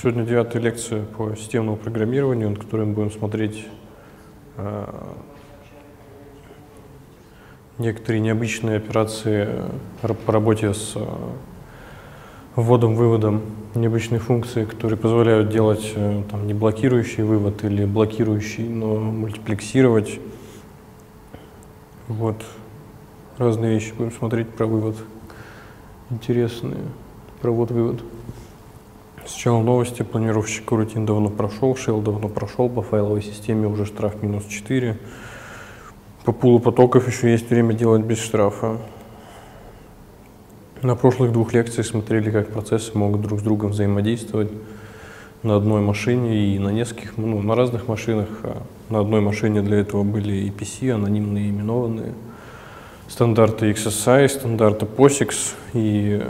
Сегодня 9-я лекция по системному программированию, на которой мы будем смотреть некоторые необычные операции по работе с вводом-выводом, необычные функции, которые позволяют делать не блокирующий вывод или блокирующий, но мультиплексировать. Вот. Разные вещи будем смотреть про вывод. Интересные. Про вывод. Сначала новости. Планировщик Coroutine давно прошел, Shell давно прошел, по файловой системе уже штраф минус 4. По пулу потоков еще есть время делать без штрафа. На прошлых двух лекциях смотрели, как процессы могут друг с другом взаимодействовать на одной машине и на нескольких, на разных машинах. На одной машине для этого были EPC, анонимные именованные, стандарты XSI, стандарты POSIX и...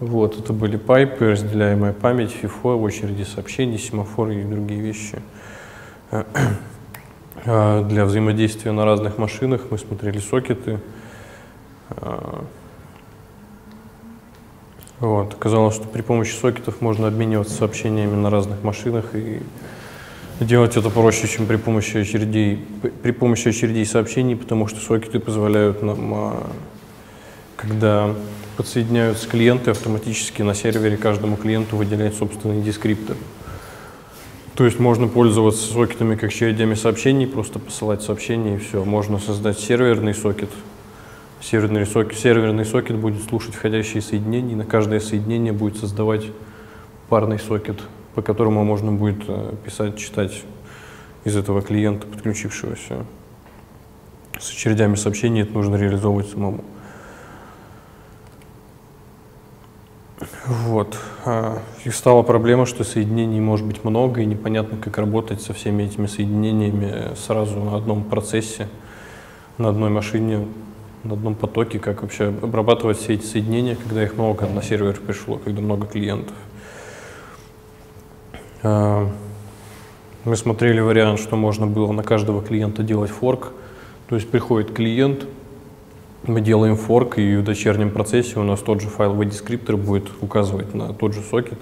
Вот, это были пайпы, разделяемая память, FIFO, очереди сообщений, семафоры и другие вещи. Для взаимодействия на разных машинах мы смотрели сокеты. Вот, оказалось, что при помощи сокетов можно обмениваться сообщениями на разных машинах и делать это проще, чем при помощи очередей сообщений, потому что сокеты позволяют нам, когда подсоединяются клиенты, автоматически на сервере каждому клиенту выделять собственные дескриптор. То есть можно пользоваться сокетами как чередями сообщений, просто посылать сообщения и все. Можно создать серверный сокет. Серверный сокет будет слушать входящие соединения, и на каждое соединение будет создавать парный сокет, по которому можно будет писать, читать из этого клиента, подключившегося. С очередями сообщений это нужно реализовывать самому. Вот. И стала проблема, что соединений может быть много, и непонятно, как работать со всеми этими соединениями сразу на одном процессе, на одной машине, на одном потоке, как вообще обрабатывать все эти соединения, когда их много на сервер пришло, когда много клиентов. Мы смотрели вариант, что можно было на каждого клиента делать форк, то есть приходит клиент, мы делаем форк, и в дочернем процессе у нас тот же файловый дескриптор будет указывать на тот же сокет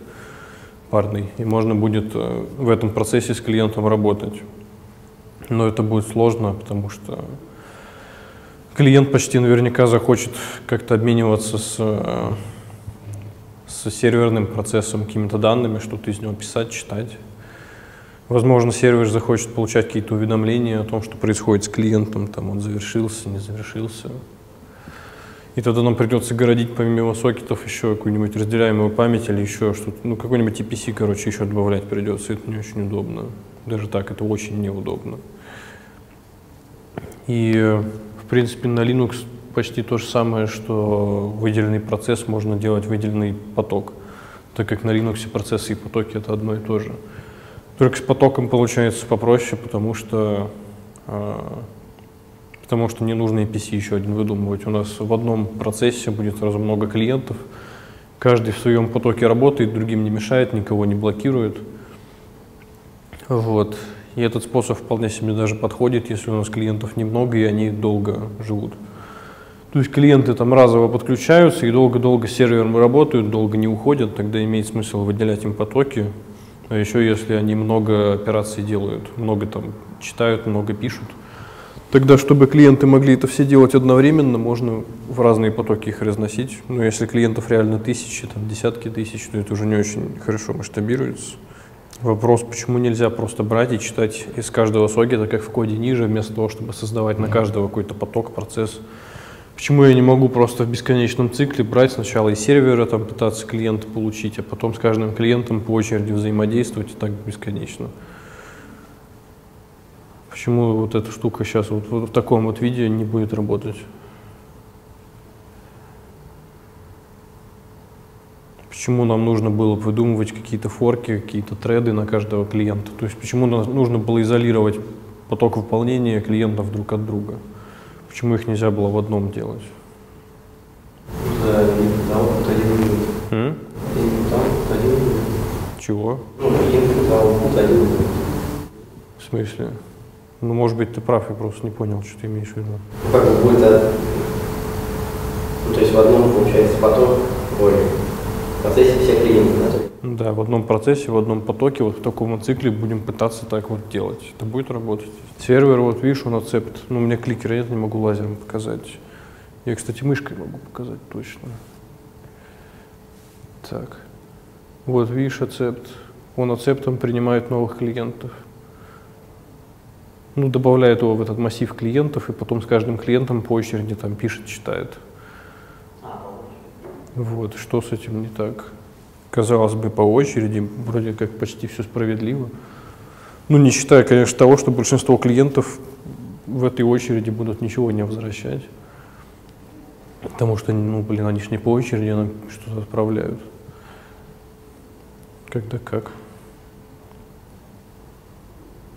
парный, и можно будет в этом процессе с клиентом работать. Но это будет сложно, потому что клиент почти наверняка захочет как-то обмениваться с серверным процессом какими-то данными, что-то из него писать, читать. Возможно, сервер захочет получать какие-то уведомления о том, что происходит с клиентом, там он завершился, не завершился. И тогда нам придется городить помимо сокетов еще какую-нибудь разделяемую память или еще что-то. Ну, какой-нибудь EPC, короче, еще добавлять придется. Это не очень удобно. Даже так, это очень неудобно. И, в принципе, на Linux почти то же самое, что выделенный процесс можно делать выделенный поток. Так как на Linux процессы и потоки — это одно и то же. Только с потоком получается попроще, потому что не нужно EPC еще один выдумывать. У нас в одном процессе будет сразу много клиентов, каждый в своем потоке работает, другим не мешает, никого не блокирует. Вот. И этот способ вполне себе даже подходит, если у нас клиентов немного и они долго живут. То есть клиенты там разово подключаются и долго-долго с сервером работают, долго не уходят, тогда имеет смысл выделять им потоки. А еще если они много операций делают, много там читают, много пишут. Тогда, чтобы клиенты могли это все делать одновременно, можно в разные потоки их разносить. Но если клиентов реально тысячи, там десятки тысяч, то это уже не очень хорошо масштабируется. Вопрос, почему нельзя просто брать и читать из каждого сокета, как в коде ниже, вместо того, чтобы создавать на каждого какой-то поток, процесс. Почему я не могу просто в бесконечном цикле брать сначала из сервера, там пытаться клиента получить, а потом с каждым клиентом по очереди взаимодействовать и так бесконечно? Почему вот эта штука сейчас вот в таком вот виде не будет работать? Почему нам нужно было выдумывать какие-то форки, какие-то треды на каждого клиента? То есть почему нам нужно было изолировать поток выполнения клиентов друг от друга? Почему их нельзя было в одном делать? Чего? В смысле? Ну, может быть, ты прав, я просто не понял, что ты имеешь в виду. Как будет, то есть в одном получается поток более, а процессе всех клиентов. Да, в одном процессе, в одном потоке, вот в таком цикле будем пытаться так вот делать. Это будет работать. Сервер, вот видишь, он отцепит. Ну, у меня кликера нет, не могу лазером показать. Я, кстати, мышкой могу показать точно. Так. Вот видишь, ацепт. Он ацептом принимает новых клиентов. Ну, добавляет его в этот массив клиентов, и потом с каждым клиентом по очереди там пишет, читает. Вот, что с этим не так? Казалось бы, по очереди, вроде как почти все справедливо. Ну, не считая, конечно, того, что большинство клиентов в этой очереди будут ничего не возвращать. Потому что, ну, блин, они же не по очереди нам что-то отправляют. Когда как.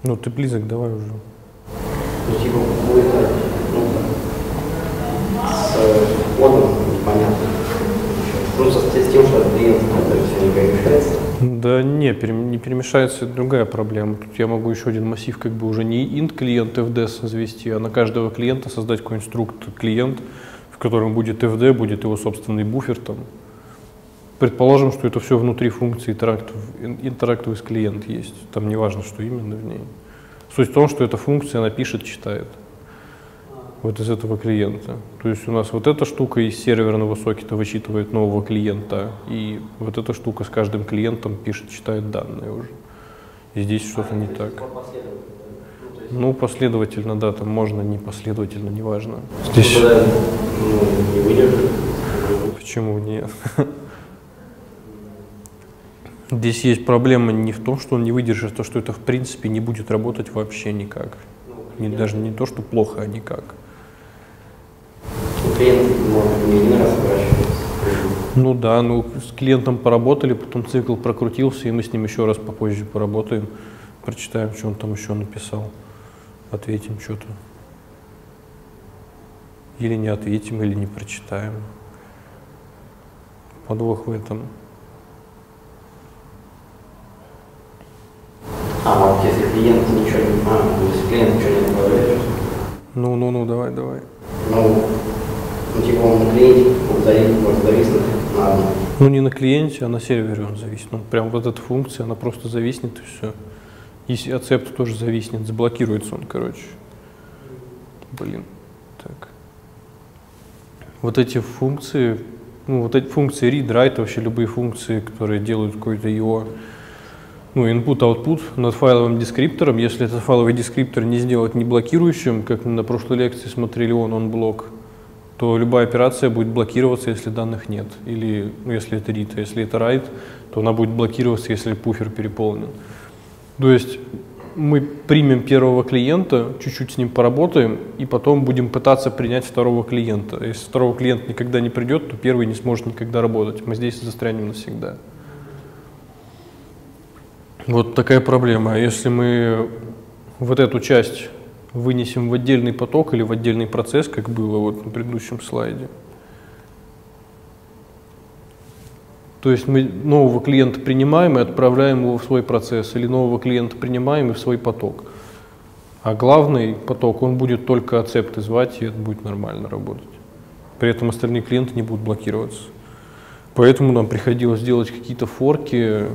Ну, ты близок, давай уже. Спасибо. С фоном непонятно. Просто с тем, что клиент все не перемешается. Да не, не перемешается, это другая проблема. Тут я могу еще один массив, как бы уже не int клиент fd завести, а на каждого клиента создать какой инструкт клиент, в котором будет fd, будет его собственный буфер там. Предположим, что это все внутри функции interactWith клиент есть. Там не важно, что именно в ней. Суть в том, что эта функция, она пишет, читает. Вот из этого клиента. То есть у нас вот эта штука из серверного сокета вычитывает нового клиента. И вот эта штука с каждым клиентом пишет, читает данные уже. И здесь что-то не так. Ну, последовательно, да, там можно не последовательно, неважно. Здесь... Почему нет? Здесь есть проблема не в том, что он не выдержит, а то, что это в принципе не будет работать вообще никак. Ну, не, даже не то, что плохо, а никак. Клиент может не один раз обращаться. Ну да, ну с клиентом поработали, потом цикл прокрутился, и мы с ним еще раз попозже поработаем, прочитаем, что он там еще написал, ответим что-то. Или не ответим, или не прочитаем. Подвох в этом. А вот если клиент ничего не добавляет. Ну, давай. Ну, типа он на клиенте зависнет на одном. Ну, не на клиенте, а на сервере он зависнет. Ну, прям вот эта функция, она просто зависнет и все. Если ацепт тоже зависнет, заблокируется он, короче. Блин, так. Вот эти функции, ну, вот эти функции read, write, вообще любые функции, которые делают какой-то его... Ну, input-output над файловым дескриптором. Если этот файловый дескриптор не сделать неблокирующим, как мы на прошлой лекции смотрели on-block, то любая операция будет блокироваться, если данных нет. Или, ну, если это read, а если это write, то она будет блокироваться, если пуфер переполнен. То есть мы примем первого клиента, чуть-чуть с ним поработаем, и потом будем пытаться принять второго клиента. Если второго клиента никогда не придет, то первый не сможет никогда работать. Мы здесь застрянем навсегда. Вот такая проблема. Если мы вот эту часть вынесем в отдельный поток или в отдельный процесс, как было вот на предыдущем слайде, то есть мы нового клиента принимаем и отправляем его в свой процесс, или нового клиента принимаем и в свой поток. А главный поток, он будет только ацепты звать, и это будет нормально работать. При этом остальные клиенты не будут блокироваться. Поэтому нам приходилось делать какие-то форки,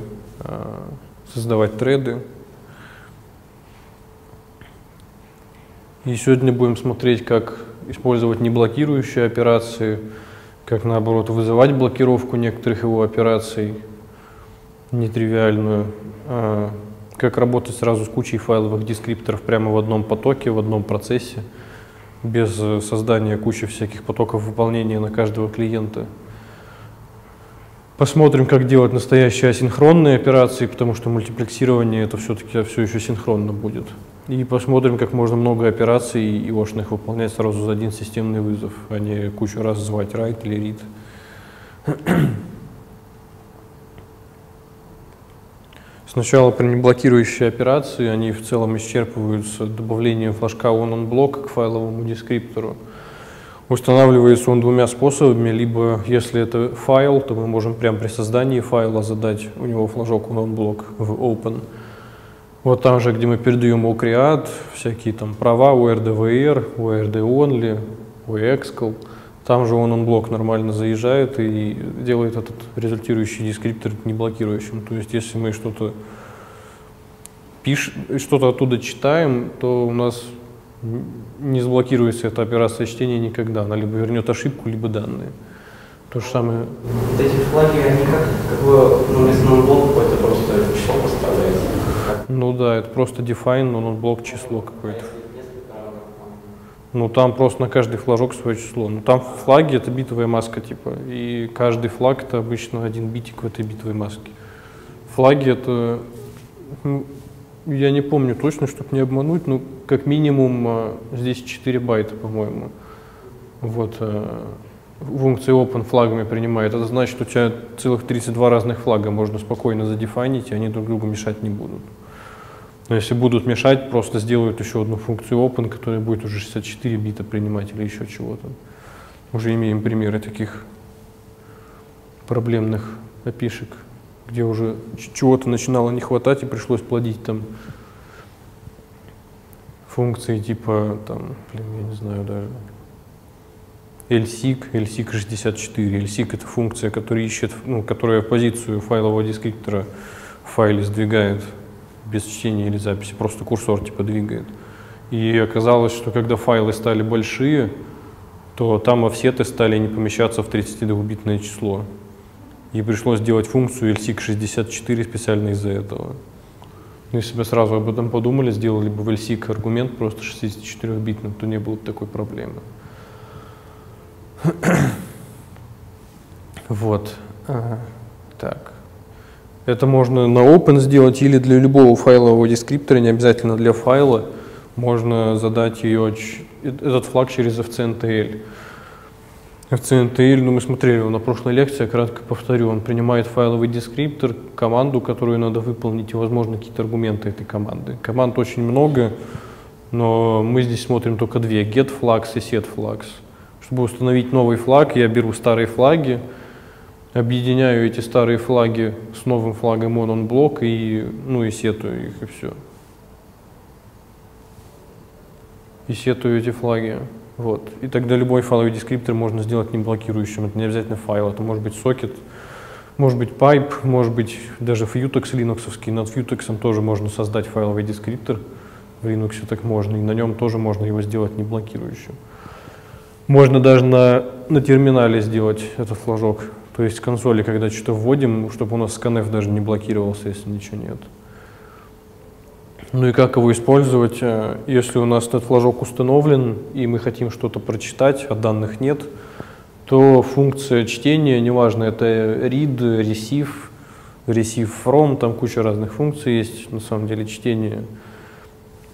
создавать треды. И сегодня будем смотреть, как использовать неблокирующие операции, как, наоборот, вызывать блокировку некоторых его операций, нетривиальную, как работать сразу с кучей файловых дескрипторов прямо в одном потоке, в одном процессе, без создания кучи всяких потоков выполнения на каждого клиента. Посмотрим, как делать настоящие асинхронные операции, потому что мультиплексирование это все-таки все еще синхронно будет. И посмотрим, как можно много операций и ошных выполнять сразу за один системный вызов, а не кучу раз звать write или read. Сначала про неблокирующие операции, они в целом исчерпываются добавлением флажка on-block к файловому дескриптору. Устанавливается он двумя способами, либо если это файл, то мы можем прямо при создании файла задать у него флажок onBlock в open. Вот там же, где мы передаем ocreate, всякие там права, ordvr, ordonly, oexcl, Там же он блок нормально заезжает и делает этот результирующий дескриптор неблокирующим. То есть, если мы что-то пишем, что-то оттуда читаем, то у нас не заблокируется эта операция чтения никогда. Она либо вернет ошибку, либо данные. То же самое. Вот эти флаги, они как бы, ну, если нонблок какой-то, просто число поставляется. Ну да, это просто define, но нонблок число какое-то. Ну там просто на каждый флажок свое число. Ну там флаги — это битовая маска типа, и каждый флаг — это обычно один битик в этой битовой маске. Флаги — это, ну, я не помню точно, чтобы не обмануть, но как минимум здесь 4 байта, по-моему. Вот функция open флагами принимает. Это значит, что у тебя целых 32 разных флага можно спокойно задефинить, и они друг другу мешать не будут. Но если будут мешать, просто сделают еще одну функцию open, которая будет уже 64 бита принимать или еще чего-то. Уже имеем примеры таких проблемных опишек, где уже чего-то начинало не хватать и пришлось плодить там функции типа, там, блин, я не знаю даже, lseek, lseek64. Lseek — это функция, которая ищет, ну, которая позицию файлового дескриптора в файле сдвигает без чтения или записи, просто курсор типа двигает. И оказалось, что когда файлы стали большие, то там офсеты стали не помещаться в 32-битное число. И пришлось делать функцию lseek64 специально из-за этого. Ну, если бы сразу об этом подумали, сделали бы в lseek аргумент просто 64-битным, то не было бы такой проблемы. Вот. Ага. Так. Это можно на open сделать или для любого файлового дескриптора, не обязательно для файла. Можно задать ее, этот флаг, через fcntl. fcntl, ну мы смотрели на прошлой лекции, я кратко повторю, он принимает файловый дескриптор, команду, которую надо выполнить, и, возможно, какие-то аргументы этой команды. Команд очень много, но мы здесь смотрим только две: getFlags и setFlags. Чтобы установить новый флаг, я беру старые флаги, объединяю эти старые флаги с новым флагом onBlock и, ну, и сетую их, и все. И сетую эти флаги. Вот. И тогда любой файловый дескриптор можно сделать неблокирующим. Это не обязательно файл, это может быть сокет, может быть pipe, может быть даже Futex линуксовский. Над Futex тоже можно создать файловый дескриптор. В Linux так можно, и на нем тоже можно его сделать неблокирующим. Можно даже на терминале сделать этот флажок. То есть в консоли, когда что-то вводим, чтобы у нас scanf даже не блокировался, если ничего нет. Ну и как его использовать? Если у нас этот флажок установлен, и мы хотим что-то прочитать, а данных нет, то функция чтения, неважно, это read, receive from, там куча разных функций есть, на самом деле, чтение.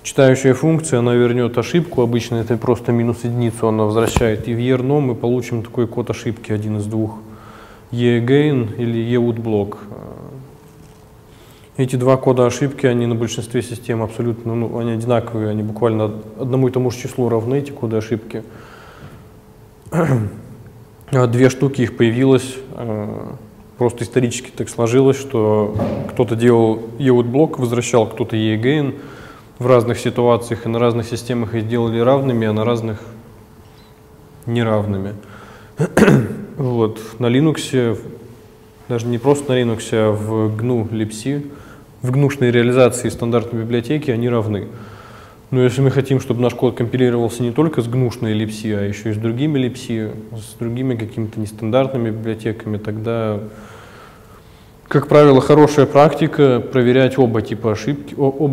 Читающая функция, она вернет ошибку, обычно это просто -1, она возвращает. И в ерно мы получим такой код ошибки, один из двух. eAgain или eWoodBlock. Эти два кода ошибки, они на большинстве систем абсолютно, ну, они одинаковые, они буквально одному и тому же числу равны, эти коды ошибки. Две штуки их появилось, просто исторически так сложилось, что кто-то делал eWoodBlock, возвращал, кто-то eAgain. В разных ситуациях и на разных системах их делали равными, а на разных неравными. Вот. На Linux, даже не просто на Linux, а в GNU libc, в GNU-шной реализации стандартной библиотеки они равны. Но если мы хотим, чтобы наш код компилировался не только с GNU-шной libc, а еще и с другими libc, с другими какими-то нестандартными библиотеками, тогда, как правило, хорошая практика проверять оба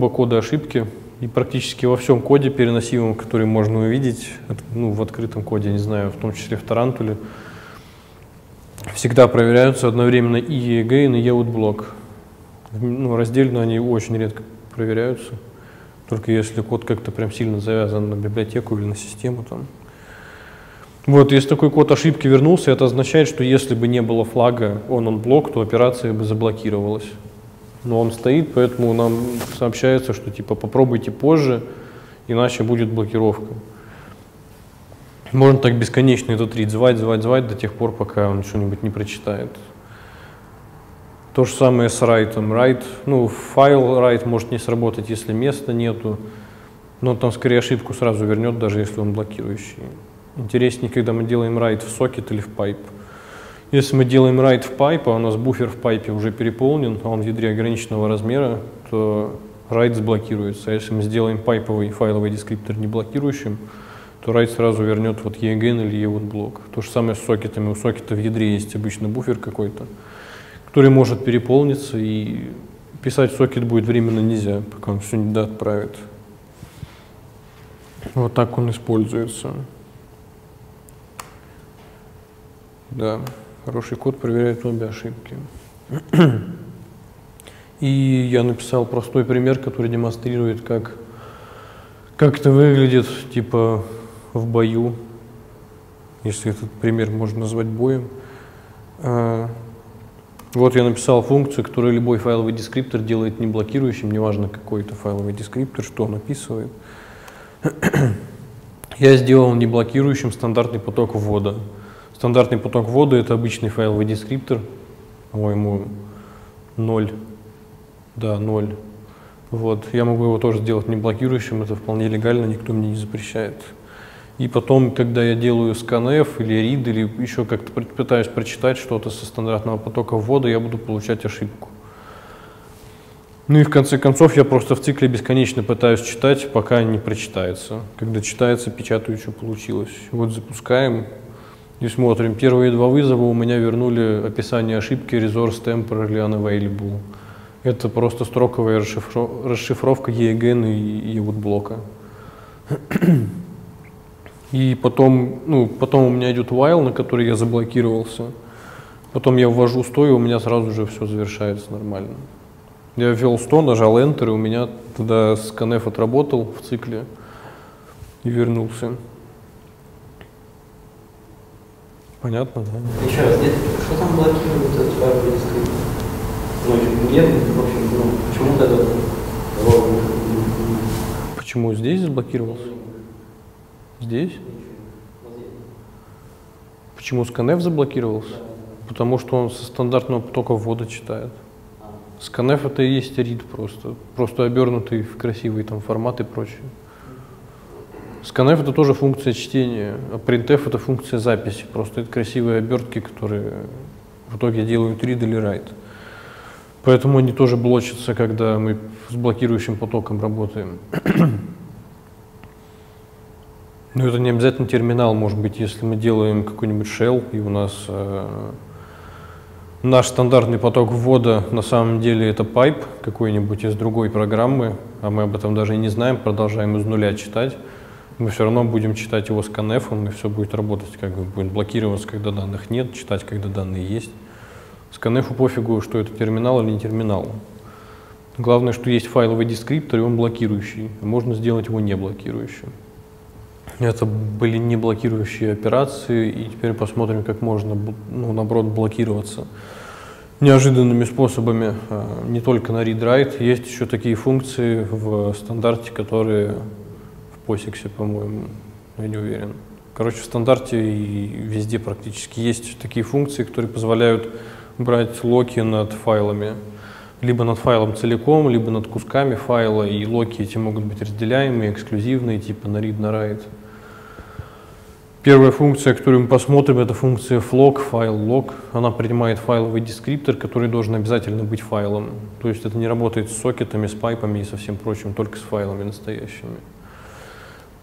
кода ошибки. И практически во всем коде переносимом, который можно увидеть, ну, в открытом коде, я не знаю, в том числе в Тарантуле, всегда проверяются одновременно и eAgain, и eWoodBlock. Ну, раздельно они очень редко проверяются, только если код как-то прям сильно завязан на библиотеку или на систему. Там. Вот, если такой код ошибки вернулся, это означает, что если бы не было флага onBlock, то операция бы заблокировалась. Но он стоит, поэтому нам сообщается, что типа попробуйте позже, иначе будет блокировка. Можно так бесконечно этот read звать до тех пор, пока он что-нибудь не прочитает. То же самое с write. Write, ну, файл write может не сработать, если места нету, но там скорее ошибку сразу вернет, даже если он блокирующий. Интереснее, когда мы делаем write в сокет или в pipe. Если мы делаем write в pipe, а у нас буфер в pipe уже переполнен, а он в ядре ограниченного размера, то write заблокируется. А если мы сделаем пайповый файловый дескриптор неблокирующим, то write сразу вернет вот EGN или EWT блок. То же самое с сокетами. У сокета в ядре есть обычно буфер какой-то, который может переполниться, и писать сокет будет временно нельзя, пока он все не доотправит. Вот так он используется. Да, хороший код проверяет обе ошибки. И я написал простой пример, который демонстрирует, как это выглядит типа в бою, если этот пример можно назвать боем. Вот я написал функцию, которую любой файловый дескриптор делает неблокирующим, неважно какой это файловый дескриптор, что он описывает. Я сделал неблокирующим стандартный поток ввода. Стандартный поток ввода — это обычный файловый дескриптор, по-моему, 0. Да, 0. Вот. Я могу его тоже сделать неблокирующим, это вполне легально, никто мне не запрещает. И потом, когда я делаю scanf или read, или еще как-то пытаюсь прочитать что-то со стандартного потока ввода, я буду получать ошибку. Ну и в конце концов я просто в цикле бесконечно пытаюсь читать, пока не прочитается. Когда читается, печатаю, что получилось. Вот запускаем и смотрим. Первые два вызова у меня вернули описание ошибки resource temporarily unavailable. Это просто строковая расшифровка EGN и EWT блока. И потом, потом у меня идет while, на который я заблокировался. Потом я ввожу 100, и у меня сразу же все завершается нормально. Я ввел 100, нажал Enter, и у меня тогда scanf отработал в цикле и вернулся. Понятно, да? Еще раз, что там блокирует этот файловый дескриптор? Почему тогда? Почему здесь заблокировался? Здесь? Почему scanf заблокировался? Потому что он со стандартного потока ввода читает. Scanf — это и есть read просто. Просто обернутый в красивый там формат и прочее. Scanf — это тоже функция чтения, а printf — это функция записи. Просто это красивые обертки, которые в итоге делают read или write. Поэтому они тоже блочатся, когда мы с блокирующим потоком работаем. Но это не обязательно терминал, может быть, если мы делаем какой-нибудь shell, и у нас наш стандартный поток ввода на самом деле это pipe какой-нибудь из другой программы, а мы об этом даже и не знаем, продолжаем из нуля читать, мы все равно будем читать его scanf, и все будет работать, как бы будет блокироваться, когда данных нет, читать, когда данные есть. Scanf пофигу, что это терминал или не терминал. Главное, что есть файловый дескриптор, и он блокирующий. Можно сделать его не блокирующим. Это были не блокирующие операции, и теперь посмотрим, как можно, наоборот, блокироваться неожиданными способами. Не только на read-write, есть еще такие функции в стандарте, которые в POSIX, по-моему, я не уверен. Короче, в стандарте и везде практически есть такие функции, которые позволяют брать локи над файлами. Либо над файлом целиком, либо над кусками файла, и локи эти могут быть разделяемые, эксклюзивные, типа на read, на write. Первая функция, которую мы посмотрим, это функция flog, file-log. Она принимает файловый дескриптор, который должен обязательно быть файлом. То есть это не работает с сокетами, с пайпами и со всем прочим, только с файлами настоящими.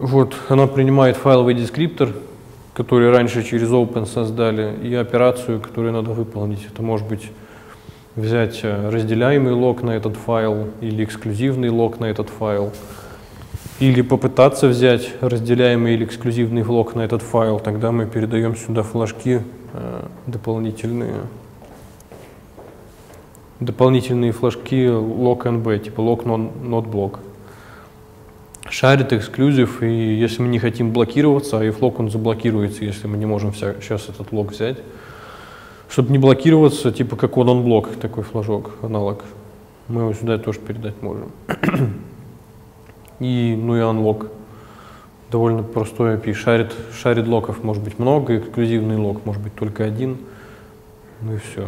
Вот, она принимает файловый дескриптор, который раньше через open создали, и операцию, которую надо выполнить. Это может быть взять разделяемый лог на этот файл или эксклюзивный лог на этот файл, или попытаться взять разделяемый или эксклюзивный лог на этот файл, тогда мы передаем сюда флажки дополнительные. Дополнительные флажки log_nb, типа log not block. Шарит эксклюзив, и если мы не хотим блокироваться, а if лог он заблокируется, если мы не можем сейчас этот лог взять, чтобы не блокироваться, типа как on-block, такой флажок, аналог. Мы его сюда тоже передать можем. И unlock. Довольно простой API. Шарит локов может быть много, эксклюзивный лок может быть только один. Ну и все.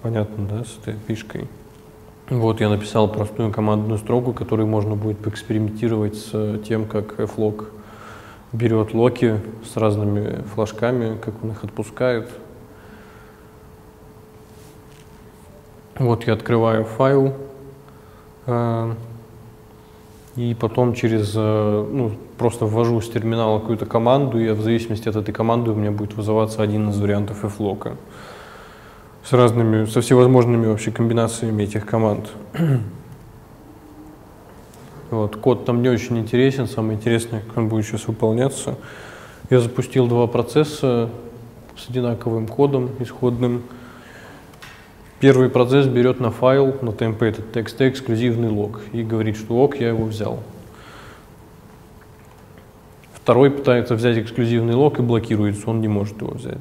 Понятно, да, с этой API-шкой. Вот я написал простую командную строгу, которой можно будет поэкспериментировать с тем, как flog берет локи с разными флажками, как он их отпускает. Вот я открываю файл, и потом через, просто ввожу с терминала какую-то команду, и в зависимости от этой команды у меня будет вызываться один из вариантов if-лока со всевозможными вообще комбинациями этих команд. Вот, код там не очень интересен, самое интересное, как он будет сейчас выполняться. Я запустил два процесса с одинаковым кодом исходным. Первый процесс берет на файл, на темп этот txt эксклюзивный лог и говорит, что ок, я его взял. Второй пытается взять эксклюзивный лог и блокируется, он не может его взять.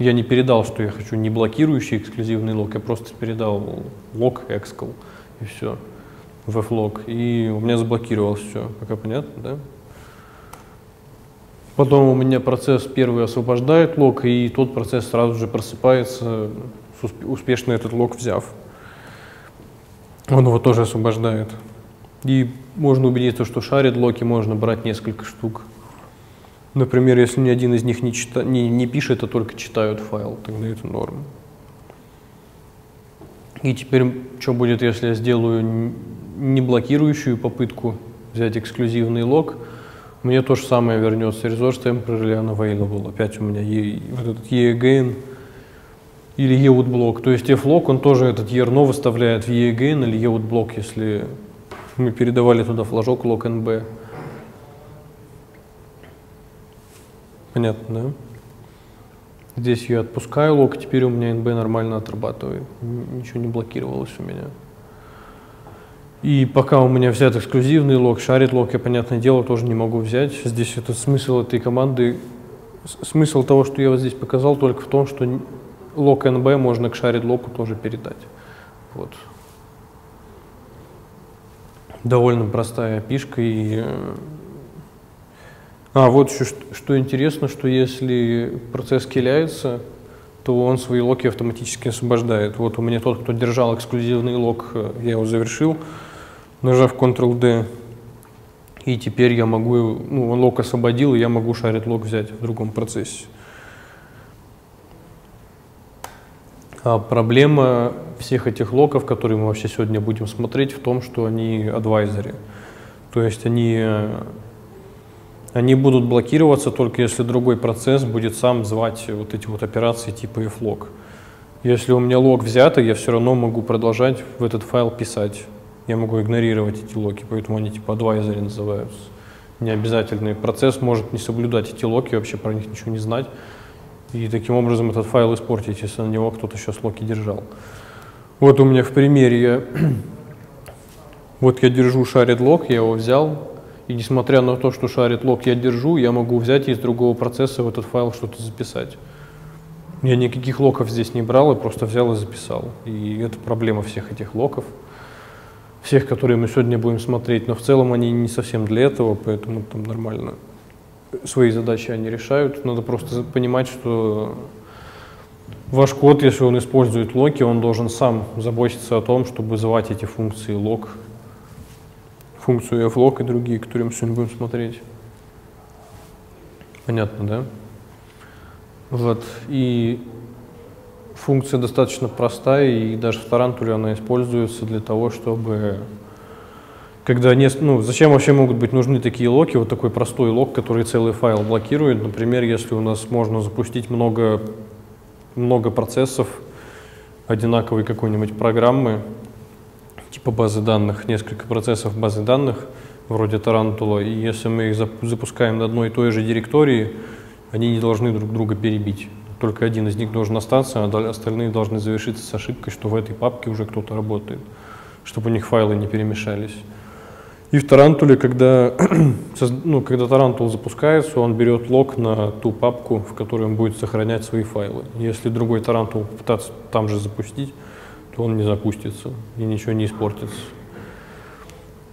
Я не передал, что я хочу не блокирующий эксклюзивный лог, я просто передал лог экскл и все, в f-log, и у меня заблокировалось все, пока понятно, да? Потом у меня процесс первый освобождает лог, и тот процесс сразу же просыпается, успешно этот лог взяв. Он его тоже освобождает. И можно убедиться, что шарит локи, можно брать несколько штук. Например, если ни один из них не пишет, а только читают файл, тогда это норм. И теперь, что будет, если я сделаю неблокирующую попытку взять эксклюзивный лог? Мне то же самое вернется. Resource temporarily unavailable. Опять у меня вот этот e-again или e-outblock. То есть f-log, он тоже этот ерно выставляет в e-again или e-outblock, если мы передавали туда флажок log nb. Понятно, да? Здесь я отпускаю лог, теперь у меня NB нормально отрабатывает. Ничего не блокировалось у меня. И пока у меня взят эксклюзивный лог, шарит лог, я, понятное дело, тоже не могу взять. Здесь этот смысл этой команды, смысл того, что я вот здесь показал, только в том, что лог NB можно к шарит логу тоже передать. Вот. Довольно простая пишка. И... вот еще что интересно, что если процесс киляется, то он свои локи автоматически освобождает. Вот у меня тот, кто держал эксклюзивный лог, я его завершил, нажав Ctrl-D, и теперь я могу, он лог освободил, и я могу шарит лог взять в другом процессе. А проблема всех этих локов, которые мы вообще сегодня будем смотреть, в том, что они advisory, то есть они будут блокироваться только если другой процесс будет сам звать вот эти вот операции типа if-log. Если у меня лог взятый, я все равно могу продолжать в этот файл писать. Я могу игнорировать эти локи, поэтому они типа advisory называются. Необязательный процесс может не соблюдать эти локи, вообще про них ничего не знать. И таким образом этот файл испортить, если на него кто-то сейчас локи держал. Вот у меня в примере я держу шарит лог, я его взял. И несмотря на то, что шарит лог я держу, я могу взять из другого процесса в этот файл что-то записать. Я никаких локов здесь не брал, я просто взял и записал. И это проблема всех этих локов, всех, которые мы сегодня будем смотреть. Но в целом они не совсем для этого, поэтому там нормально. Свои задачи они решают. Надо просто понимать, что ваш код, если он использует локи, он должен сам заботиться о том, чтобы звать эти функции лог, функцию f-log и другие, которые мы сегодня будем смотреть. Понятно, да? Вот. И функция достаточно простая, и даже в Тарантуле она используется для того, чтобы... зачем вообще могут быть нужны такие локи, вот такой простой лог, который целый файл блокирует. Например, если у нас можно запустить много процессов одинаковой какой-нибудь программы, типа базы данных, несколько процессов базы данных, вроде Тарантула, и если мы их запускаем на одной и той же директории, они не должны друг друга перебить. Только один из них должен остаться, а остальные должны завершиться с ошибкой, что в этой папке уже кто-то работает, чтобы у них файлы не перемешались. И в Тарантуле, когда Тарантул запускается, он берет лог на ту папку, в которой он будет сохранять свои файлы. Если другой Тарантул попытаться там же запустить, то он не запустится и ничего не испортится.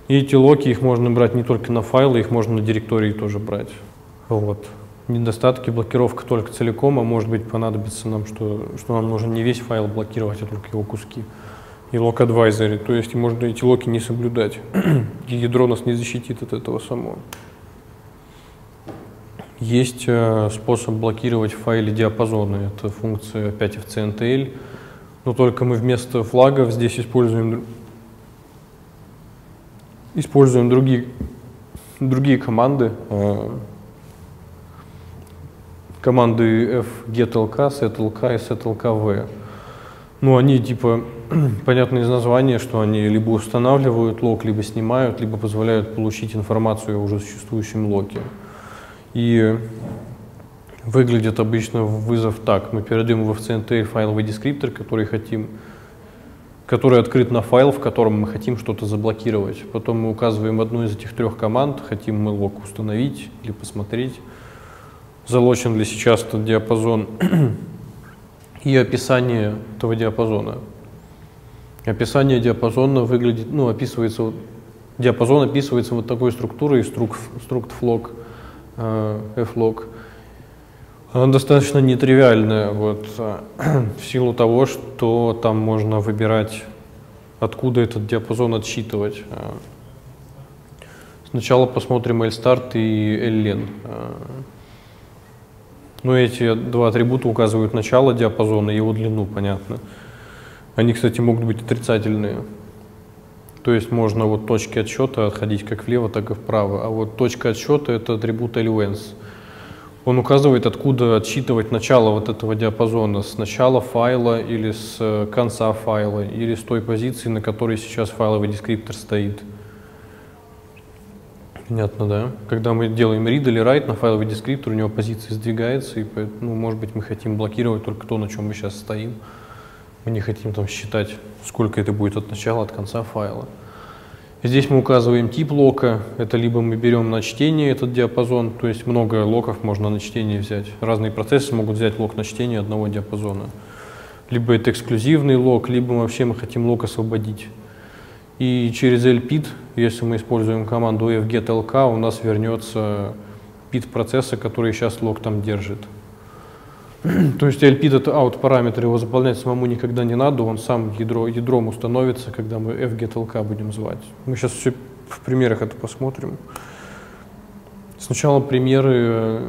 И эти локи, их можно брать не только на файлы, их можно на директории тоже брать. Вот. Недостатки, блокировка только целиком, а может быть понадобится нам, что нам нужно не весь файл блокировать, а только его куски. И лок advisory, то есть можно эти локи не соблюдать. И ядро нас не защитит от этого самого. Есть способ блокировать файлы диапазонные. Это функция опять fcntl. Но только мы вместо флагов здесь используем другие команды. Команды fgetlk, setlk и setlkv. Ну, они типа понятно из названия, что они либо устанавливают лог, либо снимают, либо позволяют получить информацию о уже существующем локе. И выглядит обычно вызов так. Мы передаем в fcntl файловый дескриптор, который открыт на файл, в котором мы хотим что-то заблокировать. Потом мы указываем одну из этих трех команд, хотим мы лог установить или посмотреть, залочен ли сейчас этот диапазон, и описание этого диапазона. Описание диапазона выглядит, ну, описывается, диапазон описывается вот такой структурой, struct flog, flog. Она достаточно нетривиальная, вот, в силу того, что там можно выбирать, откуда этот диапазон отсчитывать. Сначала посмотрим lstart и llen. Но эти два атрибута указывают начало диапазона и его длину, понятно. Они, кстати, могут быть отрицательные. То есть можно вот точки отсчета отходить как влево, так и вправо. А вот точка отсчета — это атрибут length. Он указывает, откуда отсчитывать начало вот этого диапазона. С начала файла или с конца файла, или с той позиции, на которой сейчас файловый дескриптор стоит. Понятно, да? Когда мы делаем read или write на файловый дескриптор, у него позиция сдвигается, и поэтому, может быть, мы хотим блокировать только то, на чем мы сейчас стоим. Мы не хотим там считать, сколько это будет от начала, от конца файла. Здесь мы указываем тип лока. Это либо мы берем на чтение этот диапазон, то есть много локов можно на чтение взять. Разные процессы могут взять лок на чтение одного диапазона. Либо это эксклюзивный лок, либо вообще мы хотим лок освободить. И через lpid, если мы используем команду fgetlk, у нас вернется pid процесса, который сейчас лог там держит. То есть lpid — это out параметр, его заполнять самому никогда не надо, он сам ядром установится, когда мы fgetlk будем звать. Мы сейчас все в примерах это посмотрим. Сначала примеры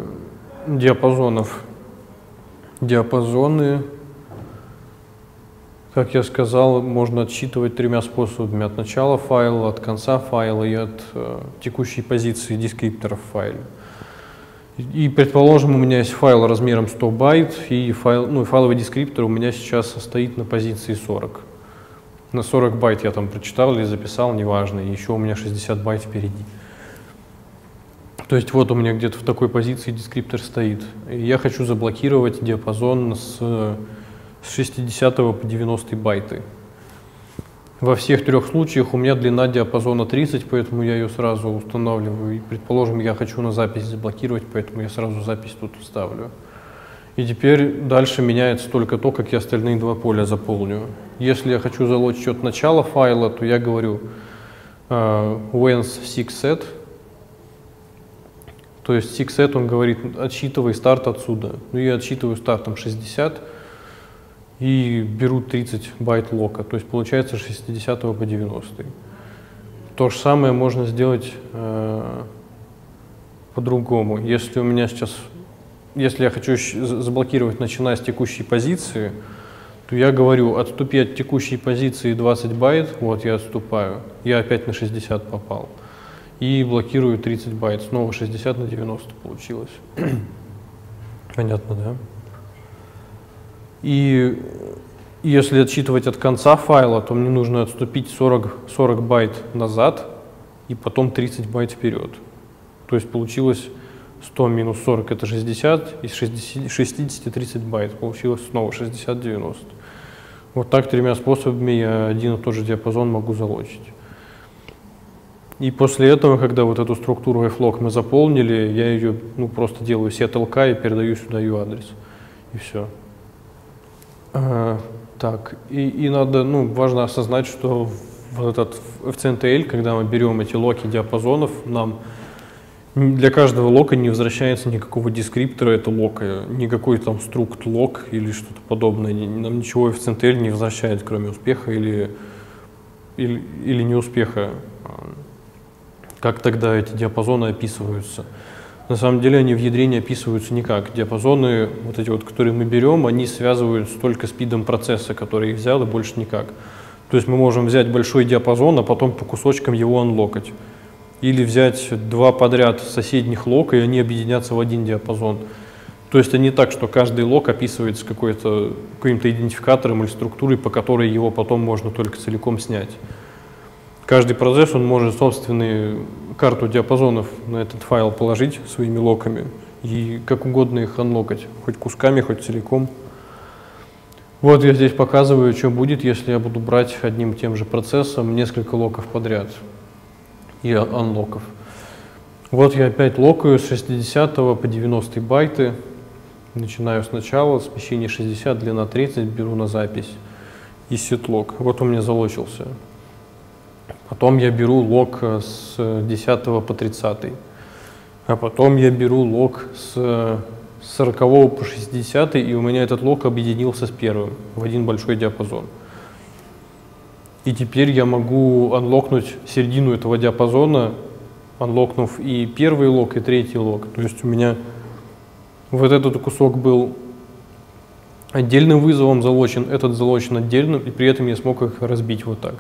диапазонов. Диапазоны, как я сказал, можно отсчитывать тремя способами: от начала файла, от конца файла и от текущей позиции дескрипторов в файле. И, предположим, у меня есть файл размером 100 байт, и файловый дескриптор у меня сейчас стоит на позиции 40. На 40 байт я там прочитал или записал, неважно, и еще у меня 60 байт впереди. То есть вот у меня где-то в такой позиции дескриптор стоит. И я хочу заблокировать диапазон с 60 по 90 байты. Во всех трех случаях у меня длина диапазона 30, поэтому я ее сразу устанавливаю. И, предположим, я хочу на запись заблокировать, поэтому я сразу запись тут вставлю. И теперь дальше меняется только то, как я остальные два поля заполню. Если я хочу залочить от начала файла, то я говорю when's sixSet. То есть sixSet, он говорит, отсчитывай старт отсюда. Ну, я отсчитываю стартом 60. И беру 30 байт лока, то есть получается 60 по 90. То же самое можно сделать по-другому. Если у меня сейчас, если я хочу заблокировать, начиная с текущей позиции, то я говорю, отступи от текущей позиции 20 байт, вот я отступаю, я опять на 60 попал. И блокирую 30 байт, снова 60 на 90 получилось. Понятно, да? И если отсчитывать от конца файла, то мне нужно отступить 40 байт назад и потом 30 байт вперед. То есть получилось 100 минус 40 — это 60, из 60 — 30 байт. Получилось снова 60-90. Вот так тремя способами я один и тот же диапазон могу залочить. И после этого, когда вот эту структуру flog мы заполнили, я ее просто делаю setlk и передаю сюда ее адрес. И все. Так, и надо, важно осознать, что вот этот fcntl, когда мы берем эти локи диапазонов, нам для каждого лока не возвращается никакого дескриптора этого лока, никакой там структ лок или что-то подобное, нам ничего fcntl не возвращает, кроме успеха или неуспеха. Как тогда эти диапазоны описываются? На самом деле они в ядре не описываются никак. Диапазоны, вот эти вот, которые мы берем, они связываются только с пидом процесса, который их взял, и больше никак. То есть мы можем взять большой диапазон, а потом по кусочкам его анлокать. Или взять два подряд соседних лока, и они объединятся в один диапазон. То есть это не так, что каждый лок описывается каким-то идентификатором или структурой, по которой его потом можно только целиком снять. Каждый процесс, он может собственную карту диапазонов на этот файл положить своими локами и как угодно их анлокать, хоть кусками, хоть целиком. Вот я здесь показываю, что будет, если я буду брать одним и тем же процессом несколько локов подряд и анлоков. Вот я опять локаю с 60 по 90 байты. Начинаю сначала, смещение 60, длина 30, беру на запись и сетлок. Вот он у меня залочился. Потом я беру лог с 10 по 30, а потом я беру лог с 40 по 60, и у меня этот лог объединился с первым в один большой диапазон. И теперь я могу анлокнуть середину этого диапазона, анлокнув и первый лог, и третий лог. То есть у меня вот этот кусок был отдельным вызовом залочен, этот залочен отдельно, и при этом я смог их разбить вот так.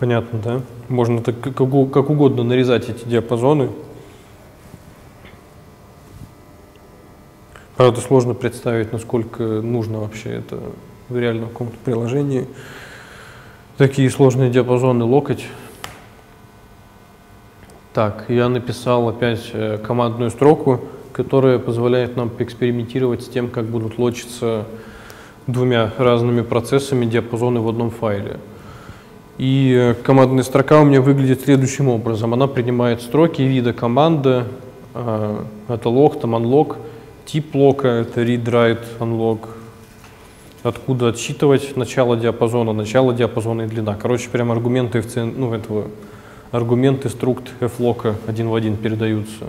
Понятно, да? Можно так как угодно нарезать эти диапазоны. Правда, сложно представить, насколько нужно вообще это в реальном каком-то приложении. Такие сложные диапазоны локать. Так, я написал опять командную строку, которая позволяет нам поэкспериментировать с тем, как будут лочиться двумя разными процессами диапазоны в одном файле. И командная строка у меня выглядит следующим образом. Она принимает строки вида команды, это лог, там unlock, тип лока, это read, write, unlock, откуда отсчитывать начало диапазона и длина. Короче, прям аргументы, аргументы структ f-лока один в один передаются.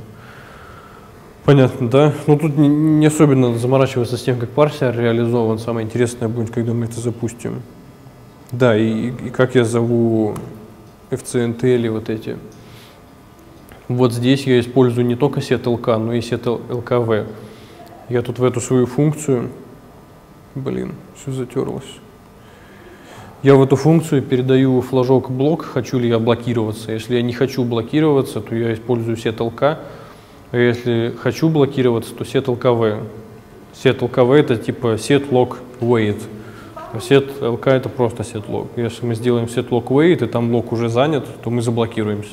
Понятно, да? Но тут не особенно заморачиваться с тем, как парсер реализован. Самое интересное будет, когда мы это запустим. Да, и как я зову fcntl вот эти. Вот здесь я использую не только setlk, но и setlkv. Я тут в эту свою функцию... Блин, все затерлось. Я в эту функцию передаю флажок блок, хочу ли я блокироваться. Если я не хочу блокироваться, то я использую setlk. А если хочу блокироваться, то setlkv. Setlkv это типа setlog wait. Setlk это просто setlog. Если мы сделаем setlog wait, и там лог уже занят, то мы заблокируемся.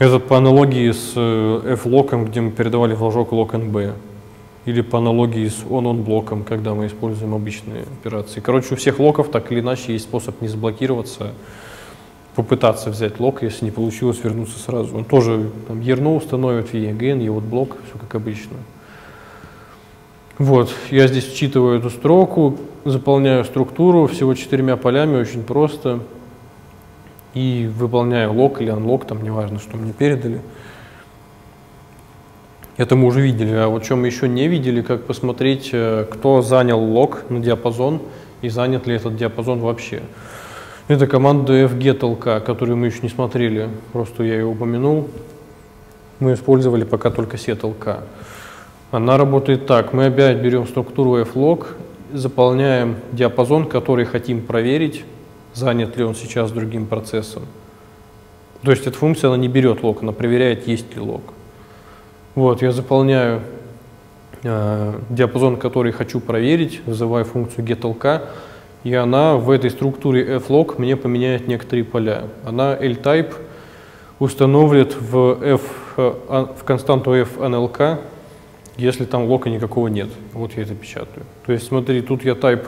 Это по аналогии с flog, где мы передавали флажок log_nb. Или по аналогии с on-on блоком, когда мы используем обычные операции. Короче, у всех локов так или иначе есть способ не заблокироваться, попытаться взять лог, если не получилось, вернуться сразу. Он тоже там ерно установит, again, вот блок, все как обычно. Вот, я здесь считываю эту строку, заполняю структуру всего 4 полями, очень просто. И выполняю лог или unlock, там неважно, что мне передали. Это мы уже видели, а вот что мы еще не видели, как посмотреть, кто занял лог на диапазон и занят ли этот диапазон вообще. Это команда fgetlk, которую мы еще не смотрели, просто я ее упомянул. Мы использовали пока только setlk. Она работает так, мы опять берем структуру flog, заполняем диапазон, который хотим проверить, занят ли он сейчас другим процессом. То есть эта функция, она не берет лог, она проверяет, есть ли лог. Вот, я заполняю диапазон, который хочу проверить, вызываю функцию getlk, и она в этой структуре flog мне поменяет некоторые поля. Она l-type установит в константу f nlk, если там лока никакого нет. Вот я это печатаю. То есть, смотри, тут я type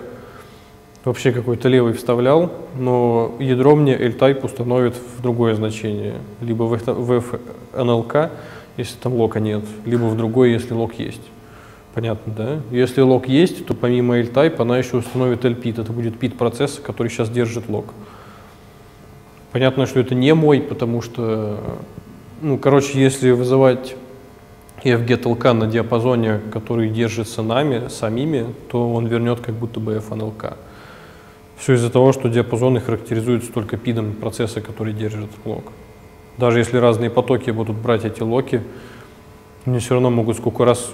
вообще какой-то левый вставлял, но ядро мне l-type установит в другое значение. Либо в f nlk, если там лока нет, либо в другое, если лок есть. Понятно, да? Если лок есть, то помимо l-type она еще установит l-pid. Это будет pid процесса, который сейчас держит лок. Понятно, что это не мой, потому что... Ну, короче, если вызывать... fgetlk на диапазоне, который держится нами, самими, то он вернет как будто бы fnlk. Все из-за того, что диапазоны характеризуются только пидом процесса, который держит лог. Даже если разные потоки будут брать эти локи, они все равно могут сколько раз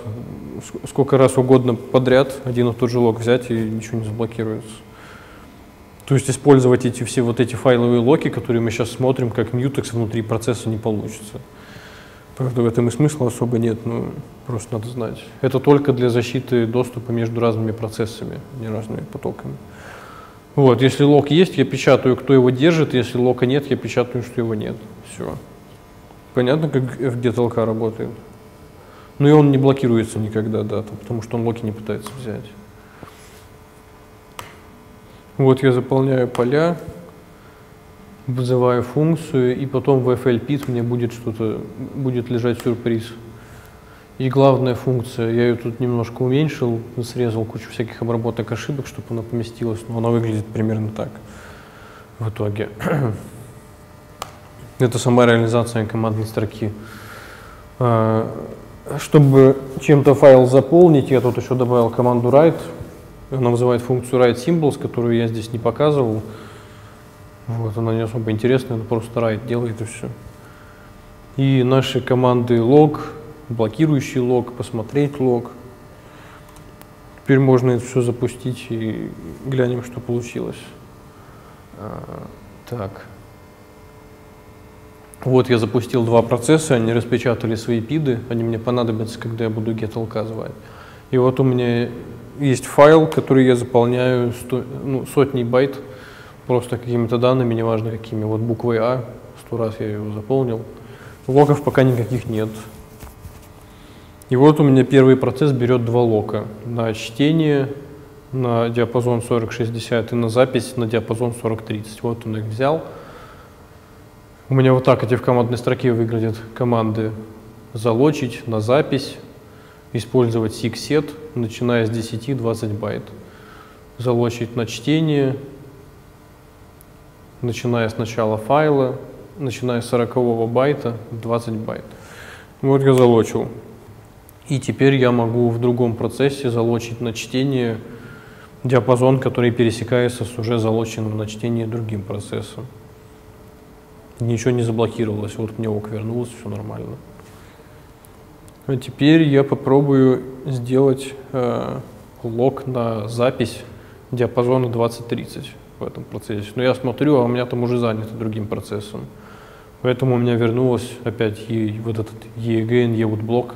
угодно подряд один и тот же лок взять, и ничего не заблокируется. То есть использовать эти все вот эти файловые локи, которые мы сейчас смотрим, как мьютекс внутри процесса, не получится. Правда, в этом и смысла особо нет, но просто надо знать. Это только для защиты доступа между разными процессами, не разными потоками. Вот, если лок есть, я печатаю, кто его держит, если лока нет, я печатаю, что его нет. Все. Понятно, как FDTLK работает? Ну и он не блокируется никогда, да, потому что он локи не пытается взять. Вот я заполняю поля, вызываю функцию, и потом в FLPIT мне будет что-то, будет лежать сюрприз. И главная функция, я ее тут немножко уменьшил, срезал кучу всяких обработок ошибок, чтобы она поместилась, но она выглядит примерно так в итоге. Это сама реализация командной строки. Чтобы чем-то файл заполнить, я тут еще добавил команду write. Она вызывает функцию writeSymbols, которую я здесь не показывал. Вот, она не особо интересная, это просто write делает и все. И наши команды log, блокирующий лог, посмотреть лог. Теперь можно это все запустить и глянем, что получилось. Так. Вот я запустил два процесса, они распечатали свои пиды, они мне понадобятся, когда я буду getlk звать. И вот у меня есть файл, который я заполняю сотни байт, просто какими-то данными, неважно какими. Вот буквой А, 100 раз я его заполнил. Логов пока никаких нет. И вот у меня первый процесс берет два лока на чтение, на диапазон 40-60 и на запись на диапазон 40-30. Вот он их взял. У меня вот так эти в командной строке выглядят команды залочить на запись, использовать SIGSET, начиная с 10-20 байт, залочить на чтение, начиная с начала файла, начиная с 40-го байта, 20 байт. Вот я залочил. И теперь я могу в другом процессе залочить на чтение диапазон, который пересекается с уже залоченным на чтение другим процессом. Ничего не заблокировалось, вот мне ок вернулось, все нормально. А теперь я попробую сделать лог на запись диапазона 20-30 в этом процессе. Но я смотрю, а у меня там уже занято другим процессом. Поэтому у меня вернулось опять вот этот EAGAIN, EWOOD блок.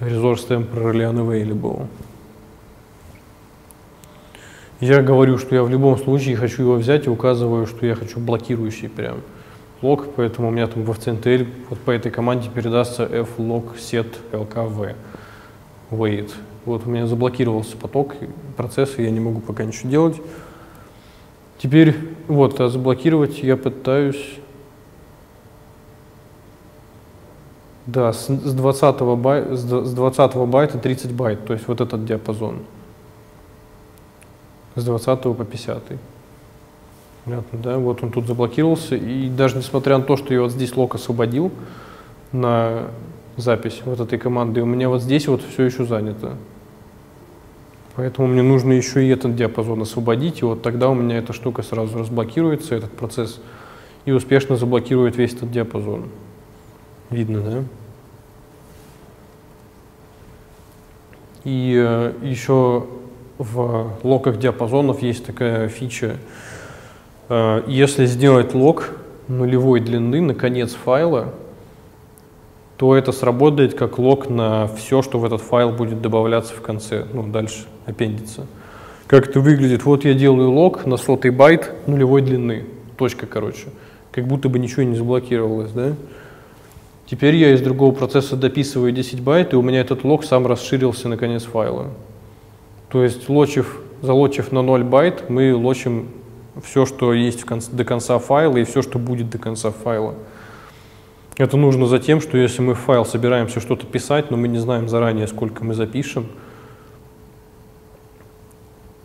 Resource temporarily unavailable. Я говорю, что я в любом случае хочу его взять и указываю, что я хочу блокирующий прям лог, поэтому у меня там в fcntl вот по этой команде передастся flog set lkv. Wait. Вот у меня заблокировался поток процесса, я не могу пока ничего делать. Теперь вот, а заблокировать я пытаюсь... Да, с 20 байта 30 байт, то есть вот этот диапазон. С 20 по 50. Понятно, да? Вот он тут заблокировался, и даже несмотря на то, что я вот здесь лок освободил на запись вот этой команды, у меня вот здесь вот все еще занято. Поэтому мне нужно еще и этот диапазон освободить, и вот тогда у меня эта штука сразу разблокируется, этот процесс, и успешно заблокирует весь этот диапазон. Видно, да? И еще в локах диапазонов есть такая фича. Если сделать лок нулевой длины на конец файла, то это сработает как лок на все, что в этот файл будет добавляться в конце, ну, дальше аппендица. Как это выглядит? Вот я делаю лок на 100 байт нулевой длины. Точка, короче. Как будто бы ничего не заблокировалось, да? Теперь я из другого процесса дописываю 10 байт, и у меня этот лог сам расширился на конец файла. То есть, залочив на 0 байт, мы лочим все, что есть до конца файла, и все, что будет до конца файла. Это нужно за тем, что если мы в файл собираемся что-то писать, но мы не знаем заранее, сколько мы запишем.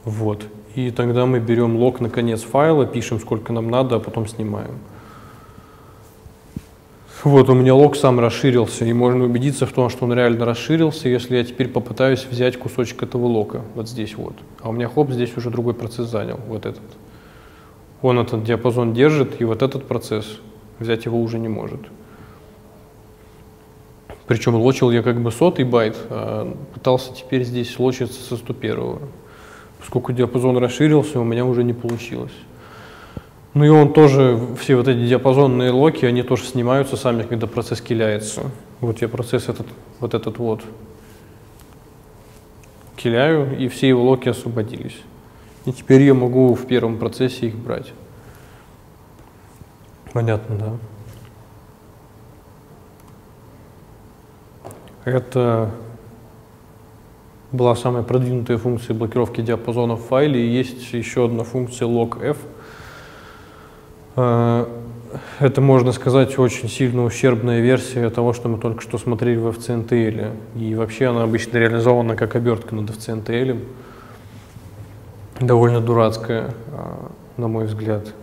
Вот. И тогда мы берем лог на конец файла, пишем, сколько нам надо, а потом снимаем. Вот, у меня лог сам расширился, и можно убедиться в том, что он реально расширился, если я теперь попытаюсь взять кусочек этого лока, вот здесь вот. А у меня, хоп, здесь уже другой процесс занял, вот этот. Он этот диапазон держит, и вот этот процесс взять его уже не может. Причем лочил я как бы 100 байт, а пытался теперь здесь лочиться со 101. Поскольку диапазон расширился, у меня уже не получилось. Ну и он тоже, все вот эти диапазонные локи, они тоже снимаются сами, когда процесс киляется. Вот я процесс этот киляю, и все его локи освободились. И теперь я могу в первом процессе их брать. Понятно, да? Это была самая продвинутая функция блокировки диапазонов в файле. И есть еще одна функция log_f. Это, можно сказать, очень сильно ущербная версия того, что мы только что смотрели в fcntl. И вообще она обычно реализована как обертка над fcntl. Довольно дурацкая, на мой взгляд.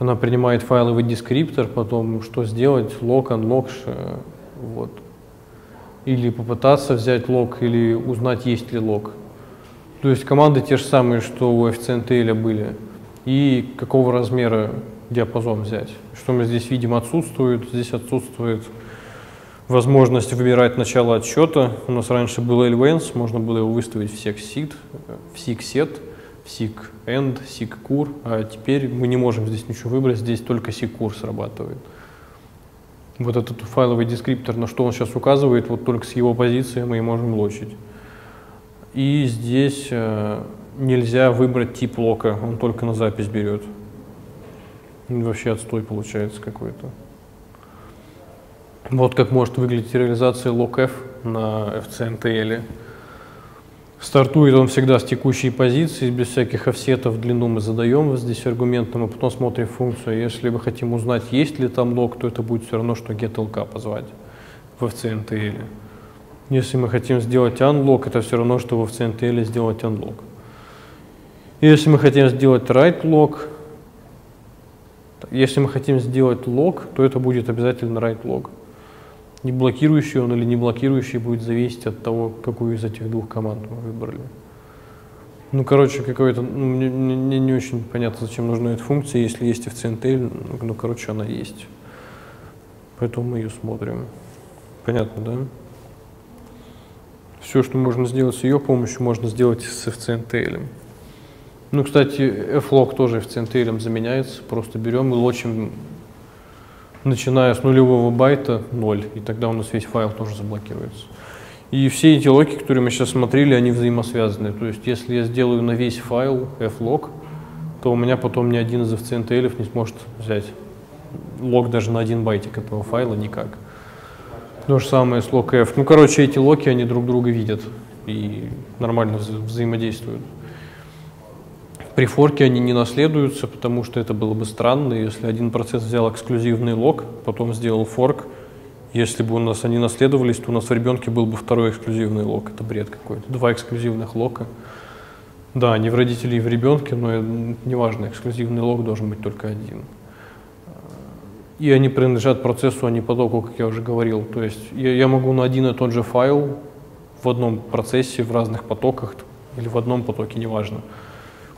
Она принимает файловый дескриптор, потом что сделать, log, unlock, вот. Или попытаться взять лог, или узнать, есть ли лог. То есть команды те же самые, что у fcntl были. И какого размера диапазон взять. Что мы здесь видим отсутствует. Здесь отсутствует возможность выбирать начало отсчета. У нас раньше был lvens, можно было его выставить в secset, в secend, secCur. А теперь мы не можем здесь ничего выбрать, здесь только secCur срабатывает. Вот этот файловый дескриптор, на что он сейчас указывает, вот только с его позиции мы и можем лочить. И здесь нельзя выбрать тип лока, он только на запись берет. Вообще отстой получается какой-то. Вот как может выглядеть реализация log_f на fcntl. Стартует он всегда с текущей позиции, без всяких офсетов. Длину мы задаем здесь аргументом, а потом смотрим функцию. Если мы хотим узнать, есть ли там лог, то это будет все равно, что getlk позвать в fcntl. Если мы хотим сделать unlock, это все равно, что в fcntl сделать unlock. Если мы хотим сделать write log, если мы хотим сделать лог, то это будет обязательно write log. Не блокирующий он или не блокирующий будет зависеть от того, какую из этих двух команд мы выбрали. Ну, короче, какое-то... Ну, мне не очень понятно, зачем нужна эта функция. Если есть fcntl, ну, короче, она есть. Поэтому мы ее смотрим. Понятно, да? Все, что можно сделать с ее помощью, можно сделать с fcntl. Ну, кстати, f-log тоже fcntl заменяется. Просто берем и лочим, начиная с 0 байта, 0. И тогда у нас весь файл тоже заблокируется. И все эти локи, которые мы сейчас смотрели, они взаимосвязаны. То есть, если я сделаю на весь файл f-log, то у меня потом ни один из fcntl не сможет взять лог даже на 1 байтик этого файла никак. То же самое с log_f. Ну, короче, эти локи, они друг друга видят и нормально взаимодействуют. При форке они не наследуются, потому что это было бы странно, если один процесс взял эксклюзивный лог, потом сделал форк. Если бы у нас они наследовались, то у нас в ребенке был бы второй эксклюзивный лог. Это бред какой-то. 2 эксклюзивных лока. Да, они в родителей и в ребенке, но неважно, эксклюзивный лог должен быть только один. И они принадлежат процессу, а не потоку, как я уже говорил. То есть я могу на один и тот же файл в одном процессе, в разных потоках, или в одном потоке, неважно.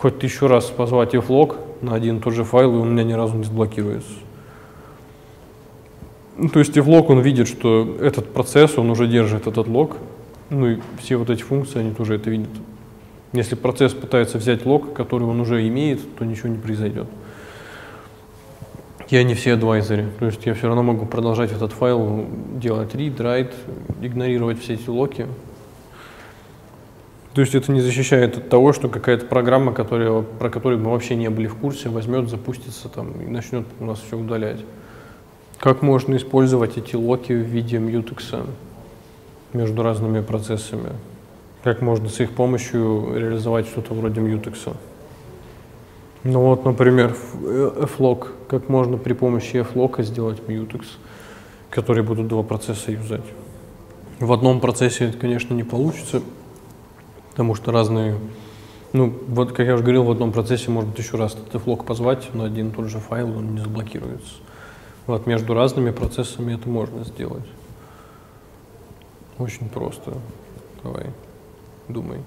Хоть 1000 раз позвать f-log на один и тот же файл, и он у меня ни разу не сблокируется. Ну, то есть f-log, он видит, что этот процесс, он уже держит этот лог, ну и все вот эти функции, они тоже это видят. Если процесс пытается взять лог, который он уже имеет, то ничего не произойдет. Я не все адвайзеры, то есть я все равно могу продолжать этот файл, делать read, write, игнорировать все эти локи. То есть это не защищает от того, что какая-то программа, про которую мы вообще не были в курсе, возьмет, запустится там и начнет у нас все удалять. Как можно использовать эти локи в виде мьютекса между разными процессами? Как можно с их помощью реализовать что-то вроде мьютекса? Ну вот, например, f-log. Как можно при помощи f-log сделать мьютекс, который будут два процесса юзать? В одном процессе это, конечно, не получится. Потому что разные, ну, вот, как я уже говорил, в одном процессе может 1000 раз этот f-log позвать, но один и тот же файл, он не заблокируется. Вот между разными процессами это можно сделать. Очень просто. Давай, думай.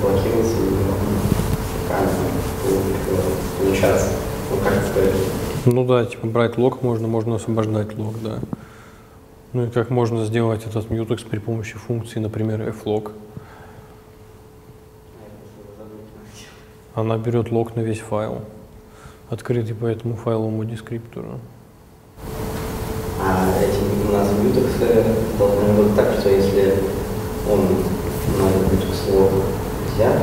Блокируется ли он фокально получаться? Ну, как это Ну да, типа брать лог можно освобождать лог, да. Ну и как можно сделать этот mutex при помощи функции, например, flog. Она берет лог на весь файл, открытый по этому файловому дескриптору. А эти у нас mutex должны быть так, что если он на mutex лог взят,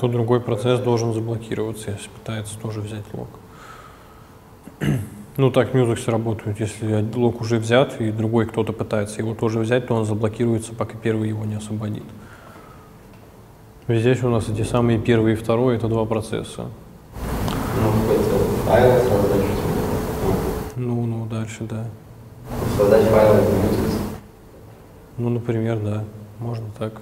то другой процесс должен заблокироваться, если пытается тоже взять лог. Ну так mutex работают, если лог уже взят и другой кто-то пытается его тоже взять, то он заблокируется, пока первый его не освободит. Здесь у нас эти самые первый и второй, это два процесса. Ну, дальше, да. Создать файл mutex. Ну, например, да, можно так.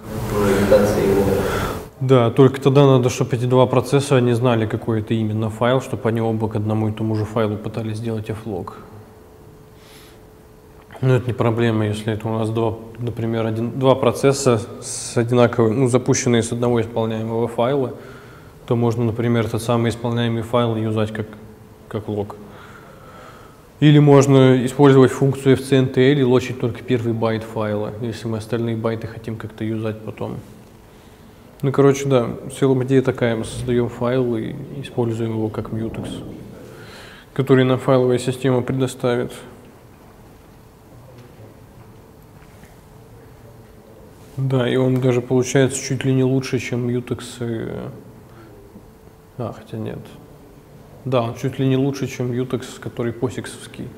Да, только тогда надо, чтобы эти два процесса, они знали, какой это именно файл, чтобы они оба к одному и тому же файлу пытались сделать flog. Но это не проблема, если это у нас два, например, два процесса с одинаковым, ну, запущенные с одного исполняемого файла, то можно, например, этот самый исполняемый файл юзать как лог. Или можно использовать функцию fcntl и лочить только первый байт файла, если мы остальные байты хотим как-то юзать потом. Ну, короче, да, в целом идея такая, мы создаем файл и используем его как mutex, который нам файловая система предоставит. Да, и он даже получается чуть ли не лучше, чем mutex. Хотя нет. Да, он чуть ли не лучше, чем mutex, который посиксовский,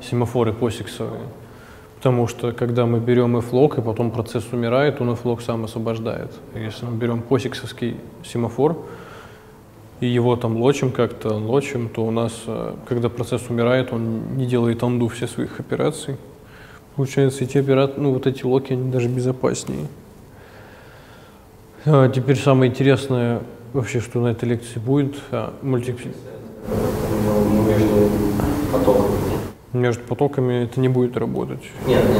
семафоры посиксовые. Потому что, когда мы берем flog, и потом процесс умирает, он flog сам освобождает. Если мы берем посиксовский семафор, и его там лочим, то у нас, когда процесс умирает, он не делает undo всех своих операций. Получается, эти операции, ну вот эти локи, они даже безопаснее. А теперь самое интересное вообще, что на этой лекции будет, между потоками это не будет работать. Нет. Ну,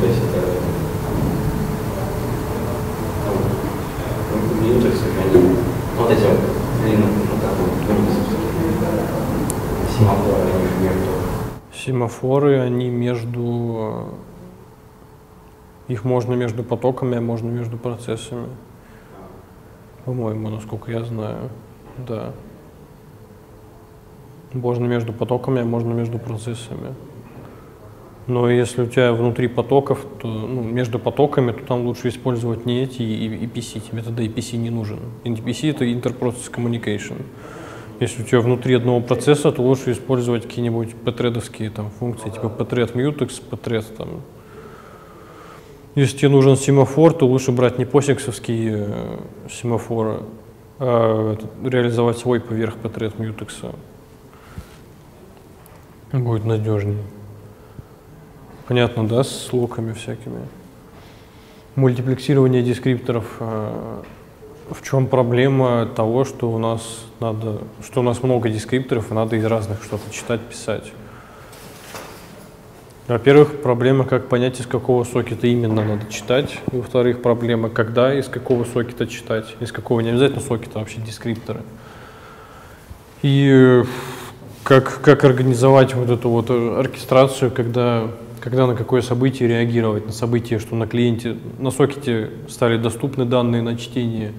то есть это мьютексы, они вот эти семафоры, они между. Семафоры, они между... Их можно между потоками, а можно между процессами. По-моему, насколько я знаю, да. Можно между потоками, а можно между процессами. Но если у тебя внутри потоков, то между потоками, то там лучше использовать не эти и EPC. Тебе тогда EPC не нужен. EPC — это Interprocess Communication. Если у тебя внутри одного процесса, то лучше использовать какие-нибудь pthread-овские там функции, типа pthread mutex, pthread там. Если тебе нужен семафор, то лучше брать не посиксовские семафоры, а реализовать свой поверх pthread mutex. Будет надежнее. Понятно, да, с локами всякими. Мультиплексирование дескрипторов. В чем проблема того, что у нас много дескрипторов, и надо из разных что-то читать, писать? Во-первых, проблема, как понять, из какого сокета именно надо читать. Во-вторых, проблема, когда, из какого сокета читать. Из какого не обязательно сокета, вообще дескрипторы. И как организовать вот эту вот оркестрацию, когда на какое событие реагировать, на событие, что на клиенте, на сокете стали доступны данные на чтение,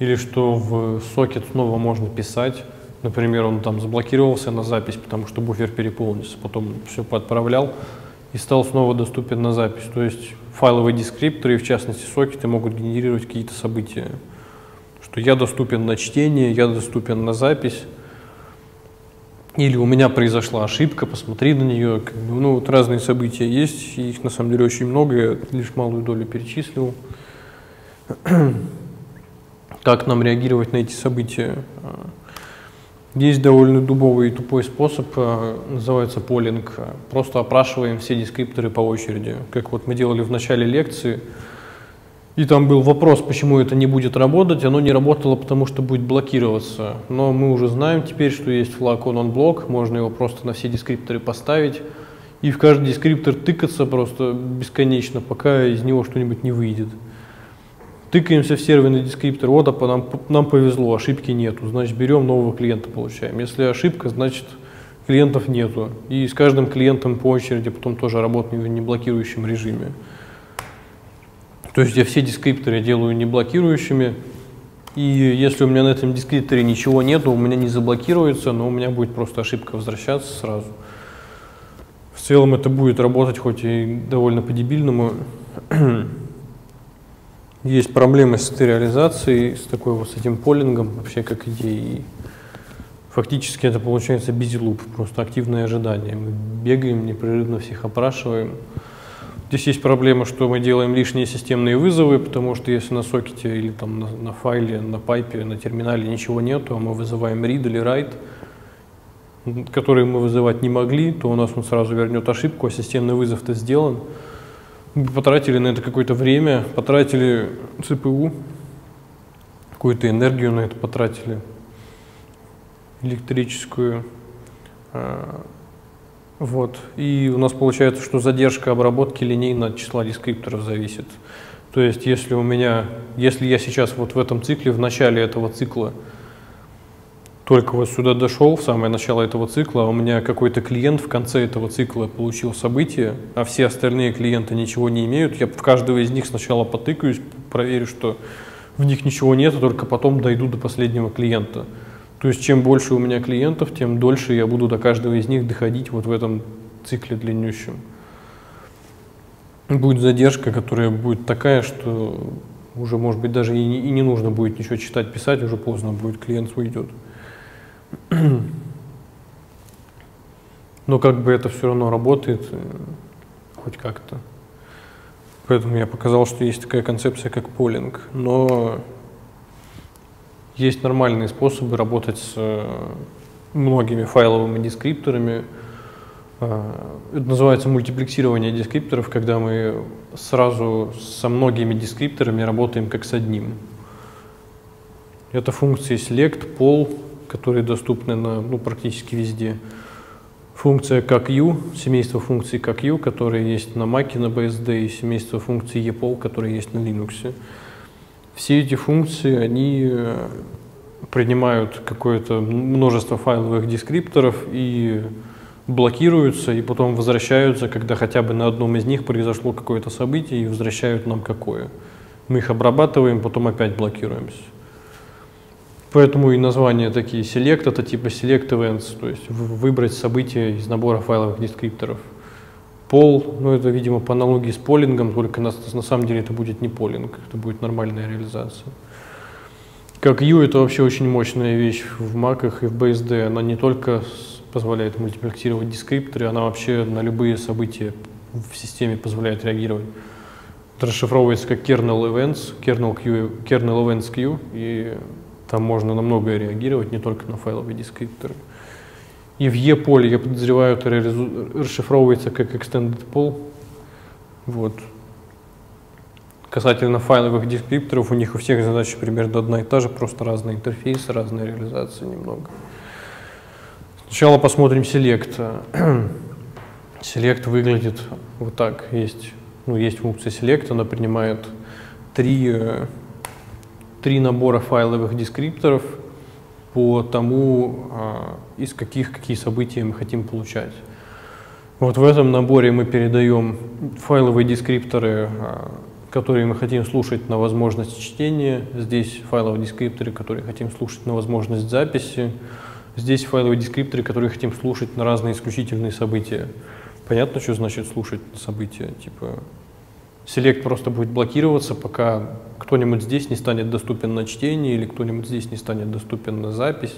или что в сокет снова можно писать, например, он там заблокировался на запись, потому что буфер переполнился, потом все подправлял и стал снова доступен на запись. То есть файловые дескрипторы, в частности сокеты, могут генерировать какие-то события, что я доступен на чтение, я доступен на запись. Или у меня произошла ошибка, посмотри на нее. Ну, вот разные события есть, их на самом деле очень много, я лишь малую долю перечислил. Как нам реагировать на эти события? Есть довольно дубовый и тупой способ, называется полинг. Просто опрашиваем все дескрипторы по очереди, как вот мы делали в начале лекции. И там был вопрос, почему это не будет работать. Оно не работало, потому что будет блокироваться. Но мы уже знаем теперь, что есть флаг on-on-block, можно его просто на все дескрипторы поставить и в каждый дескриптор тыкаться просто бесконечно, пока из него что-нибудь не выйдет. Тыкаемся в серверный дескриптор, вот а нам повезло, ошибки нету, значит берем нового клиента получаем. Если ошибка, значит клиентов нету. И с каждым клиентом по очереди потом тоже работаем в неблокирующем режиме. То есть я все дескрипторы делаю неблокирующими. И если у меня на этом дескрипторе ничего нету, у меня не заблокируется, но у меня будет просто ошибка возвращаться сразу. В целом это будет работать хоть и довольно по-дебильному. Есть проблемы с этой реализацией, с такой вот с этим полингом, вообще как идеей. Фактически это получается бизилуп, просто активное ожидание. Мы бегаем, непрерывно всех опрашиваем. Здесь есть проблема, что мы делаем лишние системные вызовы, потому что если на сокете или там на файле, на пайпе, на терминале ничего нету, а мы вызываем read или write, которые мы вызывать не могли, то у нас он сразу вернет ошибку, а системный вызов-то сделан. Мы потратили на это какое-то время, потратили CPU, какую-то энергию на это потратили, электрическую. Вот. И у нас получается, что задержка обработки линейно от числа дескрипторов зависит. То есть, если я сейчас вот в этом цикле, в начале этого цикла, только вот сюда дошел, в самое начало этого цикла, у меня какой-то клиент в конце этого цикла получил событие, а все остальные клиенты ничего не имеют. Я в каждого из них сначала потыкаюсь, проверю, что в них ничего нет, а только потом дойду до последнего клиента. То есть чем больше у меня клиентов, тем дольше я буду до каждого из них доходить вот в этом цикле длиннющем. Будет задержка, которая будет такая, что уже, может быть, даже и не нужно будет ничего читать, писать, уже поздно будет, клиент уйдет. Но как бы это все равно работает хоть как-то. Поэтому я показал, что есть такая концепция, как полинг. Но есть нормальные способы работать с многими файловыми дескрипторами. Это называется мультиплексирование дескрипторов, когда мы сразу со многими дескрипторами работаем как с одним. Это функции select, poll, которые доступны на, практически везде. Функция как U, семейство функций как U, которые есть на Mac, на BSD, и семейство функций ePoll, которые есть на Linux. Все эти функции, они принимают какое-то множество файловых дескрипторов и блокируются, и потом возвращаются, когда хотя бы на одном из них произошло какое-то событие, и возвращают нам какое. Мы их обрабатываем, потом опять блокируемся. Поэтому и названия такие select, это типа select events, то есть выбрать события из набора файловых дескрипторов. Poll, ну это, видимо, по аналогии с полингом, только на самом деле это будет не полинг, это будет нормальная реализация. Как U, это вообще очень мощная вещь в маках и в BSD, она не только позволяет мультиплексировать дескрипторы, она вообще на любые события в системе позволяет реагировать. Это расшифровывается как kernel events, kernel events Q, и там можно на многое реагировать, не только на файловые дескрипторы. И в e-поле, я подозреваю, это расшифровывается как extended poll. Вот. Касательно файловых дескрипторов, у них у всех задача примерно одна и та же, просто разные интерфейсы, разные реализации немного. Сначала посмотрим select. Select выглядит вот так. Есть функция select, она принимает три набора файловых дескрипторов по тому, из какие события мы хотим получать. Вот в этом наборе мы передаем файловые дескрипторы, которые мы хотим слушать на возможность чтения. Здесь файловые дескрипторы, которые хотим слушать на возможность записи. Здесь файловые дескрипторы, которые хотим слушать на разные исключительные события. Понятно, что значит слушать события? Типа select просто будет блокироваться, пока кто-нибудь здесь не станет доступен на чтение, или кто-нибудь здесь не станет доступен на запись,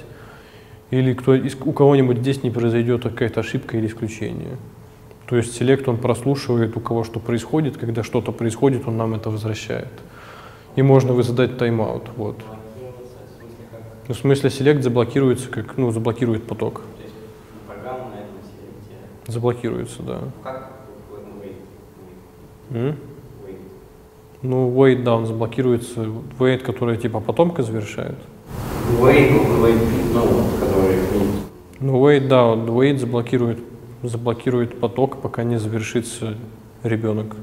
или у кого-нибудь здесь не произойдет какая-то ошибка или исключение. То есть select он прослушивает, у кого что происходит, когда что-то происходит, он нам это возвращает. И можно задать тайм-аут. Вот. В смысле select заблокируется, как, заблокирует поток. То есть программа на этом селекте заблокируется, да. Wait down заблокируется, wait, которая типа потомка завершает. Wait заблокирует поток, пока не завершится ребенок.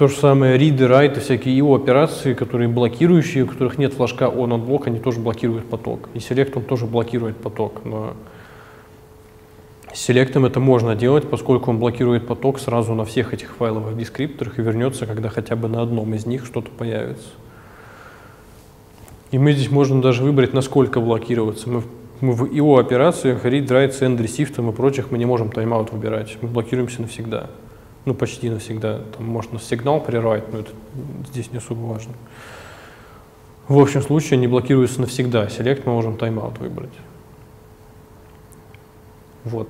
То же самое read, write, всякие IO операции, которые блокирующие, у которых нет флажка on от блок, они тоже блокируют поток. И select он тоже блокирует поток. Но с селектом это можно делать, поскольку он блокирует поток сразу на всех этих файловых дескрипторах и вернется, когда хотя бы на одном из них что-то появится. И мы здесь можем даже выбрать, насколько блокироваться. Мы в IO операциях, read, write, send, receive и прочих мы не можем тайм-аут выбирать. Мы блокируемся навсегда. Ну, почти навсегда. Там можно сигнал прервать, но это здесь не особо важно. В общем случае они блокируются навсегда. Select мы можем тайм-аут выбрать. Вот.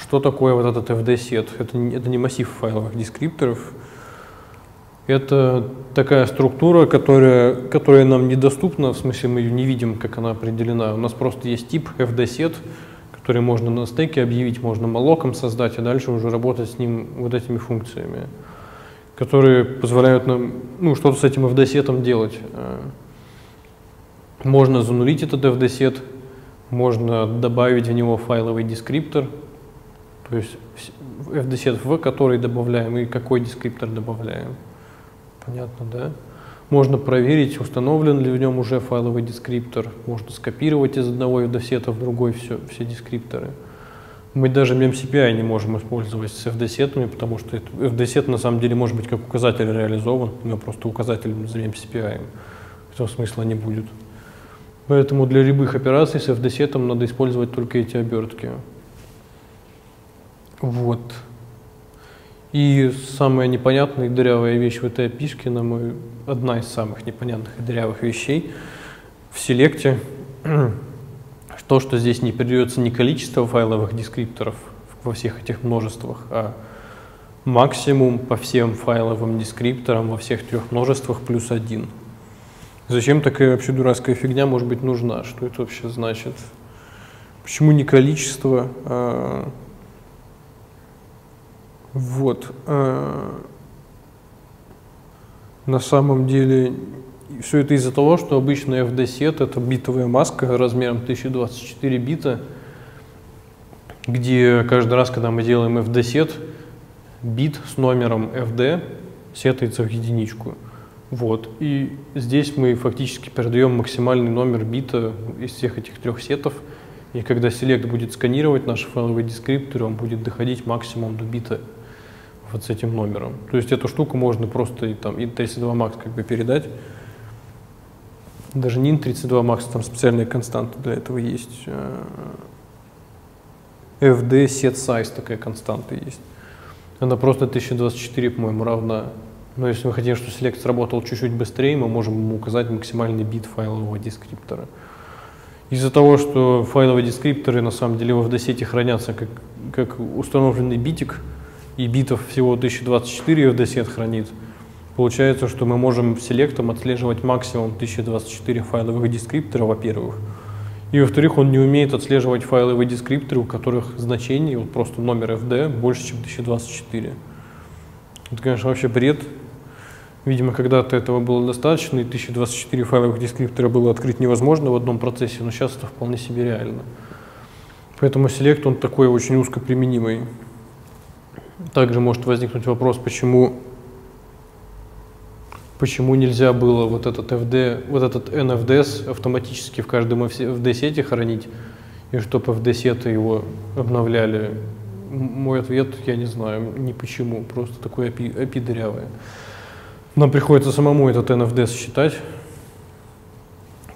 Что такое вот этот fd-set? Это не массив файловых дескрипторов. Это такая структура, которая нам недоступна, в смысле мы ее не видим, как она определена. У нас просто есть тип fd-set, который можно на стеке объявить, можно молоком создать, а дальше уже работать с ним вот этими функциями, которые позволяют нам что-то с этим fd-сетом делать. Можно занулить этот fd-сет, можно добавить в него файловый дескриптор, то есть fd-сет, в который добавляем и какой дескриптор добавляем. Понятно, да? Можно проверить, установлен ли в нем уже файловый дескриптор, можно скопировать из одного fd-сета в другой все дескрипторы. Мы даже MemCPI не можем использовать с fd-сетами, потому что fd-сет на самом деле может быть как указатель реализован, но просто указатель за MemCPI, в этом смысла не будет. Поэтому для любых операций с fd-сетом надо использовать только эти обертки. Вот. И самая непонятная и дырявая вещь в этой API-шке, одна из самых непонятных и дырявых вещей в селекте, то, что здесь не передается не количество файловых дескрипторов во всех этих множествах, а максимум по всем файловым дескрипторам во всех трех множествах плюс 1. Зачем такая вообще дурацкая фигня может быть нужна? Что это вообще значит? Почему не количество? Вот. На самом деле все это из-за того, что обычный fd-сет — это битовая маска размером 1024 бита, где каждый раз, когда мы делаем fd-сет, бит с номером fd сетается в единичку. Вот. И здесь мы фактически передаем максимальный номер бита из всех этих трех сетов. И когда select будет сканировать наши файловые дескрипторы, он будет доходить максимум до бита вот с этим номером. То есть эту штуку можно просто и 32max как бы передать. Даже не int32max, там специальная константа для этого есть. fd set size такая константа есть. Она просто 1024, по-моему, равна. Но если мы хотим, чтобы select сработал чуть-чуть быстрее, мы можем ему указать максимальный бит файлового дескриптора. Из-за того, что файловые дескрипторы на самом деле в fd-сете хранятся как установленный битик, и битов всего 1024 fd-сет хранит, получается, что мы можем селектом отслеживать максимум 1024 файловых дескриптора, во-первых. И во-вторых, он не умеет отслеживать файловые дескрипторы, у которых значение, вот просто номер fd, больше, чем 1024. Это, конечно, вообще бред. Видимо, когда-то этого было достаточно, и 1024 файловых дескриптора было открыть невозможно в одном процессе, но сейчас это вполне себе реально. Поэтому select, он такой очень узко применимый. Также может возникнуть вопрос, почему нельзя было вот этот nfds автоматически в каждом fd-сете хранить, и чтобы fd-сеты его обновляли. Мой ответ, я не знаю, ни почему, просто такое API дырявое. Нам приходится самому этот nfd считать.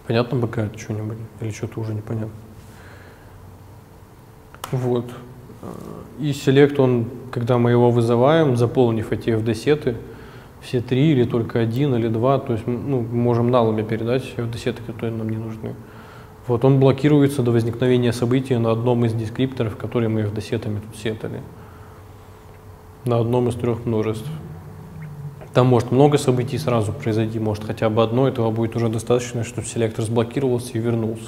Понятно пока что-нибудь? Или что-то уже непонятно? Вот. И select, он, когда мы его вызываем, заполнив эти fd-сеты, все три или только один, или два, то есть можем налами передать fd-сеты, которые нам не нужны. Вот он блокируется до возникновения события на одном из дескрипторов, которые мы fd-сетами тут сетали. На одном из трех множеств. Там может много событий сразу произойти, может хотя бы одно, этого будет уже достаточно, чтобы select разблокировался и вернулся.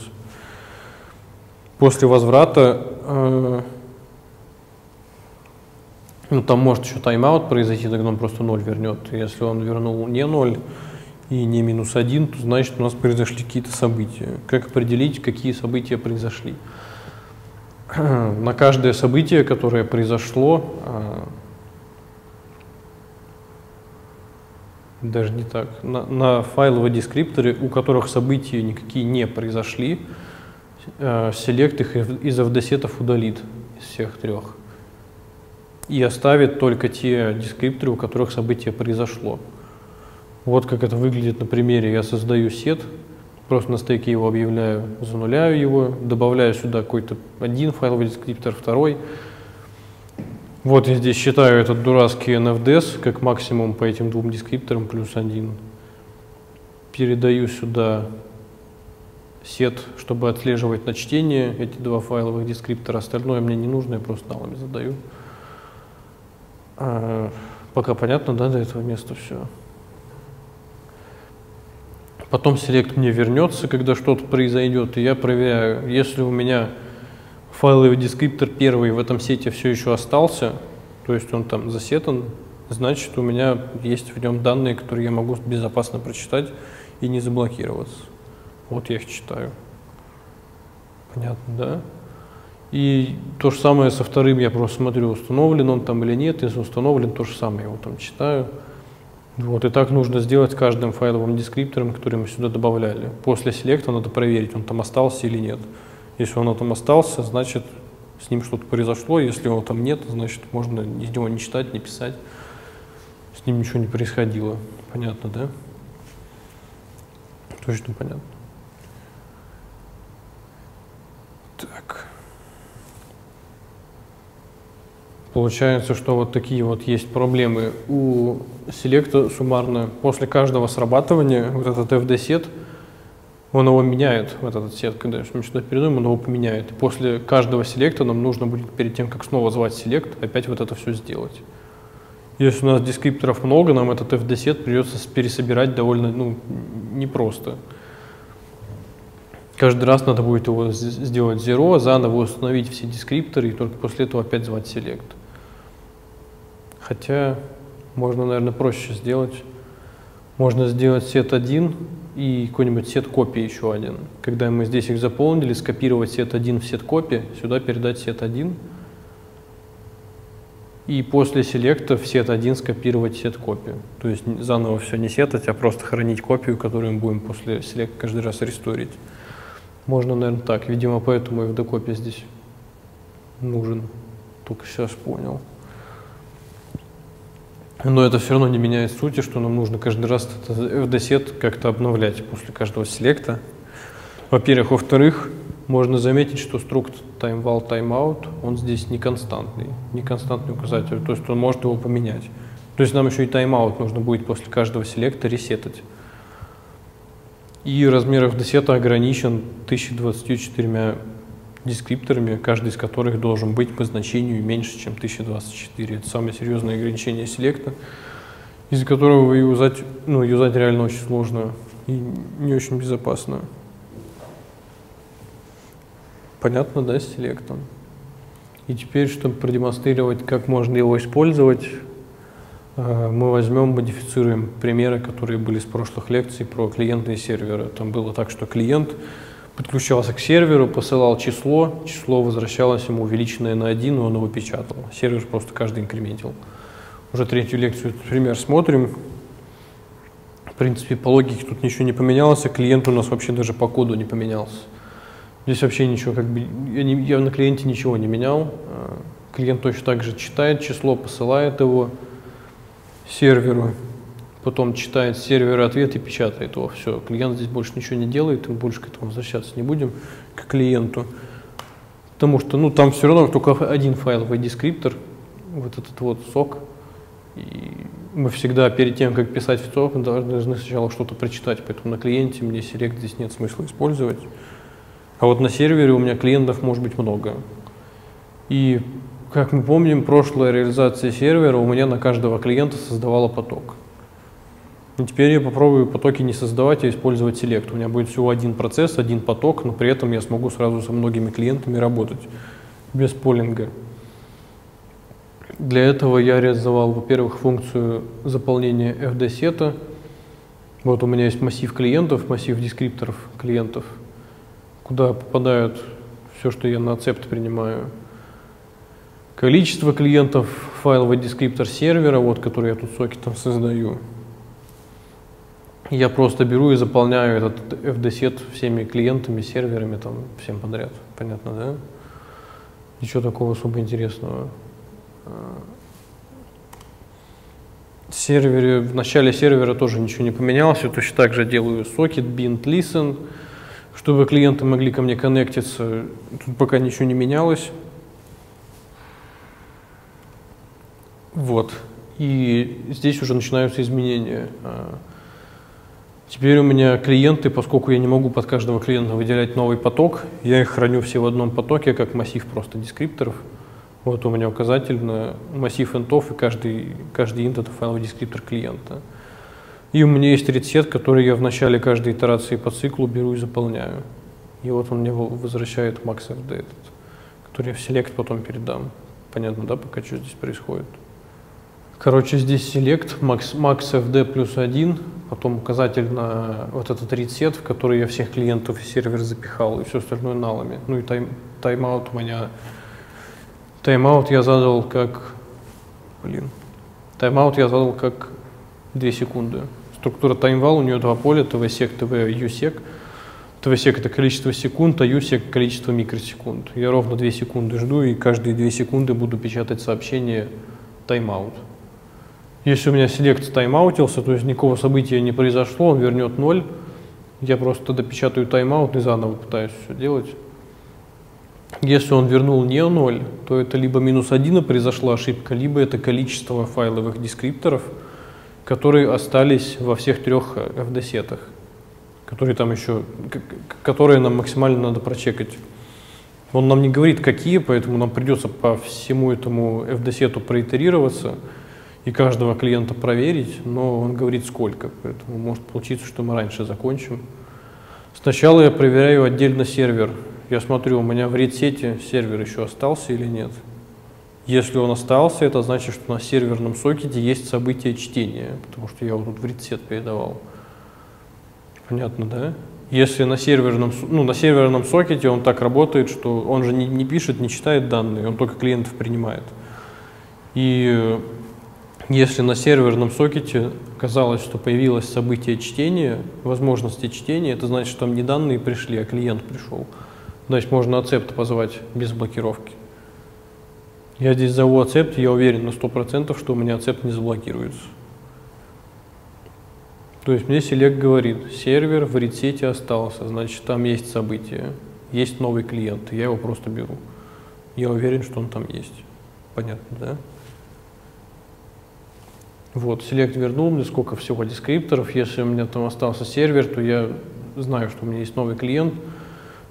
После возврата, там может еще тайм-аут произойти, тогда он просто 0 вернет. Если он вернул не 0 и не -1, то значит у нас произошли какие-то события. Как определить, какие события произошли? На каждое событие, которое произошло, даже не так, на файловые дескрипторы, у которых события никакие не произошли, селект их из авдосетов удалит из всех трех и оставит только те дескрипторы, у которых событие произошло. Вот как это выглядит на примере. Я создаю сет, просто на стеке его объявляю, зануляю его, добавляю сюда какой-то один файловый дескриптор, второй. Вот я здесь считаю этот дурацкий nfdes как максимум по этим двум дескрипторам +1. Передаю сюда сет, чтобы отслеживать на чтение эти два файловых дескриптора. Остальное мне не нужно, я просто налами задаю. Пока понятно, да, до этого места все. Потом селект мне вернется, когда что-то произойдет, и я проверяю, если у меня файловый дескриптор первый в этом сете все еще остался, то есть он там засетан, значит, у меня есть в нем данные, которые я могу безопасно прочитать и не заблокироваться. Вот я их читаю. Понятно, да? И то же самое со вторым, я просто смотрю, установлен он там или нет. Если установлен, то же самое, я его там читаю. Вот, и так нужно сделать каждым файловым дескриптором, который мы сюда добавляли. После селекта надо проверить, он там остался или нет. Если он там остался, значит, с ним что-то произошло. Если его там нет, значит, можно из него не читать, не писать. С ним ничего не происходило. Понятно, да? Точно понятно. Так. Получается, что вот такие вот есть проблемы у селекта суммарно. После каждого срабатывания вот этот fd-сет, он его меняет, вот этот сет, когда мы сюда перейдем, он его поменяет. После каждого селекта нам нужно будет, перед тем, как снова звать селект, опять вот это все сделать. Если у нас дескрипторов много, нам этот fd-сет придется пересобирать довольно непросто. Каждый раз надо будет его сделать 0, заново установить все дескрипторы, и только после этого опять звать селект. Хотя можно, наверное, проще сделать. Можно сделать сет 1 и какой-нибудь сет копии еще один. Когда мы здесь их заполнили, скопировать сет 1 в сет копии, сюда передать сет 1. И после селекта в сет 1 скопировать сет копию. То есть заново все не сетать, а просто хранить копию, которую мы будем после селекта каждый раз ресторить. Можно, наверное, так. Видимо, поэтому fd-копия здесь нужен. Только сейчас понял. Но это все равно не меняет сути, что нам нужно каждый раз fd-сет как-то обновлять после каждого селекта. Во-первых. Во-вторых, можно заметить, что структ timeval, timeout, он здесь неконстантный указатель, то есть он может его поменять. То есть нам еще и timeout нужно будет после каждого селекта ресетать. И размер fd-сета ограничен 1024 дескрипторами, каждый из которых должен быть по значению меньше, чем 1024. Это самое серьезное ограничение селекта, из-за которого юзать реально очень сложно и не очень безопасно. Понятно, да, с селектом? И теперь, чтобы продемонстрировать, как можно его использовать, мы возьмем, модифицируем примеры, которые были с прошлых лекций про клиенты и серверы. Там было так, что клиент подключался к серверу, посылал число возвращалось ему увеличенное на 1, и он его печатал. Сервер просто каждый инкрементил. Уже третью лекцию этот пример смотрим. В принципе, по логике тут ничего не поменялось, а клиент у нас вообще даже по коду не поменялся. Здесь вообще ничего, как бы, я на клиенте ничего не менял. Клиент точно так же читает число, посылает его серверу, потом читает сервер ответ и печатает его. Все, клиент здесь больше ничего не делает, и больше к этому возвращаться не будем, к клиенту. Потому что, ну, там все равно только один файловый дескриптор, вот этот вот сок. И мы всегда перед тем, как писать в сок, должны сначала что-то прочитать, поэтому на клиенте мне селект здесь нет смысла использовать. А вот на сервере у меня клиентов может быть много. И как мы помним, прошлая реализация сервера у меня на каждого клиента создавала поток. И теперь я попробую потоки не создавать, а использовать селект. У меня будет всего один процесс, один поток, но при этом я смогу сразу со многими клиентами работать без полинга. Для этого я реализовал, во-первых, функцию заполнения fd-сета. Вот у меня есть массив клиентов, массив дескрипторов клиентов, куда попадают все, что я на accept принимаю. Количество клиентов, файловый дескриптор сервера, вот который я тут сокетом создаю. Я просто беру и заполняю этот FD-сет всеми клиентами, серверами, там, всем подряд. Понятно, да? Ничего такого особо интересного. В сервере, в начале сервера тоже ничего не поменялось. Я точно так же делаю socket, bind, listen, чтобы клиенты могли ко мне коннектиться. Тут пока ничего не менялось. Вот. И здесь уже начинаются изменения. Теперь у меня клиенты, поскольку я не могу под каждого клиента выделять новый поток, я их храню все в одном потоке, как массив просто дескрипторов. Вот у меня указатель на массив интов, и каждый инт — это файловый дескриптор клиента. И у меня есть read-сет, который я в начале каждой итерации по циклу беру и заполняю. И вот он мне возвращает max_fd этот, который я в select потом передам. Понятно, да, пока что здесь происходит? Короче, здесь select, max_fd плюс 1, потом указатель на вот этот read-сет, в который я всех клиентов и сервер запихал, и все остальное налами. Ну и тайм-аут у меня... Тайм-аут я задал как... Тайм-аут я задал как 2 секунды. Структура таймвал, у нее два поля, tvsec, tvusec. tvsec — это количество секунд, а usec — количество микросекунд. Я ровно 2 секунды жду, и каждые 2 секунды буду печатать сообщение тайм-аут. Если у меня select тайм-аутился, то есть никакого события не произошло, он вернет 0. Я просто допечатаю тайм-аут и заново пытаюсь все делать. Если он вернул не 0, то это либо минус 1 произошла ошибка, либо это количество файловых дескрипторов, которые остались во всех 3 FD-сетах, которые нам максимально надо прочекать. Он нам не говорит, какие, поэтому нам придется по всему этому FD-сету проитерироваться и каждого клиента проверить, но он говорит, сколько, поэтому может получиться, что мы раньше закончим. Сначала я проверяю отдельно сервер. Я смотрю, у меня в read-сете сервер еще остался или нет. Если он остался, это значит, что на серверном сокете есть событие чтения, потому что я его тут в read-сет передавал. Понятно, да? Если на серверном сокете он так работает, что он же не пишет, не читает данные, он только клиентов принимает. И если на серверном сокете оказалось, что появилось событие чтения, возможности чтения, это значит, что там не данные пришли, а клиент пришел. Значит, можно accept позвать без блокировки. Я здесь зову accept, я уверен на 100%, что у меня accept не заблокируется. То есть мне select говорит, сервер в read-сете остался, значит, там есть событие, есть новый клиент, я его просто беру. Я уверен, что он там есть. Понятно, да? Вот, select вернул мне сколько всего дескрипторов. Если у меня там остался сервер, то я знаю, что у меня есть новый клиент.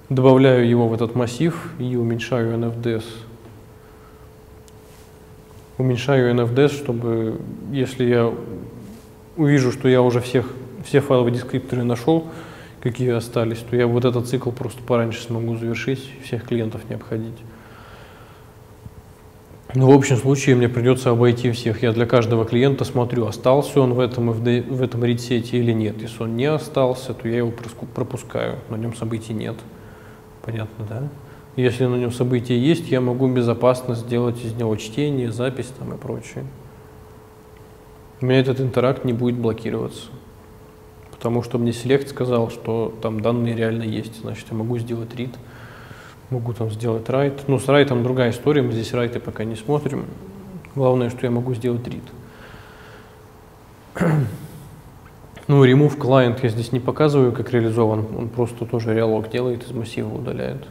Добавляю его в этот массив и уменьшаю NFDS. Уменьшаю NFDS, чтобы, если я увижу, что я уже все файловые дескрипторы нашел, какие остались, то я вот этот цикл просто пораньше смогу завершить, всех клиентов не обходить. Но в общем случае мне придется обойти всех. Я для каждого клиента смотрю, остался он в этом read-сете или нет. Если он не остался, то я его пропускаю, на нем событий нет. Понятно, да? Если на нем события есть, я могу безопасно сделать из него чтение, запись там и прочее. У меня этот интеракт не будет блокироваться, потому что мне select сказал, что там данные реально есть, значит, я могу сделать read, могу там сделать write. Ну, с write там другая история, мы здесь write пока не смотрим. Главное, что я могу сделать read. Ну, remove client я здесь не показываю, как реализован, он просто тоже реалог делает, из массива удаляет.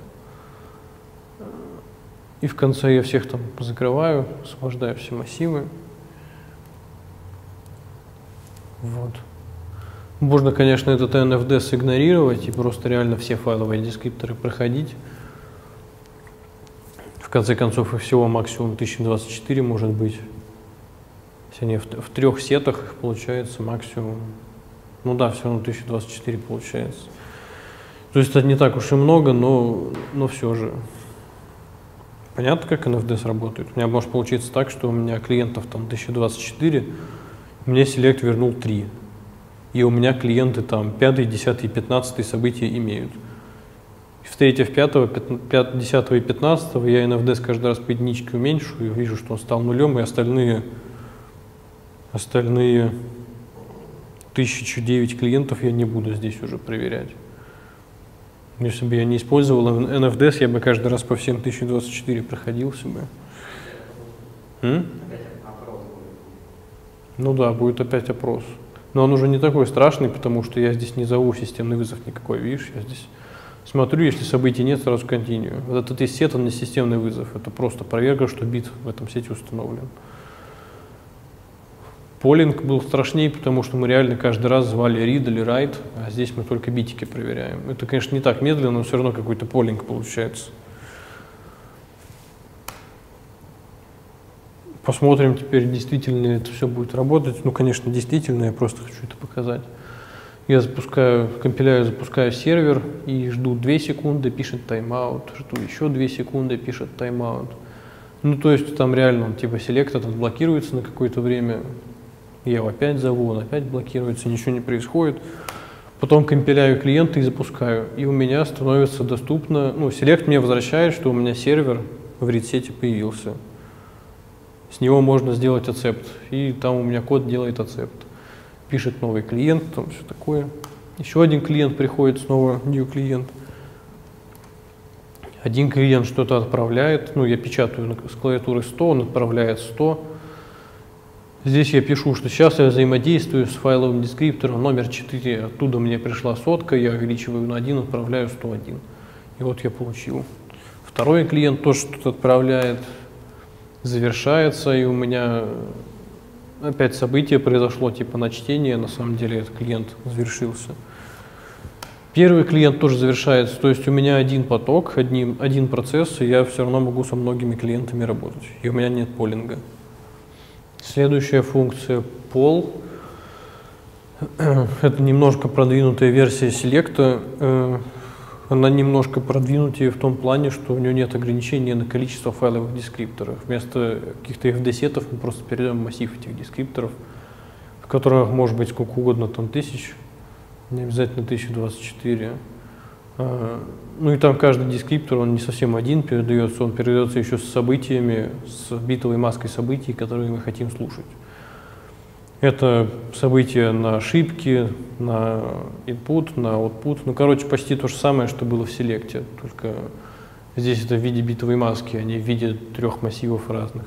И в конце я всех там закрываю, освобождаю все массивы. Вот. Можно, конечно, этот NFD игнорировать и просто реально все файловые дескрипторы проходить. В конце концов, их всего максимум 1024 может быть. Если они в 3 сетах, их получается максимум. Ну да, все равно 1024 получается. То есть это не так уж и много, но все же. Понятно, как NFDS работает? У меня может получиться так, что у меня клиентов там 1024, мне select вернул 3. И у меня клиенты там 5, 10, 15 события имеют. Встретив 5, 10 и 15, я NFDS каждый раз по единичке уменьшу, и вижу, что он стал нулем, и остальные 1009 клиентов я не буду здесь уже проверять. Если бы я не использовал NFDS, я бы каждый раз по всем 1024 проходился бы. Ну да, будет опять опрос. Но он уже не такой страшный, потому что я здесь не зову системный вызов никакой, видишь, я здесь смотрю, если событий нет, сразу continue. Вот этот из-сет, он не системный вызов, это просто проверка, что бит в этом сете установлен. Полинг был страшнее, потому что мы реально каждый раз звали read или write, а здесь мы только битики проверяем. Это, конечно, не так медленно, но все равно какой-то полинг получается. Посмотрим теперь, действительно ли это все будет работать. Ну, конечно, действительно, я просто хочу это показать. Я запускаю, компиляю, запускаю сервер и жду 2 секунды, пишет тайм-аут, жду еще 2 секунды, пишет тайм-аут. Ну, то есть там реально, типа, селект этот блокируется на какое-то время, я его опять зову, он опять блокируется, ничего не происходит. Потом компиляю клиента и запускаю, и у меня становится доступно, ну, селект мне возвращает, что у меня сервер в read-сете появился. С него можно сделать accept, и там у меня код делает accept. Пишет новый клиент, там все такое. Еще один клиент приходит, снова new клиент. Один клиент что-то отправляет, ну я печатаю с клавиатуры 100, он отправляет 100. Здесь я пишу, что сейчас я взаимодействую с файловым дескриптором номер 4, оттуда мне пришла 100, я увеличиваю на 1, отправляю 101. И вот я получил. Второй клиент тоже что-то отправляет. Завершается, и у меня опять событие произошло, типа на чтение, на самом деле этот клиент завершился. Первый клиент тоже завершается, то есть у меня один поток, один процесс, и я все равно могу со многими клиентами работать, и у меня нет полинга. Следующая функция poll. Это немножко продвинутая версия селекта. Она немножко продвинутее в том плане, что у нее нет ограничения на количество файловых дескрипторов. Вместо каких-то FD-сетов мы просто передаем массив этих дескрипторов, в которых может быть сколько угодно, там тысяч, не обязательно 1024. Ну и там каждый дескриптор, он не совсем один передается, он передается еще с событиями, с битовой маской событий, которые мы хотим слушать. Это события на ошибки, на input, на output. Ну, короче, почти то же самое, что было в селекте, только здесь это в виде битовой маски, а не в виде 3 массивов разных.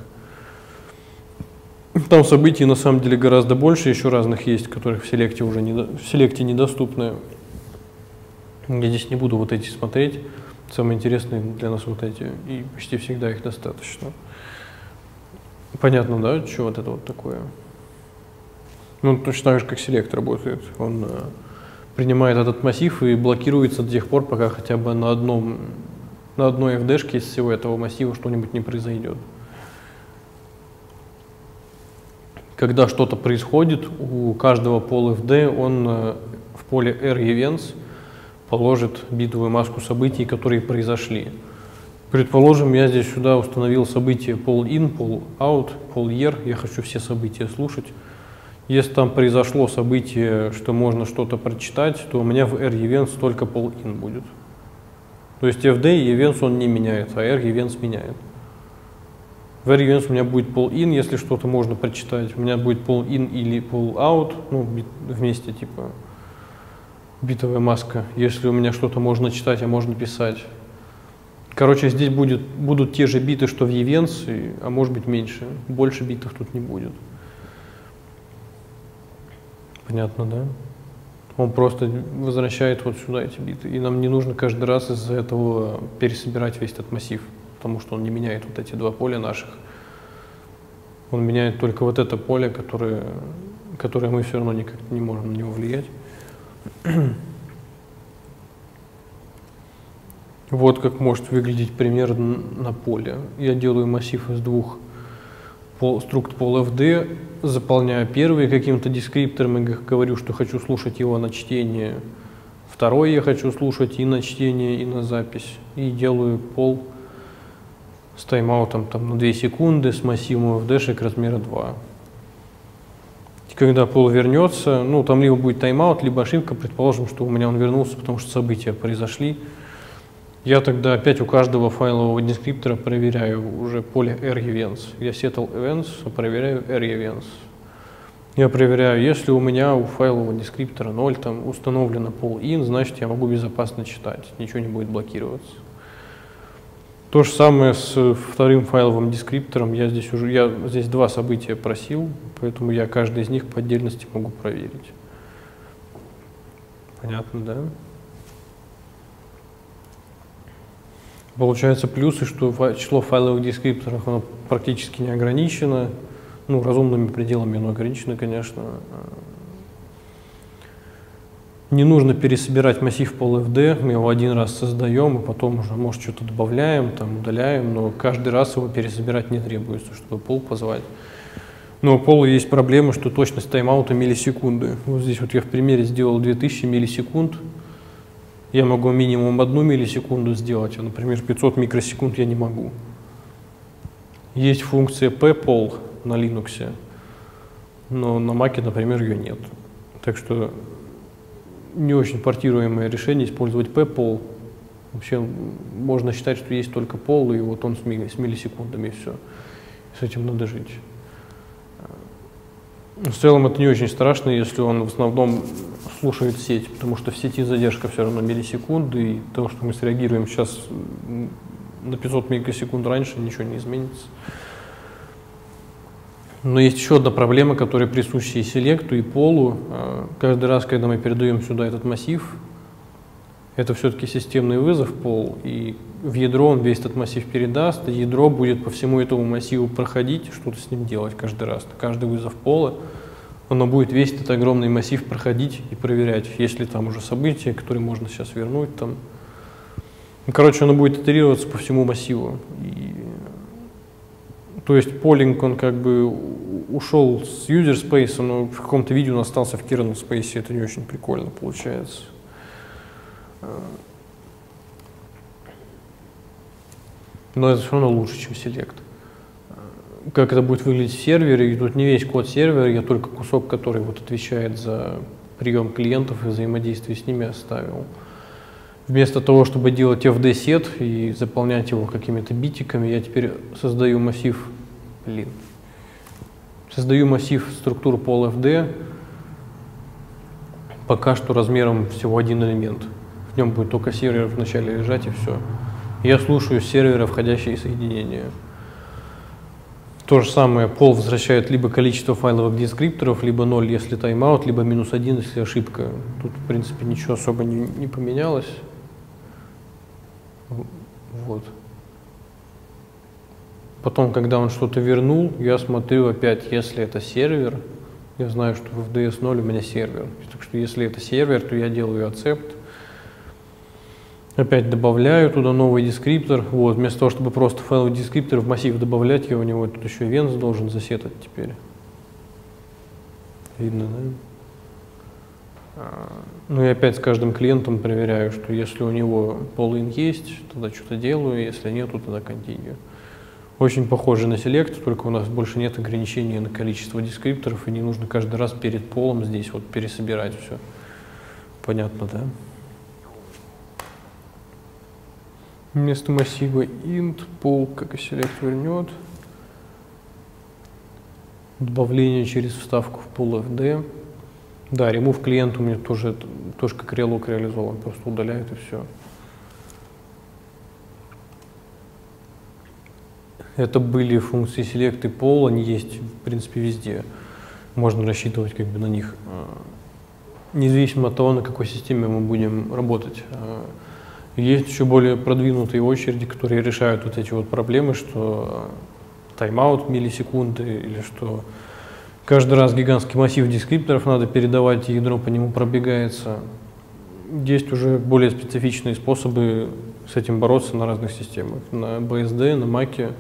Там событий на самом деле гораздо больше, еще разных есть, которых в селекте уже недоступны. Я здесь не буду вот эти смотреть. Самые интересные для нас вот эти, и почти всегда их достаточно. Понятно, да, что вот это вот такое? Ну, точно так же, как селект работает. Он принимает этот массив и блокируется до тех пор, пока хотя бы на одной FD-шке из всего этого массива что-нибудь не произойдет. Когда что-то происходит, у каждого пола FD он в поле R-events положит битовую маску событий, которые произошли. Предположим, я здесь сюда установил события poll-in, poll-out, poll-year. Я хочу все события слушать. Если там произошло событие, что можно что-то прочитать, то у меня в R-events только poll-in будет. То есть FD и events он не меняет, а R-events меняет. В R-events у меня будет poll-in, если что-то можно прочитать. У меня будет poll-in или poll-out, ну, вместе типа битовая маска. Если у меня что-то можно читать, а можно писать. Короче, здесь будут те же биты, что в events, а может быть меньше. Больше битов тут не будет. Понятно, да? Он просто возвращает вот сюда эти биты. И нам не нужно каждый раз из-за этого пересобирать весь этот массив, потому что он не меняет вот эти 2 поля наших. Он меняет только вот это поле, которое мы все равно никак не можем на него влиять. Вот как может выглядеть примерно на поле. Я делаю массив из 2 структ poll-fd, заполняю первый каким-то дескриптором и говорю, что хочу слушать его на чтение. Второй я хочу слушать и на чтение, и на запись. И делаю poll с тайм-аутом там, на 2 секунды с массивом fd-шек размера 2. И когда poll вернется, ну там либо будет тайм-аут, либо ошибка, предположим, что у меня он вернулся, потому что события произошли. Я тогда опять у каждого файлового дескриптора проверяю уже поле R-events. Я settle events, проверяю R-events. Я проверяю, если у меня у файлового дескриптора 0, там установлено pull-in, значит, я могу безопасно читать, ничего не будет блокироваться. То же самое с вторым файловым дескриптором. Я здесь два события просил, поэтому я каждый из них по отдельности могу проверить. Понятно, да? Получается плюсы, что число файловых дескрипторов оно практически не ограничено. Ну, разумными пределами оно ограничено, конечно. Не нужно пересобирать массив PolFD, мы его один раз создаем, и потом уже, может, что-то добавляем, там, удаляем, но каждый раз его пересобирать не требуется, чтобы пол позвать. Но у пола есть проблема, что точность тайм-аута миллисекунды. Вот здесь вот я в примере сделал 2000 миллисекунд. Я могу минимум 1 миллисекунду сделать, а, например, 500 микросекунд я не могу. Есть функция ppol на Linux, но на Mac, например, ее нет. Так что не очень портируемое решение использовать ppol. Вообще можно считать, что есть только пол, и вот он с миллисекундами, и все. С этим надо жить. В целом это не очень страшно, если он в основном слушает сеть, потому что в сети задержка все равно миллисекунды, и то, что мы среагируем сейчас на 500 микросекунд раньше, ничего не изменится. Но есть еще одна проблема, которая присуща и селекту, и полу. Каждый раз, когда мы передаем сюда этот массив, это все-таки системный вызов пол, и в ядро он весь этот массив передаст, и ядро будет по всему этому массиву проходить, что-то с ним делать каждый раз. Каждый вызов пола, оно будет весь этот огромный массив проходить и проверять, есть ли там уже события, которые можно сейчас вернуть. Там. Короче, оно будет итерироваться по всему массиву. И... То есть полинг, он как бы ушел с user space, но в каком-то виде он остался в kernel space, это не очень прикольно получается. Но это все равно лучше, чем селект. Как это будет выглядеть в сервере, и тут не весь код сервера, я только кусок, который вот отвечает за прием клиентов и взаимодействие с ними оставил. Вместо того, чтобы делать fd-сет и заполнять его какими-то битиками, я теперь создаю массив, создаю массив структур PolFD, пока что размером всего один элемент. В нем будет только сервер вначале лежать, и все. Я слушаю с сервера входящие соединения. То же самое, пол возвращает либо количество файловых дескрипторов, либо 0, если тайм-аут, либо -1, если ошибка. Тут, в принципе, ничего особо не поменялось. Вот. Потом, когда он что-то вернул, я смотрю опять, если это сервер, я знаю, что в DS0 у меня сервер. Так что, если это сервер, то я делаю accept. Опять добавляю туда новый дескриптор. Вот, вместо того, чтобы просто файловый дескриптор в массив добавлять, я у него тут еще венс должен засетать теперь. Видно, да? Ну и опять с каждым клиентом проверяю, что если у него pull-in есть, тогда что-то делаю, если нету, тогда continue. Очень похоже на select, только у нас больше нет ограничения на количество дескрипторов, и не нужно каждый раз перед полом здесь вот пересобирать все. Понятно, да? Вместо массива int, пол, как и select, вернет. Добавление через вставку в PolFD. Да, remove клиент у меня тоже как релок реализован, просто удаляет и все. Это были функции select и пол, они есть в принципе везде. Можно рассчитывать как бы на них, независимо от того, на какой системе мы будем работать. Есть еще более продвинутые очереди, которые решают вот эти вот проблемы, что тайм-аут миллисекунды, или что каждый раз гигантский массив дескрипторов надо передавать, и ядро по нему пробегается. Есть уже более специфичные способы с этим бороться на разных системах. На BSD, на Mac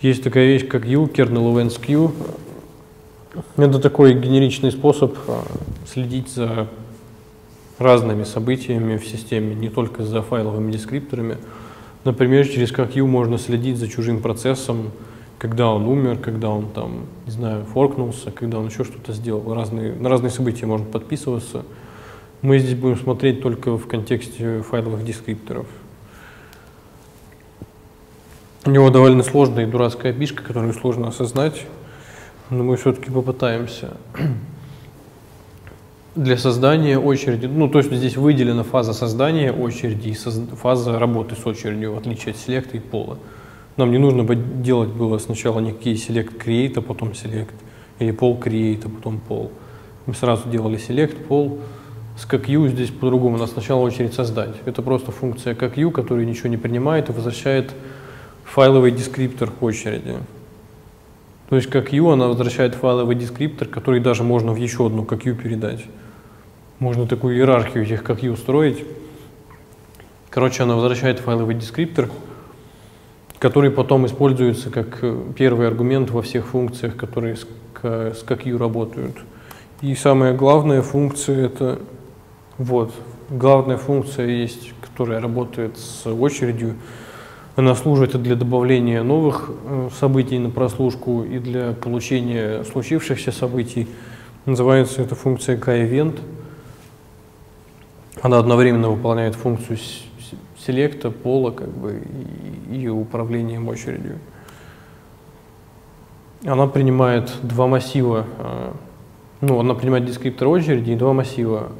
есть такая вещь, как U, kernel events queue. Это такой генеричный способ следить за разными событиями в системе, не только за файловыми дескрипторами. Например, через QQ можно следить за чужим процессом, когда он умер, когда он там, не знаю, форкнулся, когда он еще что-то сделал. На разные события можно подписываться. Мы здесь будем смотреть только в контексте файловых дескрипторов. У него довольно сложная и дурацкая API, которую сложно осознать. но мы все-таки попытаемся. Для создания очереди, ну то есть здесь выделена фаза создания очереди и фаза работы с очередью, в отличие от селекта и пола. Нам не нужно делать было сначала никакие select create, а потом select, или пол create, а потом пол. Мы сразу делали select, пол. С какью здесь по-другому, надо сначала очередь создать. Это просто функция какью, которая ничего не принимает и возвращает файловый дескриптор очереди. То есть какью она возвращает файловый дескриптор, который даже можно в еще одну какью передать. Можно такую иерархию этих какью устроить. Короче, она возвращает файловый дескриптор, который потом используется как первый аргумент во всех функциях, которые с какью работают. И самая главная функция это вот. Главная функция есть, которая работает с очередью. Она служит и для добавления новых событий на прослушку, и для получения случившихся событий. Называется эта функция kEvent. Она одновременно выполняет функцию селекта, пола, как бы, и управлением очередью. Она принимает два массива. Ну, она принимает дескриптор очереди и два массива.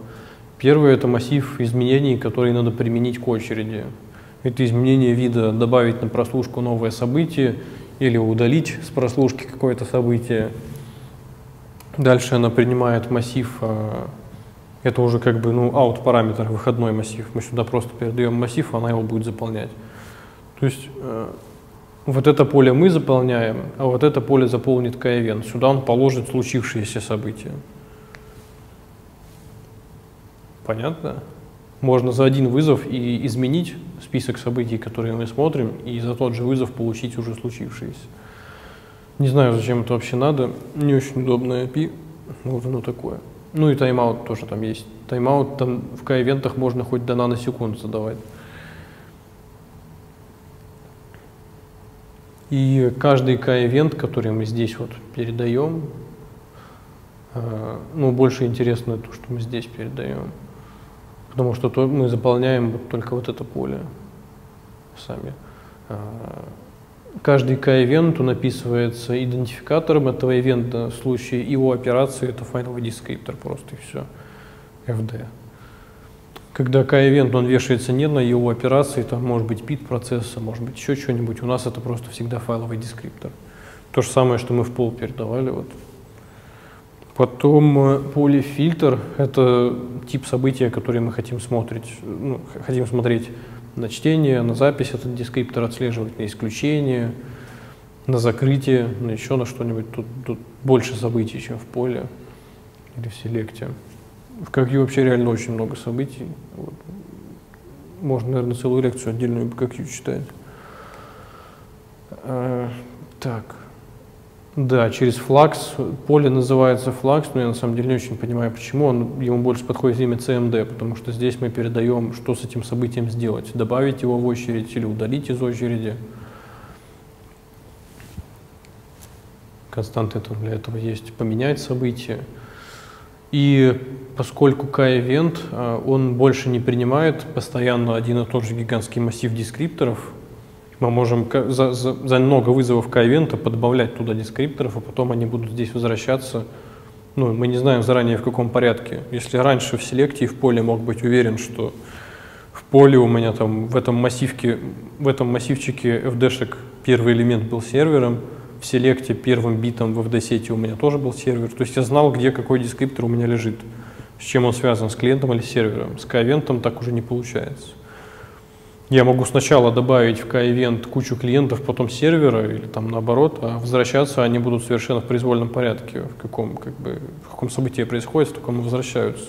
Первый — это массив изменений, которые надо применить к очереди. Это изменение вида, добавить на прослушку новое событие или удалить с прослушки какое-то событие. Дальше она принимает массив, это уже как бы ну, out параметр, выходной массив. Мы сюда просто передаем массив, она его будет заполнять. То есть вот это поле мы заполняем, а вот это поле заполнит kEvent. Сюда он положит случившиеся события. Понятно? Можно за один вызов и изменить список событий, которые мы смотрим, и за тот же вызов получить уже случившиеся. Не знаю, зачем это вообще надо. Не очень удобное API. Вот оно такое. Ну и тайм-аут тоже там есть. Тайм-аут там в kEvent'ах можно хоть до наносекунд задавать. И каждый kEvent, который мы здесь вот передаем, ну больше интересно то, что мы здесь передаем. Потому что мы заполняем только вот это поле сами. Каждый kEvent написывается идентификатором этого ивента. В случае его операции это файловый дескриптор просто и все. FD. Когда kEvent он вешается не на его операции, там может быть PID процесса, может быть еще что-нибудь. У нас это просто всегда файловый дескриптор. То же самое, что мы в пол передавали. Вот. Потом поле фильтр — это тип события, которое мы хотим смотреть. Ну, хотим смотреть на чтение, на запись этот дескриптор отслеживать, на исключение, на закрытие, на еще на что-нибудь. Тут больше событий, чем в поле или в селекте. В какью вообще реально очень много событий. Вот. Можно, наверное, целую лекцию отдельную по какью читать. Так. Да, через флакс. Поле называется флакс, но я на самом деле не очень понимаю, почему. Ему больше подходит имя CMD, потому что здесь мы передаем, что с этим событием сделать. Добавить его в очередь или удалить из очереди. Константы для этого есть. Поменять событие. И поскольку kEvent, он больше не принимает постоянно один и тот же гигантский массив дескрипторов, мы можем за много вызовов kEvent подбавлять туда дескрипторов, а потом они будут здесь возвращаться. Ну, мы не знаем заранее, в каком порядке. Если раньше в селекте и в поле мог быть уверен, что в поле у меня там в этом массивчике FD-шек первый элемент был сервером, в селекте первым битом в FD-сети у меня тоже был сервер. То есть я знал, где какой дескриптор у меня лежит, с чем он связан, с клиентом или с сервером. С kEvent так уже не получается. Я могу сначала добавить в kEvent кучу клиентов, потом сервера или там наоборот, а возвращаться они будут совершенно в произвольном порядке, в каком событии происходит, в таком возвращаются.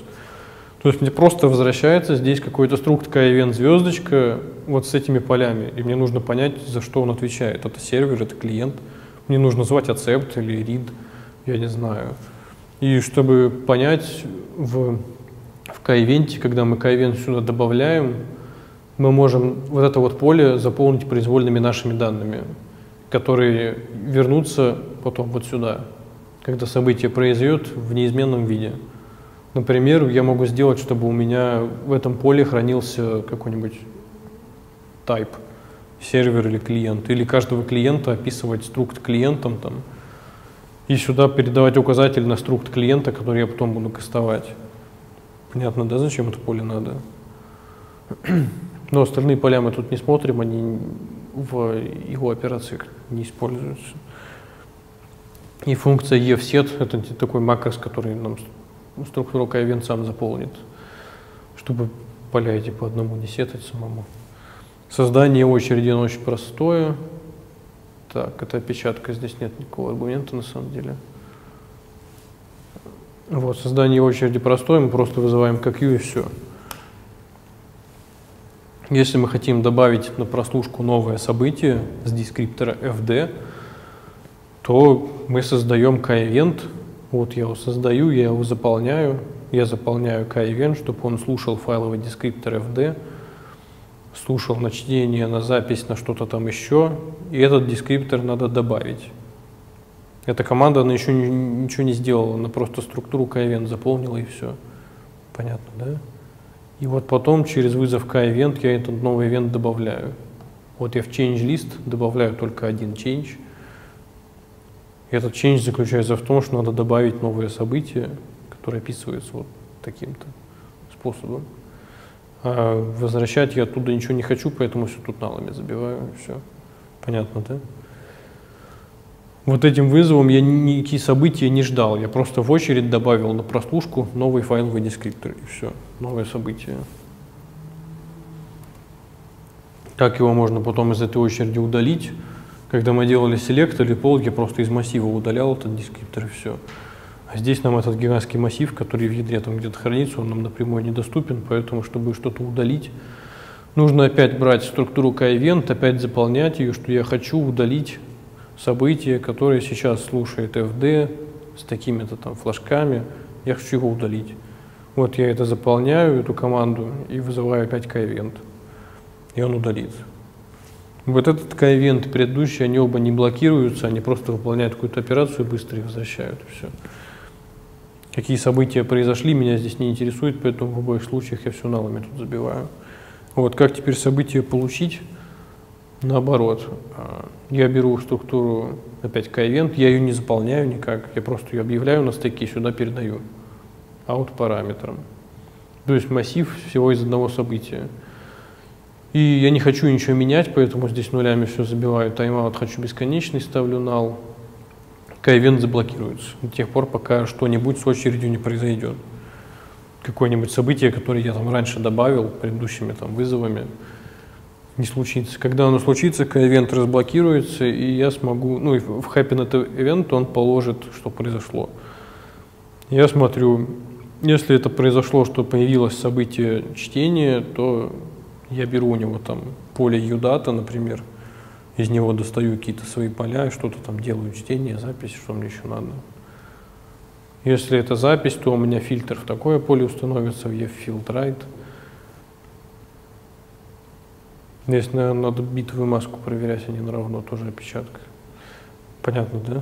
То есть мне просто возвращается здесь какой-то структ kEvent звездочка вот с этими полями, и мне нужно понять, за что он отвечает. Это сервер, это клиент, мне нужно звать accept или read, я не знаю. И чтобы понять в kEvent, когда мы kEvent сюда добавляем, мы можем вот это вот поле заполнить произвольными нашими данными, которые вернутся потом вот сюда, когда событие произойдет в неизменном виде. Например, я могу сделать, чтобы у меня в этом поле хранился какой-нибудь type, сервер или клиент, или каждого клиента описывать структ клиентом, там, и сюда передавать указатель на структ клиента, который я потом буду кастовать. Понятно, да, зачем это поле надо? Но остальные поля мы тут не смотрим, они в его операциях не используются. И функция EFSet — это такой макрос, который нам структуру event сам заполнит, чтобы поля эти по одному не сетать самому. Создание очереди очень простое. Так, это опечатка, здесь нет никакого аргумента на самом деле. Вот, создание очереди простое, мы просто вызываем как Q и все. Если мы хотим добавить на прослушку новое событие с дескриптора fd, то мы создаем k-event. Вот я его создаю, я его заполняю. Я заполняю k-event, чтобы он слушал файловый дескриптор fd, слушал на чтение, на запись, на что-то там еще. И этот дескриптор надо добавить. Эта команда, она еще ничего не сделала, она просто структуру k-event заполнила и все. Понятно, да? И вот потом через вызов k-event я этот новый event добавляю. Вот я в change-list добавляю только один change. Этот change заключается в том, что надо добавить новые события, которые описываются вот таким-то способом. А возвращать я оттуда ничего не хочу, поэтому все тут налами забиваю. Все. Понятно, да? Вот этим вызовом я никакие события не ждал. Я просто в очередь добавил на прослушку новый файловый дескриптор. И все. Новое событие. Как его можно потом из этой очереди удалить? Когда мы делали select или poll, я просто из массива удалял этот дескриптор и все. А здесь нам этот гигантский массив, который в ядре там где-то хранится, он нам напрямую недоступен, поэтому, чтобы что-то удалить, нужно опять брать структуру k-event, опять заполнять ее, что я хочу удалить событие, которое сейчас слушает fd с такими-то там флажками, я хочу его удалить. Вот я это заполняю, эту команду, и вызываю опять k-event, и он удалится. Вот этот k-event и предыдущий, они оба не блокируются, они просто выполняют какую-то операцию, быстро и возвращают, и все. Какие события произошли, меня здесь не интересует, поэтому в обоих случаях я все налами тут забиваю. Вот, как теперь события получить? Наоборот, я беру структуру, опять k-event, я ее не заполняю никак, я просто ее объявляю на стеке и сюда передаю out параметром. То есть массив всего из одного события. И я не хочу ничего менять, поэтому здесь нулями все забиваю. Тайм-аут хочу бесконечный, ставлю null. K-event заблокируется до тех пор, пока что-нибудь с очередью не произойдет. Какое-нибудь событие, которое я там раньше добавил предыдущими там вызовами, не случится. Когда оно случится, K-event разблокируется, и я смогу... Ну, и в happen event он положит, что произошло. Я смотрю, если это произошло, что появилось событие чтения, то я беру у него там поле UData, например, из него достаю какие-то свои поля, что-то там делаю, чтение, запись, что мне еще надо. Если это запись, то у меня фильтр в такое поле установится, в EFFieldWrite. Здесь, наверное, надо битовую маску проверять, а не наравно, тоже опечатка. Понятно, да?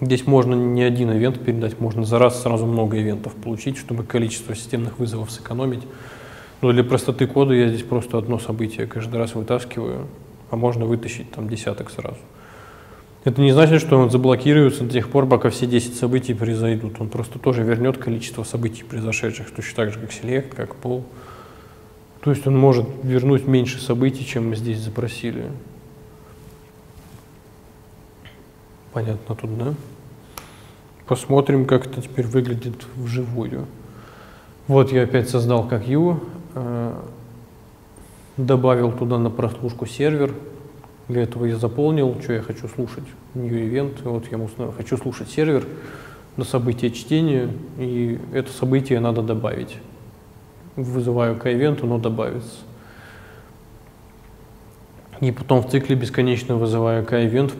Здесь можно не один ивент передать, можно за раз сразу много ивентов получить, чтобы количество системных вызовов сэкономить. Но для простоты кода я здесь просто одно событие каждый раз вытаскиваю, а можно вытащить там десяток сразу. Это не значит, что он заблокируется до тех пор, пока все 10 событий произойдут. Он просто тоже вернет количество событий, произошедших, точно так же, как select, как poll. То есть он может вернуть меньше событий, чем мы здесь запросили. Понятно тут, да? Посмотрим, как это теперь выглядит вживую. Вот я опять создал как Q, добавил туда на прослушку сервер. Для этого я заполнил, что я хочу слушать. New event. Вот я хочу слушать сервер на событие чтения, и это событие надо добавить. Вызываю k-event, оно добавится. И потом в цикле бесконечно вызываю k-event,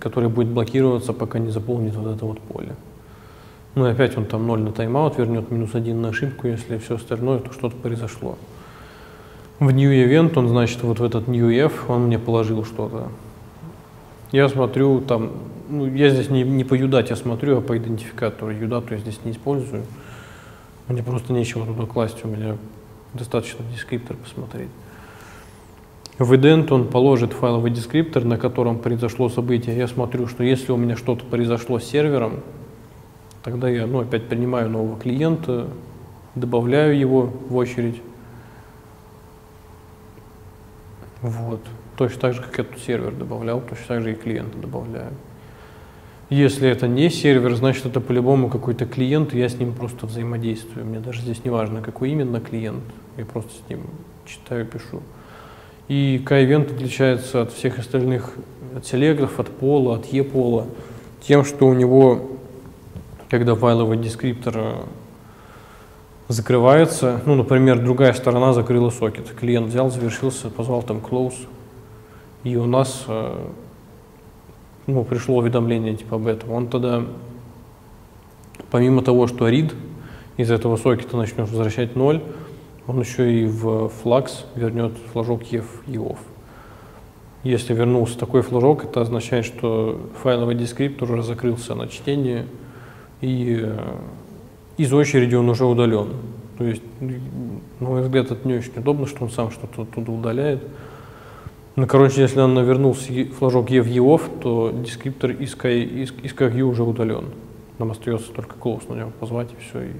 который будет блокироваться, пока не заполнит вот это вот поле. Ну и опять он там 0 на тайм-аут вернет, -1 на ошибку, если все остальное, то что-то произошло. В new event он, значит, вот в этот new ef, он мне положил что-то. Я смотрю там, ну, я здесь не по UDAT я смотрю, а по идентификатору. UDAT я здесь не использую. Мне просто нечего туда класть, у меня достаточно дескриптор посмотреть. В ident он положит файловый дескриптор, на котором произошло событие. Я смотрю, что если у меня что-то произошло с сервером, тогда я опять принимаю нового клиента, добавляю его в очередь. Вот. Точно так же, как я тут сервер добавлял, точно так же и клиента добавляю. Если это не сервер, значит это по-любому какой-то клиент, и я с ним просто взаимодействую. Мне даже здесь не важно, какой именно клиент, я просто с ним читаю, пишу. И k-event отличается от всех остальных, от селегров, от пола, от e-пола, тем, что у него, когда файловый дескриптор закрывается, например, другая сторона закрыла сокет, клиент взял, завершился, позвал там close, и у нас пришло уведомление типа об этом. Он тогда, помимо того, что read из этого сокета начнет возвращать 0, он еще и в флакс вернет флажок EF и OFF. Если вернулся такой флажок, это означает, что файловый дескриптор уже закрылся на чтение, и из очереди он уже удален. То есть, на мой взгляд, это не очень удобно, что он сам что-то оттуда удаляет. Ну, короче, если он вернулся флажок EF и OFF, то дескриптор из KView уже удален. Нам остается только close на него позвать, и все. И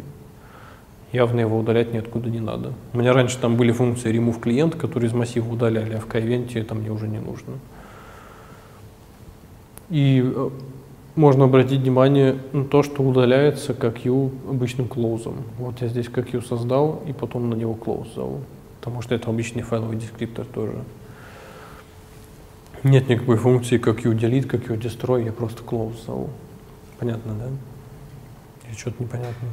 явно его удалять ниоткуда не надо. У меня раньше там были функции remove клиент, которые из массива удаляли, а в k-event это мне уже не нужно. И можно обратить внимание на то, что удаляется KView обычным close. Вот я здесь KView создал и потом на него close зову, потому что это обычный файловый дескриптор тоже. Нет никакой функции KView delete, KView destroy, я просто close зову. Понятно, да? Или что-то непонятно?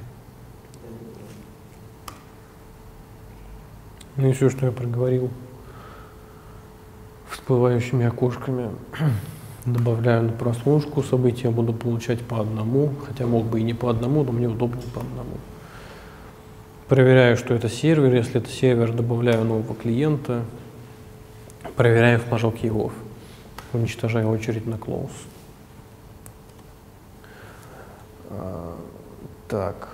Ну и все, что я проговорил, всплывающими окошками добавляю на прослушку, события буду получать по одному, хотя мог бы и не по одному, но мне удобно по одному. Проверяю, что это сервер, если это сервер, добавляю нового клиента, проверяю флажок EOF, уничтожаю очередь на close. Так.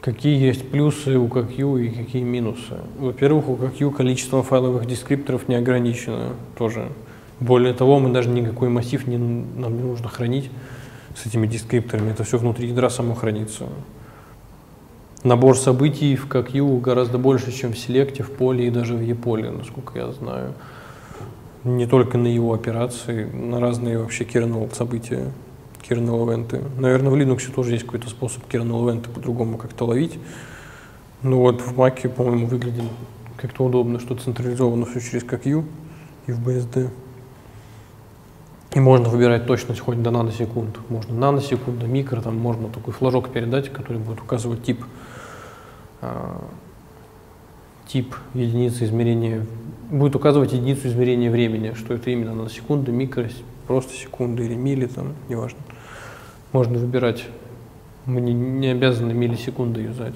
Какие есть плюсы у KView и какие минусы? Во-первых, у KView количество файловых дескрипторов не ограничено тоже. Более того, мы даже никакой массив нам не нужно хранить с этими дескрипторами. Это все внутри ядра само хранится. Набор событий в KView гораздо больше, чем в селекте, в поле и даже в e-поле, насколько я знаю. Не только на его операции, на разные вообще kernel события. Kernel-эвенты. Наверное, в Linux тоже есть какой-то способ kernel-эвенты по-другому как-то ловить. Но вот в Mac, по-моему, выглядит как-то удобно, что централизовано все через KView и в BSD. И можно выбирать точность хоть до наносекунд. Можно наносекунда, микро, там можно такой флажок передать, который будет указывать тип единицы измерения, будет указывать единицу измерения времени, что это именно наносекунда, микро, просто секунды или мили, там, неважно. Можно выбирать. Мы не обязаны миллисекунды юзать.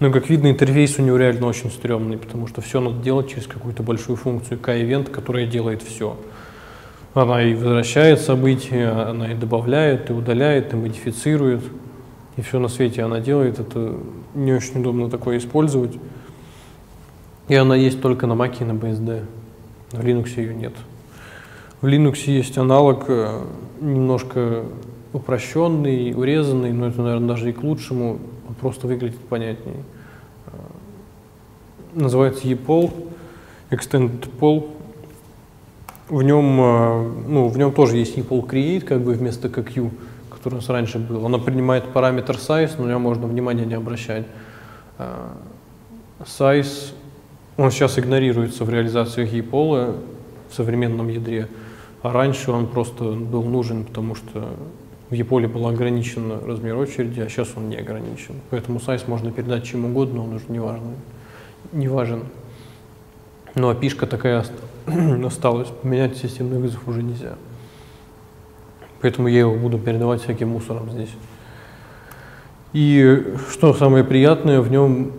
Но, как видно, интерфейс у него реально очень стрёмный, потому что все надо делать через какую-то большую функцию k-event, которая делает все. Она и возвращает события, она и добавляет, и удаляет, и модифицирует. И все на свете она делает. Это не очень удобно такое использовать. И она есть только на Mac и на BSD. В Linux ее нет. В Linux есть аналог, немножко упрощенный, урезанный, но это, наверное, даже и к лучшему, он просто выглядит понятней. Называется ePol, Extended Pol. В нем тоже есть ePol Create, как бы вместо KView, который у нас раньше был. Она принимает параметр size, но на него можно внимания не обращать. Size, он сейчас игнорируется в реализациях ePol, в современном ядре, а раньше он просто был нужен, потому что в e-поле был ограничен размер очереди, а сейчас он не ограничен. Поэтому size можно передать чем угодно, он уже не важен. Ну а API-шка такая осталась, поменять системный вызов уже нельзя. Поэтому я его буду передавать всяким мусором здесь. И что самое приятное, в нем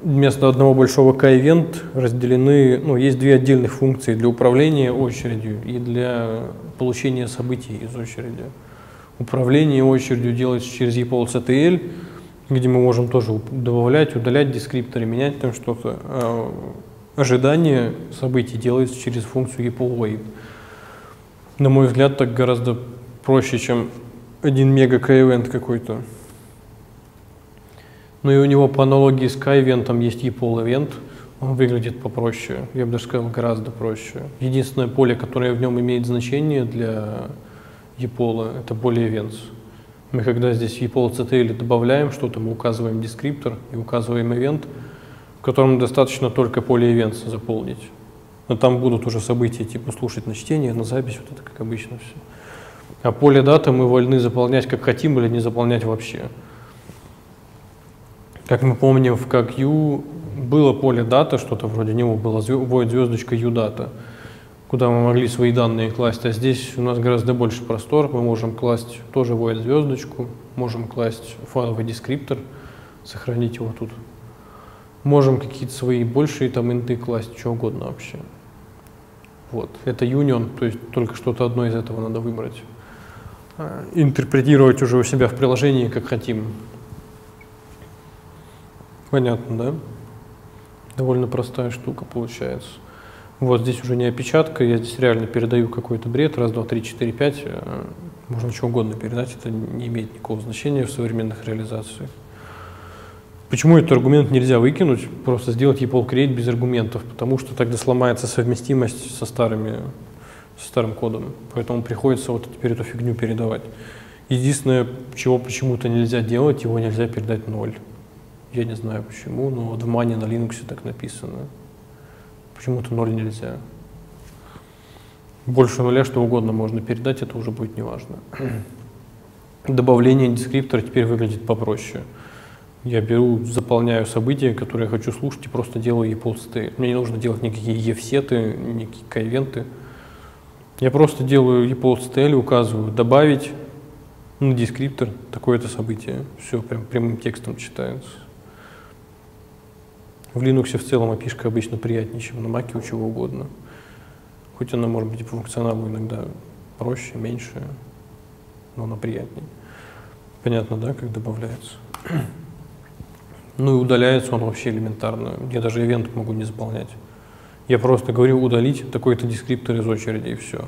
вместо одного большого k-event разделены, есть две отдельных функции для управления очередью и для получения событий из очереди. Управление очередью делается через ePol.ctl, где мы можем тоже добавлять, удалять дескрипторы, менять там что-то. ожидание событий делается через функцию Ripple Wave. На мой взгляд, так гораздо проще, чем 1 мега K-event какой-то. Ну и у него по аналогии с K-event есть Ripple Event. Он выглядит попроще, я бы даже сказал, гораздо проще. Единственное поле, которое в нем имеет значение для Ripple, это поле Events. Мы когда здесь в RippleCTL добавляем что-то, мы указываем дескриптор и указываем event, в котором достаточно только поле events заполнить. Но там будут уже события типа слушать на чтение, на запись, вот это как обычно все. А поле дата мы вольны заполнять как хотим или не заполнять вообще. Как мы помним, в KQ было поле дата, что-то вроде него было void звездочка UData, куда мы могли свои данные класть, а здесь у нас гораздо больше простор, мы можем класть тоже void звездочку, можем класть файловый дескриптор, сохранить его тут, можем какие-то свои большие там инты класть, что угодно вообще. Вот, это union, то есть только что-то одно из этого надо выбрать, интерпретировать уже у себя в приложении как хотим. Понятно, да? Довольно простая штука получается. Вот здесь уже не опечатка, я здесь реально передаю какой-то бред, раз, два, три, четыре, пять, можно что угодно передать, это не имеет никакого значения в современных реализациях. Почему этот аргумент нельзя выкинуть, просто сделать RippleCreate create без аргументов, потому что тогда сломается совместимость со старым кодом, поэтому приходится вот теперь эту фигню передавать. Единственное, чего почему-то нельзя делать, его нельзя передать 0. Я не знаю почему, но вот в мане на Linux так написано. Почему-то 0 нельзя. Больше нуля что угодно можно передать, это уже будет неважно. Добавление дескриптора теперь выглядит попроще. Я беру, заполняю события, которые я хочу слушать, и просто делаю RippleCTL. Мне не нужно делать никакие EVSET, никакие K-event. Я просто делаю RippleCTL, указываю «добавить» на дескриптор такое-то событие. Все прям прямым текстом читается. В Linux в целом API-шка обычно приятнее, чем на Mac у чего угодно. Хоть она может быть по функционалу иногда проще, меньше, но она приятнее. Понятно, да, как добавляется? Ну и удаляется он вообще элементарно. Я даже event могу не заполнять. Я просто говорю удалить такой-то дескриптор из очереди и все.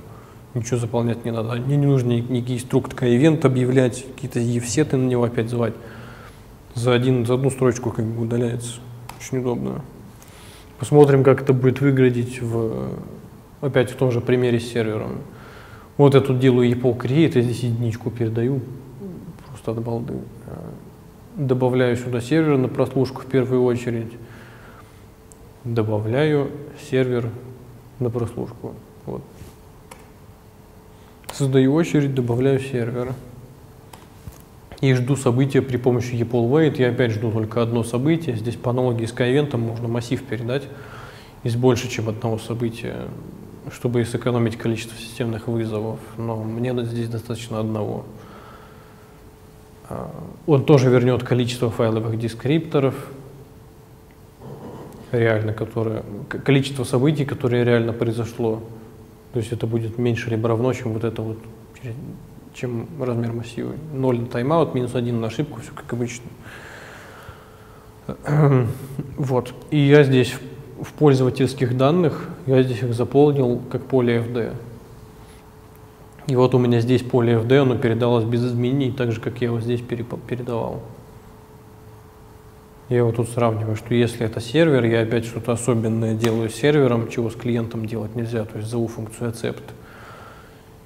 Ничего заполнять не надо. Мне не нужно некий структ K-event объявлять, какие-то EVSET на него опять звать. За одну строчку как бы удаляется. Очень удобно. Посмотрим, как это будет выглядеть опять в том же примере с сервером. Вот я тут делаю RippleCreate, я здесь единичку передаю, просто от балды. Добавляю сюда сервер на прослушку в первую очередь. Добавляю сервер на прослушку. Вот. Создаю очередь, добавляю сервер. И жду события при помощи RippleWait. Я опять жду только одно событие. Здесь по аналогии с K-event можно массив передать из больше, чем одного события, чтобы сэкономить количество системных вызовов. Но мне здесь достаточно одного. Он тоже вернет количество файловых дескрипторов, реально, количество событий, которые реально произошло. То есть это будет меньше либо равно, чем вот это вот, чем размер массива. 0 на тайм-аут, минус 1 на ошибку, все как обычно. Вот. И я здесь в пользовательских данных, я здесь их заполнил как поле FD. И вот у меня здесь поле FD, оно передалось без изменений, так же, как я его здесь передавал. Я его тут сравниваю, что если это сервер, я опять что-то особенное делаю с сервером, чего с клиентом делать нельзя, то есть зову функцию accept.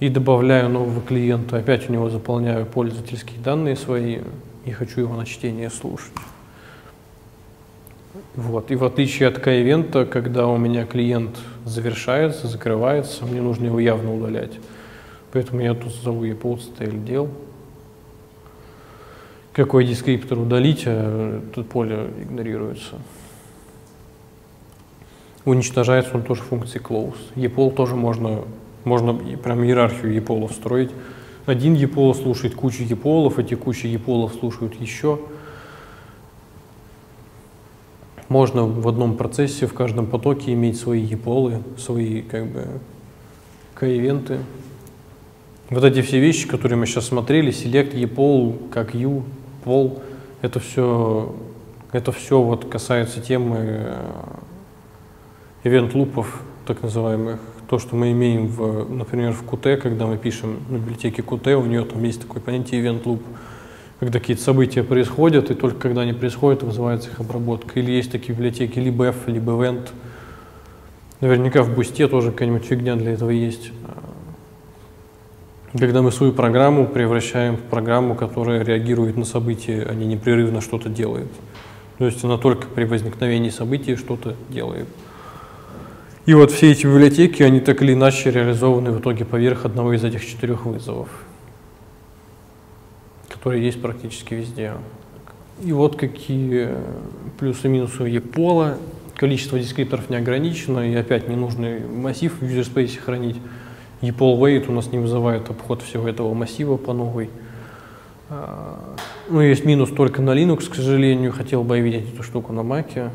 И добавляю нового клиента, опять у него заполняю пользовательские данные свои и хочу его на чтение слушать. Вот. И в отличие от K-event, когда у меня клиент завершается, закрывается, мне нужно его явно удалять. Поэтому я тут зову RippleCTL дел. Какой дескриптор удалить, а тут поле игнорируется. Уничтожается он тоже функцией close. RippleCTL тоже можно прям иерархию RippleCTL строить. Один RippleCTL слушает кучу RippleCTL, эти кучи RippleCTL слушают еще. Можно в одном процессе, в каждом потоке иметь свои RippleCTL, свои как бы K-event. Вот эти все вещи, которые мы сейчас смотрели, select, RippleCTL, KQ, Poll, это все вот касается темы ивент-лупов, так называемых, то, что мы имеем, например, в Qt, когда мы пишем на библиотеке Qt, у нее там есть такое понятие ивент-луп, когда какие-то события происходят, и только когда они происходят, вызывается их обработка. Или есть такие библиотеки либо F, либо event. Наверняка в бусте тоже какая-нибудь фигня для этого есть. Когда мы свою программу превращаем в программу, которая реагирует на события, а не непрерывно что-то делает. То есть она только при возникновении событий что-то делает. И вот все эти библиотеки, они так или иначе реализованы в итоге поверх одного из этих четырех вызовов, которые есть практически везде. И вот какие плюсы и минусы ePol'а. Количество дескрипторов не ограничено, и опять ненужный массив в user-space хранить. ePol-wait у нас не вызывает обход всего этого массива по новой. Ну, есть минус только на Linux, к сожалению. Хотел бы я видеть эту штуку на Mac'е.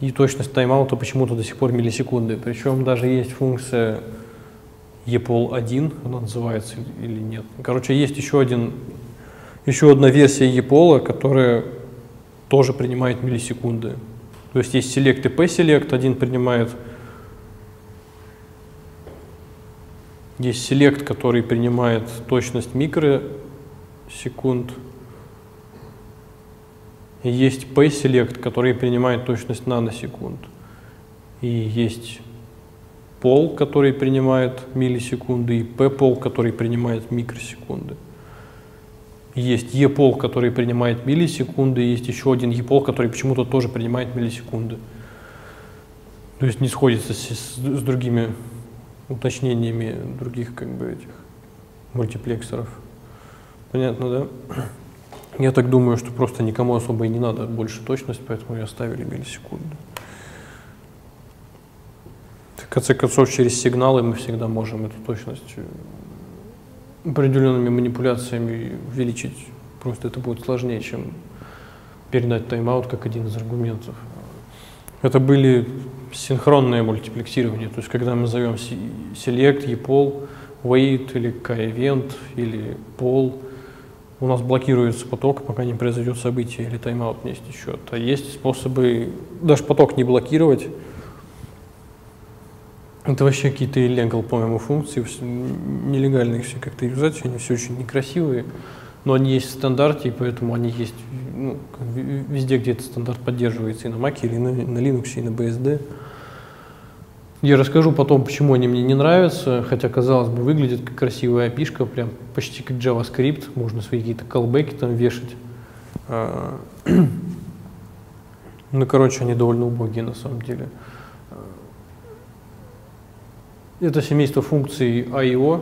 И точность тайм-аута почему-то до сих пор миллисекунды. Причем даже есть функция ePol1, она называется или нет. Короче, есть еще одна версия ePol'а, которая тоже принимает миллисекунды. То есть есть select и p-select, один принимает. Есть select, который принимает точность микросекунд. И есть p-select, который принимает точность наносекунд. И есть pol, который принимает миллисекунды, и p-pol, который принимает микросекунды. Есть ePol, который принимает миллисекунды, и есть еще один ePol, который почему-то тоже принимает миллисекунды. То есть не сходится с другими уточнениями других как бы этих мультиплексоров. Понятно, да? Я так думаю, что просто никому особо и не надо больше точность, поэтому и оставили миллисекунды. В конце концов, через сигналы мы всегда можем эту точность определенными манипуляциями увеличить. Просто это будет сложнее, чем передать тайм-аут как один из аргументов. Это были синхронные мультиплексирования, то есть когда мы зовем select, ePol, wait или k-event или pol, у нас блокируется поток, пока не произойдет событие или тайм-аут не истечет. А есть способы даже поток не блокировать. Это вообще какие-то illegal, по-моему, функции, нелегально их все как-то юзать, они все очень некрасивые, но они есть в стандарте, и поэтому они есть, ну, везде, где этот стандарт поддерживается, и на Mac'е, или на Linux, и на BSD. Я расскажу потом, почему они мне не нравятся, хотя, казалось бы, выглядит как красивая API-шка, прям почти как JavaScript, можно свои какие-то callback'и там вешать. Ну, короче, они довольно убогие на самом деле. Это семейство функций I/O,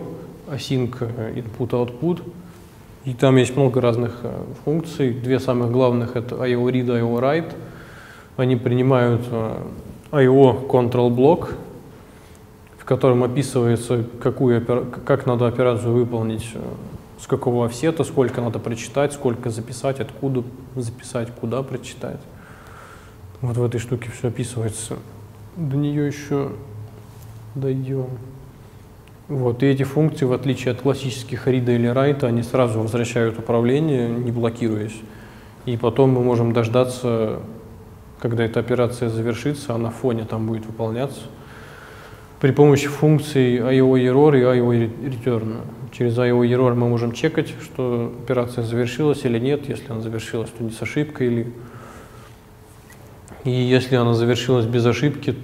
async, input, output. И там есть много разных функций. Две самых главных — это I/O read, I/O write. Они принимают I/O control блок, в котором описывается, как надо операцию выполнить, с какого офсета, сколько надо прочитать, сколько записать, откуда записать, куда прочитать. Вот в этой штуке все описывается. До нее еще дойдем. Вот. И эти функции, в отличие от классических read или write, они сразу возвращают управление, не блокируясь. И потом мы можем дождаться, когда эта операция завершится, а на фоне там будет выполняться. При помощи функций IOError и IOReturn. Через IOError мы можем чекать, что операция завершилась или нет. Если она завершилась, то не с ошибкой. И если она завершилась без ошибки,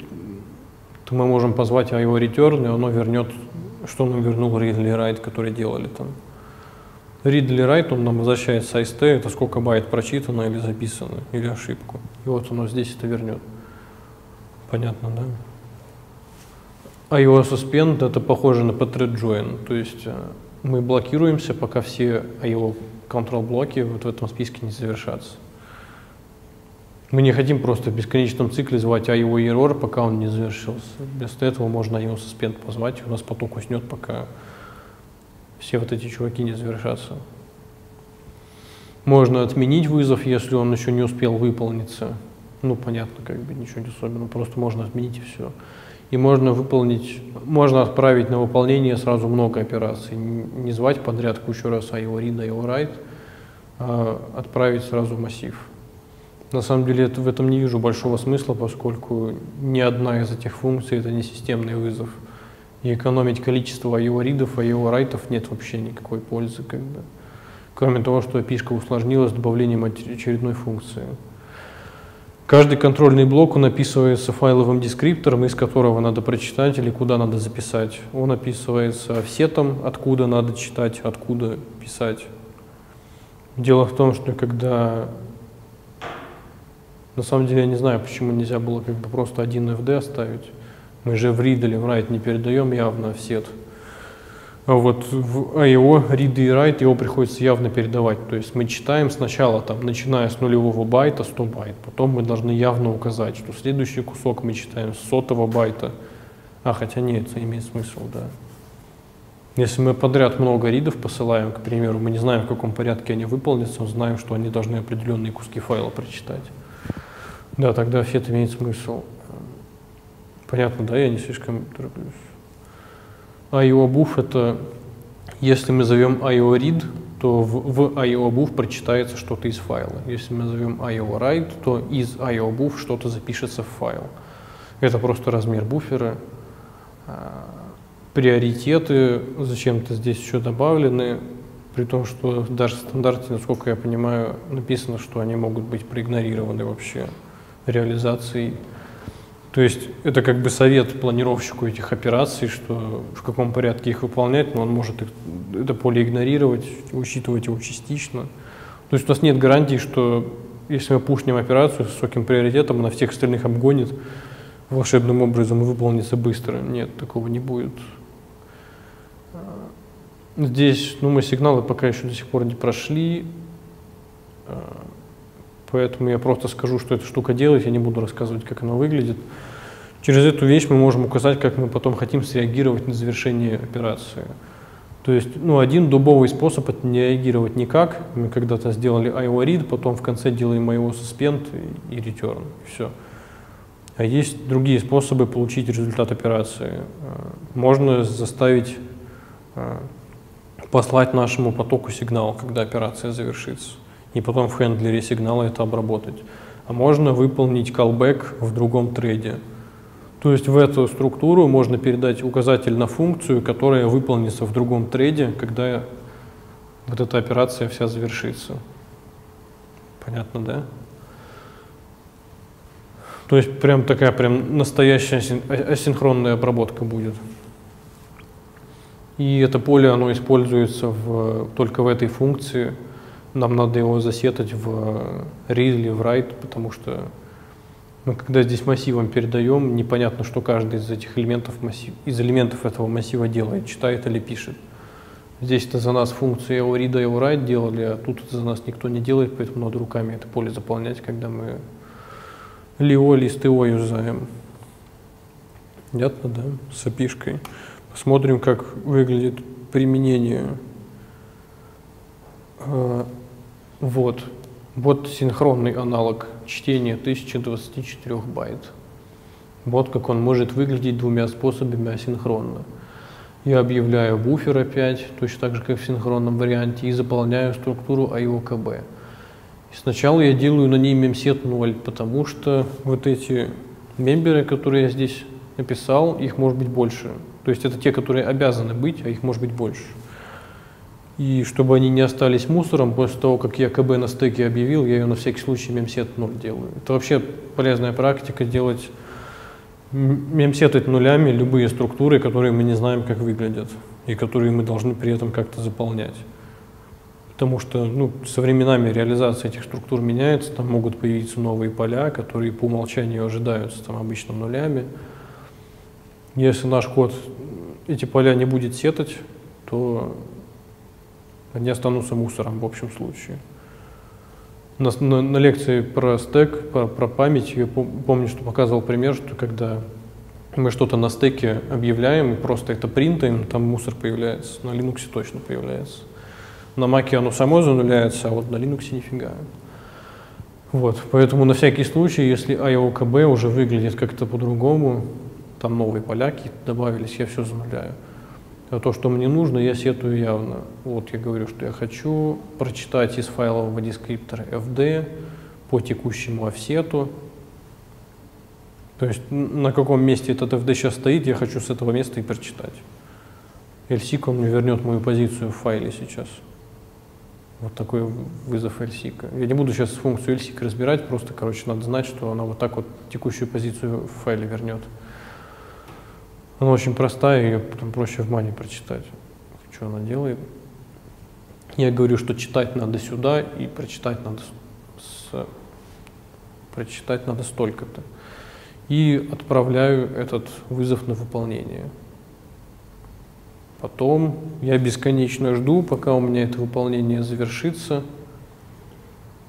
то мы можем позвать IOReturn, и оно вернет, что нам вернул read или write, который делали там. Read или write, он нам возвращает size t, это сколько байт прочитано или записано, или ошибку. И вот оно здесь это вернет. Понятно, да? IO suspend — это похоже на pthread join, то есть мы блокируемся, пока все IO control блоки вот в этом списке не завершатся. Мы не хотим просто в бесконечном цикле звать IOError, пока он не завершился. Вместо этого можно IOSuspend позвать, у нас поток уснет, пока все вот эти чуваки не завершатся. Можно отменить вызов, если он еще не успел выполниться. Ну, понятно, как бы ничего не особенного, просто можно отменить и все. И можно отправить на выполнение сразу много операций, не звать подряд кучу раз IORead, IOWrite, а отправить сразу массив. На самом деле в этом не вижу большого смысла, поскольку ни одна из этих функций — это не системный вызов. И экономить количество IO-ридов, IO-райтов нет вообще никакой пользы, как бы. Кроме того, что API-шка усложнилась добавлением очередной функции. Каждый контрольный блок, он описывается файловым дескриптором, из которого надо прочитать или куда надо записать. Он описывается офсетом, откуда надо читать, откуда писать. Дело в том, что когда... На самом деле я не знаю, почему нельзя было как бы просто один FD оставить. Мы же в read или в write не передаем явно офсет. А вот в IO read и write его приходится явно передавать. То есть мы читаем сначала, там, начиная с нулевого байта, 100 байт. Потом мы должны явно указать, что следующий кусок мы читаем с 100-го байта. А, хотя нет, это имеет смысл, да. Если мы подряд много ридов посылаем, к примеру, мы не знаем, в каком порядке они выполнятся, но знаем, что они должны определенные куски файла прочитать. Да, тогда офсет имеет смысл. Понятно, да, я не слишком тороплюсь. IO-buf — это, если мы зовем IO-read, то в IO-buf прочитается что-то из файла. Если мы зовем IO-write, то из IO-buf что-то запишется в файл. Это просто размер буфера. Приоритеты зачем-то здесь еще добавлены, при том, что даже в стандарте, насколько я понимаю, написано, что они могут быть проигнорированы вообще реализацией. То есть это как бы совет планировщику этих операций, что в каком порядке их выполнять, но он может их, это поле игнорировать, учитывать его частично. То есть у нас нет гарантии, что если мы пушнем операцию с высоким приоритетом, она всех остальных обгонит, волшебным образом выполнится быстро. Нет, такого не будет. Здесь, ну, мы сигналы пока еще до сих пор не прошли. Поэтому я просто скажу, что эта штука делает, я не буду рассказывать, как она выглядит. Через эту вещь мы можем указать, как мы потом хотим среагировать на завершение операции. То есть, ну, один дубовый способ — это не реагировать никак. Мы когда-то сделали IO-read, потом в конце делаем IO-suspend и return, и все. А есть другие способы получить результат операции. Можно заставить послать нашему потоку сигнал, когда операция завершится, и потом в хендлере сигнала это обработать. А можно выполнить callback в другом трейде. То есть в эту структуру можно передать указатель на функцию, которая выполнится в другом трейде, когда вот эта операция вся завершится. Понятно, да? То есть прям такая прям настоящая асинхронная обработка будет. И это поле, оно используется только в этой функции. Нам надо его засетать в read или в write, потому что мы, когда здесь массивом передаем, непонятно, что каждый из этих элементов, из элементов этого массива делает, читает или пишет. Здесь-то за нас функции его read и его write делали, а тут это за нас никто не делает, поэтому надо руками это поле заполнять, когда мы лио или СТО юзаем. Понятно, да? С API-шкой. Посмотрим, как выглядит применение. Вот синхронный аналог чтения 1024 байт. Вот как он может выглядеть двумя способами асинхронно. Я объявляю буфер опять, точно так же, как в синхронном варианте, и заполняю структуру IOKB. И сначала я делаю на ней мемсет 0, потому что вот эти мемберы, которые я здесь написал, их может быть больше. То есть это те, которые обязаны быть, а их может быть больше. И чтобы они не остались мусором, после того, как я КБ на стеке объявил, я ее на всякий случай мемсет 0 делаю. Это вообще полезная практика — делать мемсетать нулями любые структуры, которые мы не знаем, как выглядят, и которые мы должны при этом как-то заполнять. Потому что, ну, со временами реализация этих структур меняется, там могут появиться новые поля, которые по умолчанию ожидаются там обычно нулями. Если наш код эти поля не будет сетать, то они останутся мусором в общем случае. На лекции про стэк, про память, я помню, что показывал пример, что когда мы что-то на стеке объявляем и просто это принтаем, там мусор появляется. На Linux точно появляется. На Mac оно само зануляется, а вот на Linux нифига. Вот. Поэтому на всякий случай, если IOKB уже выглядит как-то по-другому, там новые поляки добавились, я все зануляю. А то, что мне нужно, я сетую явно. Вот я говорю, что я хочу прочитать из файлового дескриптора FD, по текущему офсету. То есть на каком месте этот FD сейчас стоит, я хочу с этого места и прочитать. LSIC мне вернет мою позицию в файле сейчас. Вот такой вызов LSIC. Я не буду сейчас функцию LSIC разбирать, просто, короче, надо знать, что она вот так вот текущую позицию в файле вернет. Она очень простая, ее потом проще в мане прочитать. Что она делает? Я говорю, что читать надо сюда и прочитать надо столько-то. И отправляю этот вызов на выполнение. Потом я бесконечно жду, пока у меня это выполнение завершится.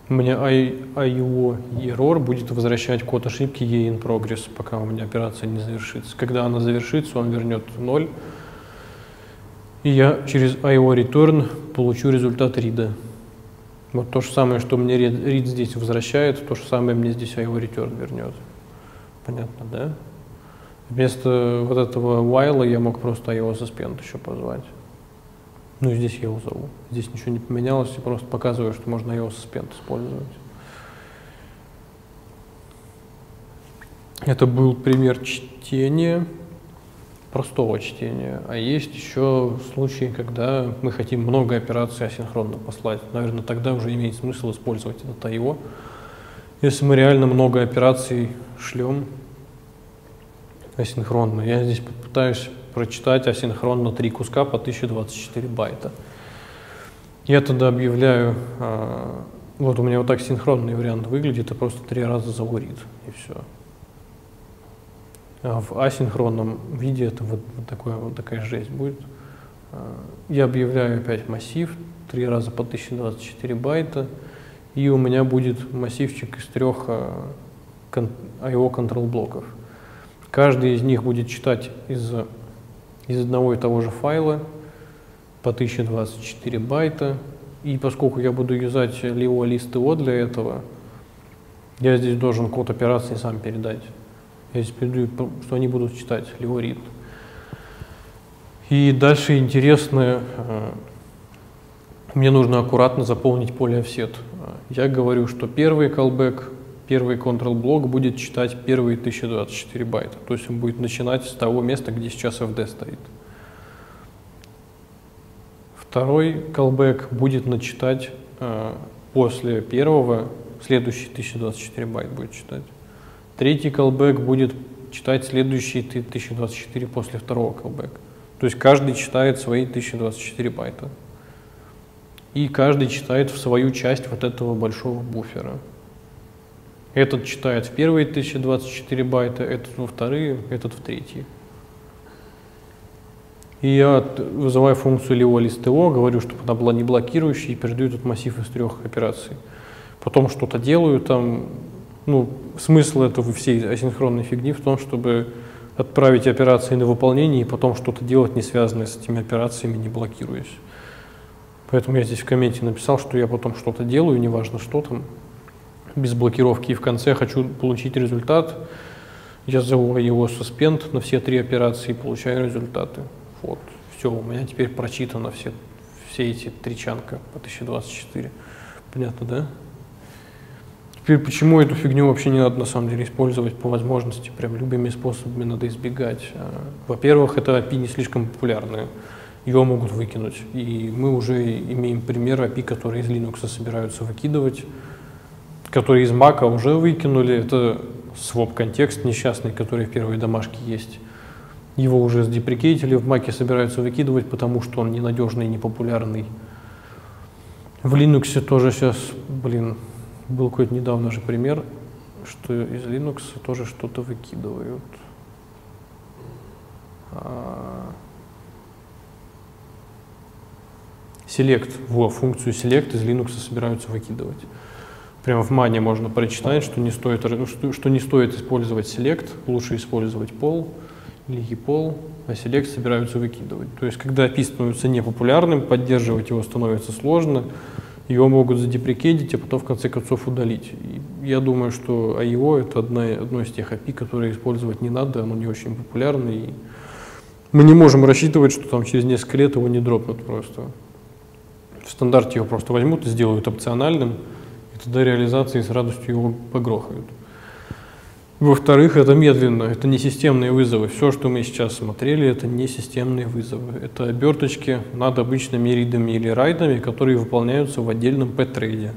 У меня IO-error будет возвращать код ошибки E-in-progress, пока у меня операция не завершится. Когда она завершится, он вернет 0. И я через IO-return получу результат рида. Вот то же самое, что мне read здесь возвращает, то же самое мне здесь IO-return вернет. Понятно, да? Вместо вот этого while я мог просто IO-suspend еще позвать. Ну и здесь я его зову. Здесь ничего не поменялось, я просто показываю, что можно IO-suspend использовать. Это был пример чтения, простого чтения. А есть еще случаи, когда мы хотим много операций асинхронно послать. Наверное, тогда уже имеет смысл использовать этот IO. Если мы реально много операций шлем асинхронно. Я здесь попытаюсь прочитать асинхронно 3 куска по 1024 байта. Я тогда объявляю, вот у меня вот так синхронный вариант выглядит, я просто 3 раза зову read, и все. А в асинхронном виде это вот такая жесть будет. Я объявляю опять массив, 3 раза по 1024 байта. И у меня будет массивчик из 3 IO-control блоков. Каждый из них будет читать из одного и того же файла по 1024 байта. И поскольку я буду юзать leo-list.io для этого, я здесь должен код операции сам передать. Я здесь передаю, что они будут читать leo-read. И дальше интересно, мне нужно аккуратно заполнить поле offset. Я говорю, что первый callback, первый control-блок будет читать первые 1024 байта. То есть он будет начинать с того места, где сейчас FD стоит. Второй callback будет начитать после первого, следующие 1024 байта будет читать. Третий callback будет читать следующие 1024 после второго callback. То есть каждый читает свои 1024 байта. И каждый читает в свою часть вот этого большого буфера. Этот читает в первые 1024 байта, этот во вторые, этот в третьи. И я вызываю функцию leo-list.io, говорю, чтобы она была не блокирующей, и передаю этот массив из 3 операций. Потом что-то делаю там. Ну, смысл этого всей асинхронной фигни в том, чтобы отправить операции на выполнение и потом что-то делать, не связанное с этими операциями, не блокируясь. Поэтому я здесь в комменте написал, что я потом что-то делаю, неважно что там, без блокировки. И в конце хочу получить результат. Я зову его suspend на все 3 операции и получаю результаты. Вот, все, у меня теперь прочитано все эти тричанка по 1024. Понятно, да? Теперь почему эту фигню вообще не надо на самом деле использовать по возможности, прям любыми способами надо избегать. Во-первых, это API не слишком популярные. Его могут выкинуть. И мы уже имеем пример API, которые из Linux собираются выкидывать, которые из Mac уже выкинули. Это swap-контекст несчастный, который в первой домашке есть. Его уже сдеприкейтили, в Mac собираются выкидывать, потому что он ненадежный и непопулярный. В Linux тоже сейчас, блин, был какой-то недавно же пример, что из Linux тоже что-то выкидывают. Select, во, функцию select из Linux собираются выкидывать. Прямо в мане можно прочитать, что не стоит использовать select, лучше использовать poll или epoll, а select собираются выкидывать. То есть, когда API становится непопулярным, поддерживать его становится сложно, его могут задеприкедить, а потом в конце концов удалить. И я думаю, что IO — это одно из тех API, которые использовать не надо, оно не очень популярно, и мы не можем рассчитывать, что там через несколько лет его не дропнут просто. В стандарте его просто возьмут и сделают опциональным, и тогда реализации с радостью его погрохают. Во-вторых, это медленно, это не системные вызовы. Все, что мы сейчас смотрели, это не системные вызовы. Это оберточки над обычными ридами или райдами, которые выполняются в отдельном P-трейде.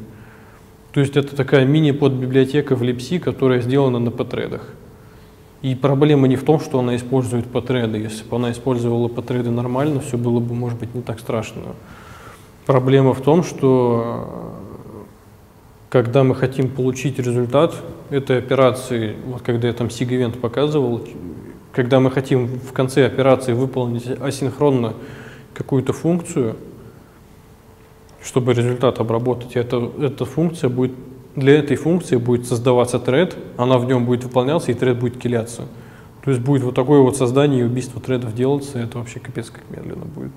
То есть это такая мини-подбиблиотека в Libc, которая сделана на P-тредах. И проблема не в том, что она использует P-треды. Если бы она использовала P-треды нормально, все было бы, может быть, не так страшно. Проблема в том, что когда мы хотим получить результат этой операции, вот когда я там SIG-event показывал, когда мы хотим в конце операции выполнить асинхронно какую-то функцию, чтобы результат обработать, эта функция будет, для этой функции будет создаваться тред, она в нем будет выполняться, и тред будет киляться. То есть будет вот такое вот создание и убийство тредов делаться, и это вообще капец как медленно будет.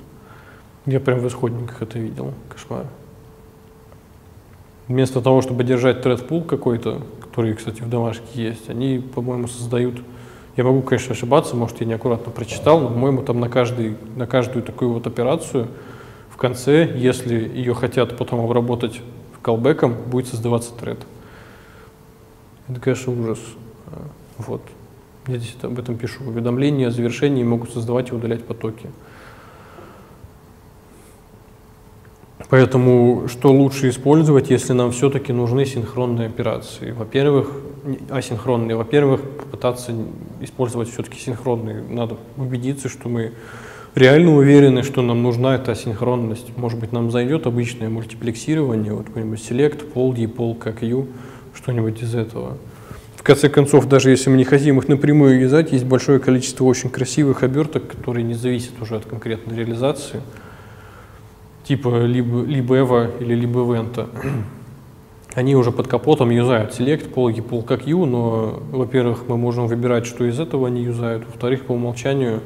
Я прям в исходниках это видел, кошмар. Вместо того, чтобы держать thread-pool какой-то, который, кстати, в домашке есть, они, по-моему, создают... Я могу, конечно, ошибаться, может, я неаккуратно прочитал, но, по-моему, там на каждую такую вот операцию в конце, если ее хотят потом обработать колбеком, будет создаваться thread. Это, конечно, ужас. Вот. Я здесь об этом пишу. Уведомления о завершении могут создавать и удалять потоки. Поэтому что лучше использовать, если нам все-таки нужны синхронные операции? Во-первых, асинхронные. Во-первых, попытаться использовать все-таки синхронные. Надо убедиться, что мы реально уверены, что нам нужна эта асинхронность. Может быть, нам зайдет обычное мультиплексирование, вот какой-нибудь select, poll, epoll, как you, что-нибудь из этого. В конце концов, даже если мы не хотим их напрямую вязать, есть большое количество очень красивых оберток, которые не зависят уже от конкретной реализации. Типа либо Эва или либо Вента, они уже под капотом юзают select, poll, epoll, как you, но, во-первых, мы можем выбирать, что из этого они юзают, во-вторых, по умолчанию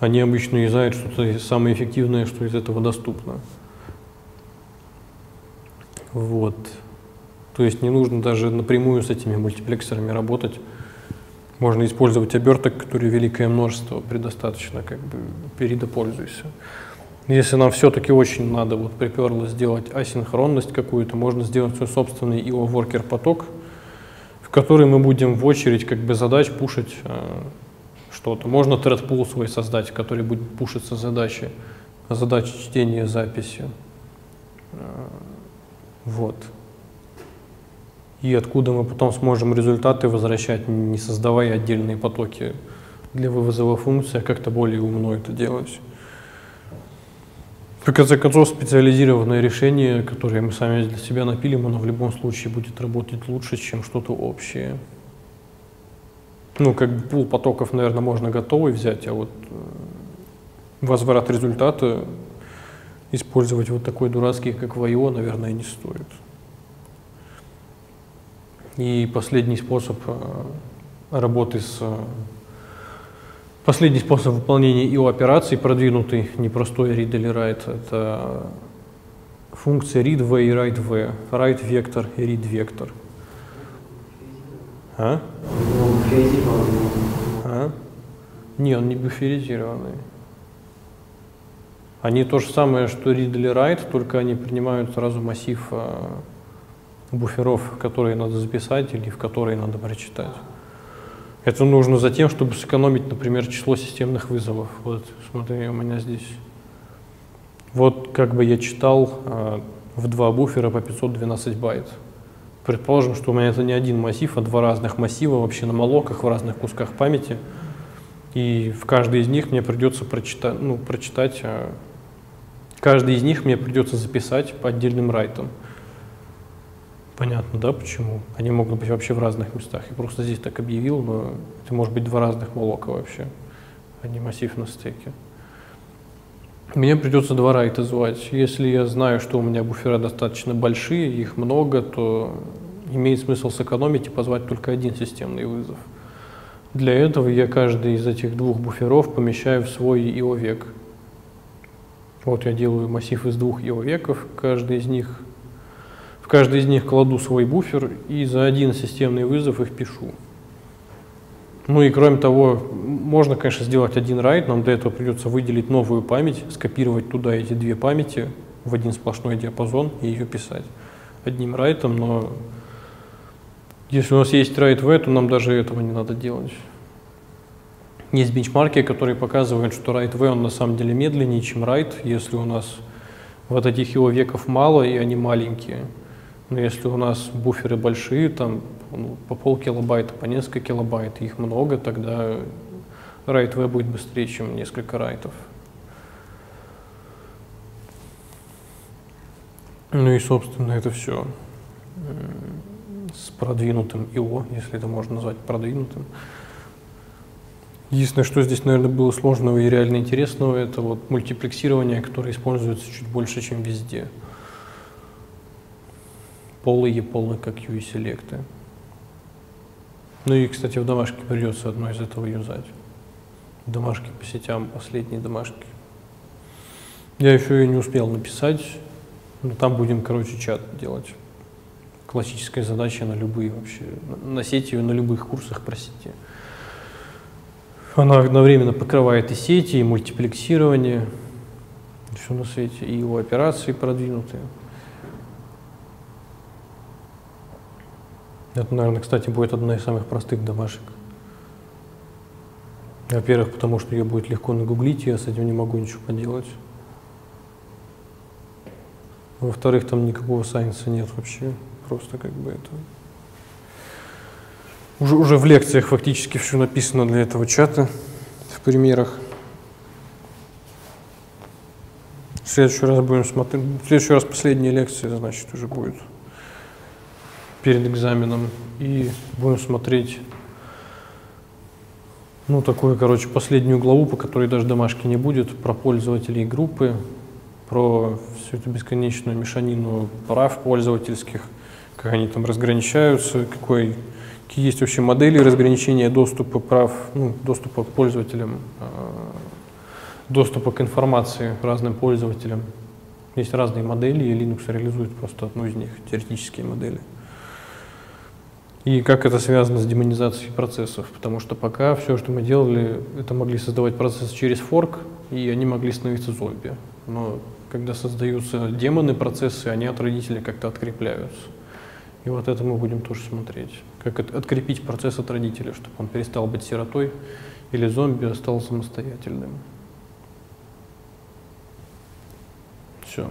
они обычно юзают что-то самое эффективное, что из этого доступно. Вот. То есть не нужно даже напрямую с этими мультиплексорами работать. Можно использовать оберток, которые великое множество, предостаточно, как бы, передопользуйся. Если нам все-таки очень надо, вот приперло сделать асинхронность какую-то, можно сделать свой собственный IO-воркер поток, в который мы будем в очередь как бы задач пушить что-то. Можно thread-pool свой создать, который будет пушиться задачи чтения записи. Вот. И откуда мы потом сможем результаты возвращать, не создавая отдельные потоки для вызова функции, а как-то более умно это делать. В конце концов, специализированное решение, которое мы сами для себя напилим, оно в любом случае будет работать лучше, чем что-то общее. Ну, как бы пул потоков, наверное, можно готовый взять, а вот возврат результата использовать вот такой дурацкий, как в IO, наверное, не стоит. И Последний способ выполнения IO-операций, продвинутый, непростой read или write, это функция readV и writeV, write-вектор и read-вектор. А? А? Не, он не буферизированный. Они то же самое, что read или write, только они принимают сразу массив буферов, которые надо записать или в которые надо прочитать. Это нужно за тем, чтобы сэкономить, например, число системных вызовов. Вот, смотри, у меня здесь. Вот как бы я читал в два буфера по 512 байт. Предположим, что у меня это не один массив, а два разных массива вообще на молоках, в разных кусках памяти. И в каждый из них мне придется каждый из них мне придется записать по отдельным райтам. Понятно, да, почему? Они могут быть вообще в разных местах. Я просто здесь так объявил, но это может быть два разных молока вообще, а не массив на стеке. Мне придется два райта звать. Если я знаю, что у меня буфера достаточно большие, их много, то имеет смысл сэкономить и позвать только один системный вызов. Для этого я каждый из этих двух буферов помещаю в свой IO-век. Вот я делаю массив из двух IO-веков, в каждый из них кладу свой буфер и за один системный вызов их пишу. Ну и кроме того, можно, конечно, сделать один write, нам для этого придется выделить новую память, скопировать туда эти две памяти в один сплошной диапазон и ее писать. одним райтом, но если у нас есть райт V, то нам даже этого не надо делать. Есть бенчмарки, которые показывают, что райт V он на самом деле медленнее, чем райт, если у нас вот этих его веков мало и они маленькие. Но если у нас буферы большие, там по полкилобайта, по несколько килобайт, их много, тогда райт V будет быстрее, чем несколько райтов. Ну и, собственно, это все с продвинутым ИО, если это можно назвать продвинутым. Единственное, что здесь, наверное, было сложного и реально интересного, это вот мультиплексирование, которое используется чуть больше, чем везде. Полы и полы, как UE-селекты. Ну и, кстати, в домашке придется одно из этого юзать. Домашки по сетям, последние домашки. Я еще ее не успел написать, но там будем, короче, чат делать. Классическая задача на любые вообще, на сети, на любых курсах про сети. Она одновременно покрывает и сети, и мультиплексирование, все на свете, и его операции продвинутые. Это, наверное, кстати, будет одна из самых простых домашек. Во-первых, потому что ее будет легко нагуглить, я с этим не могу ничего поделать. Во-вторых, там никакого сайенса нет вообще, просто как бы это... Уже в лекциях фактически все написано для этого чата, в примерах. В следующий раз будем смотреть, в следующий раз последняя лекция, значит, уже будет перед экзаменом. И будем смотреть, ну, такую, короче, последнюю главу, по которой даже домашки не будет, про пользователей группы, про всю эту бесконечную мешанину прав пользовательских, как они там разграничаются, какой... Есть вообще модели разграничения доступа прав, ну, доступа к пользователям, доступа к информации разным пользователям. Есть разные модели, и Linux реализует просто одну из них, теоретические модели. И как это связано с демонизацией процессов, потому что пока все, что мы делали, это могли создавать процессы через форк, и они могли становиться зомби. Но когда создаются демоны процессы, они от родителей как-то открепляются. И вот это мы будем тоже смотреть. Как открепить процесс от родителя, чтобы он перестал быть сиротой или зомби, а стал самостоятельным. Все.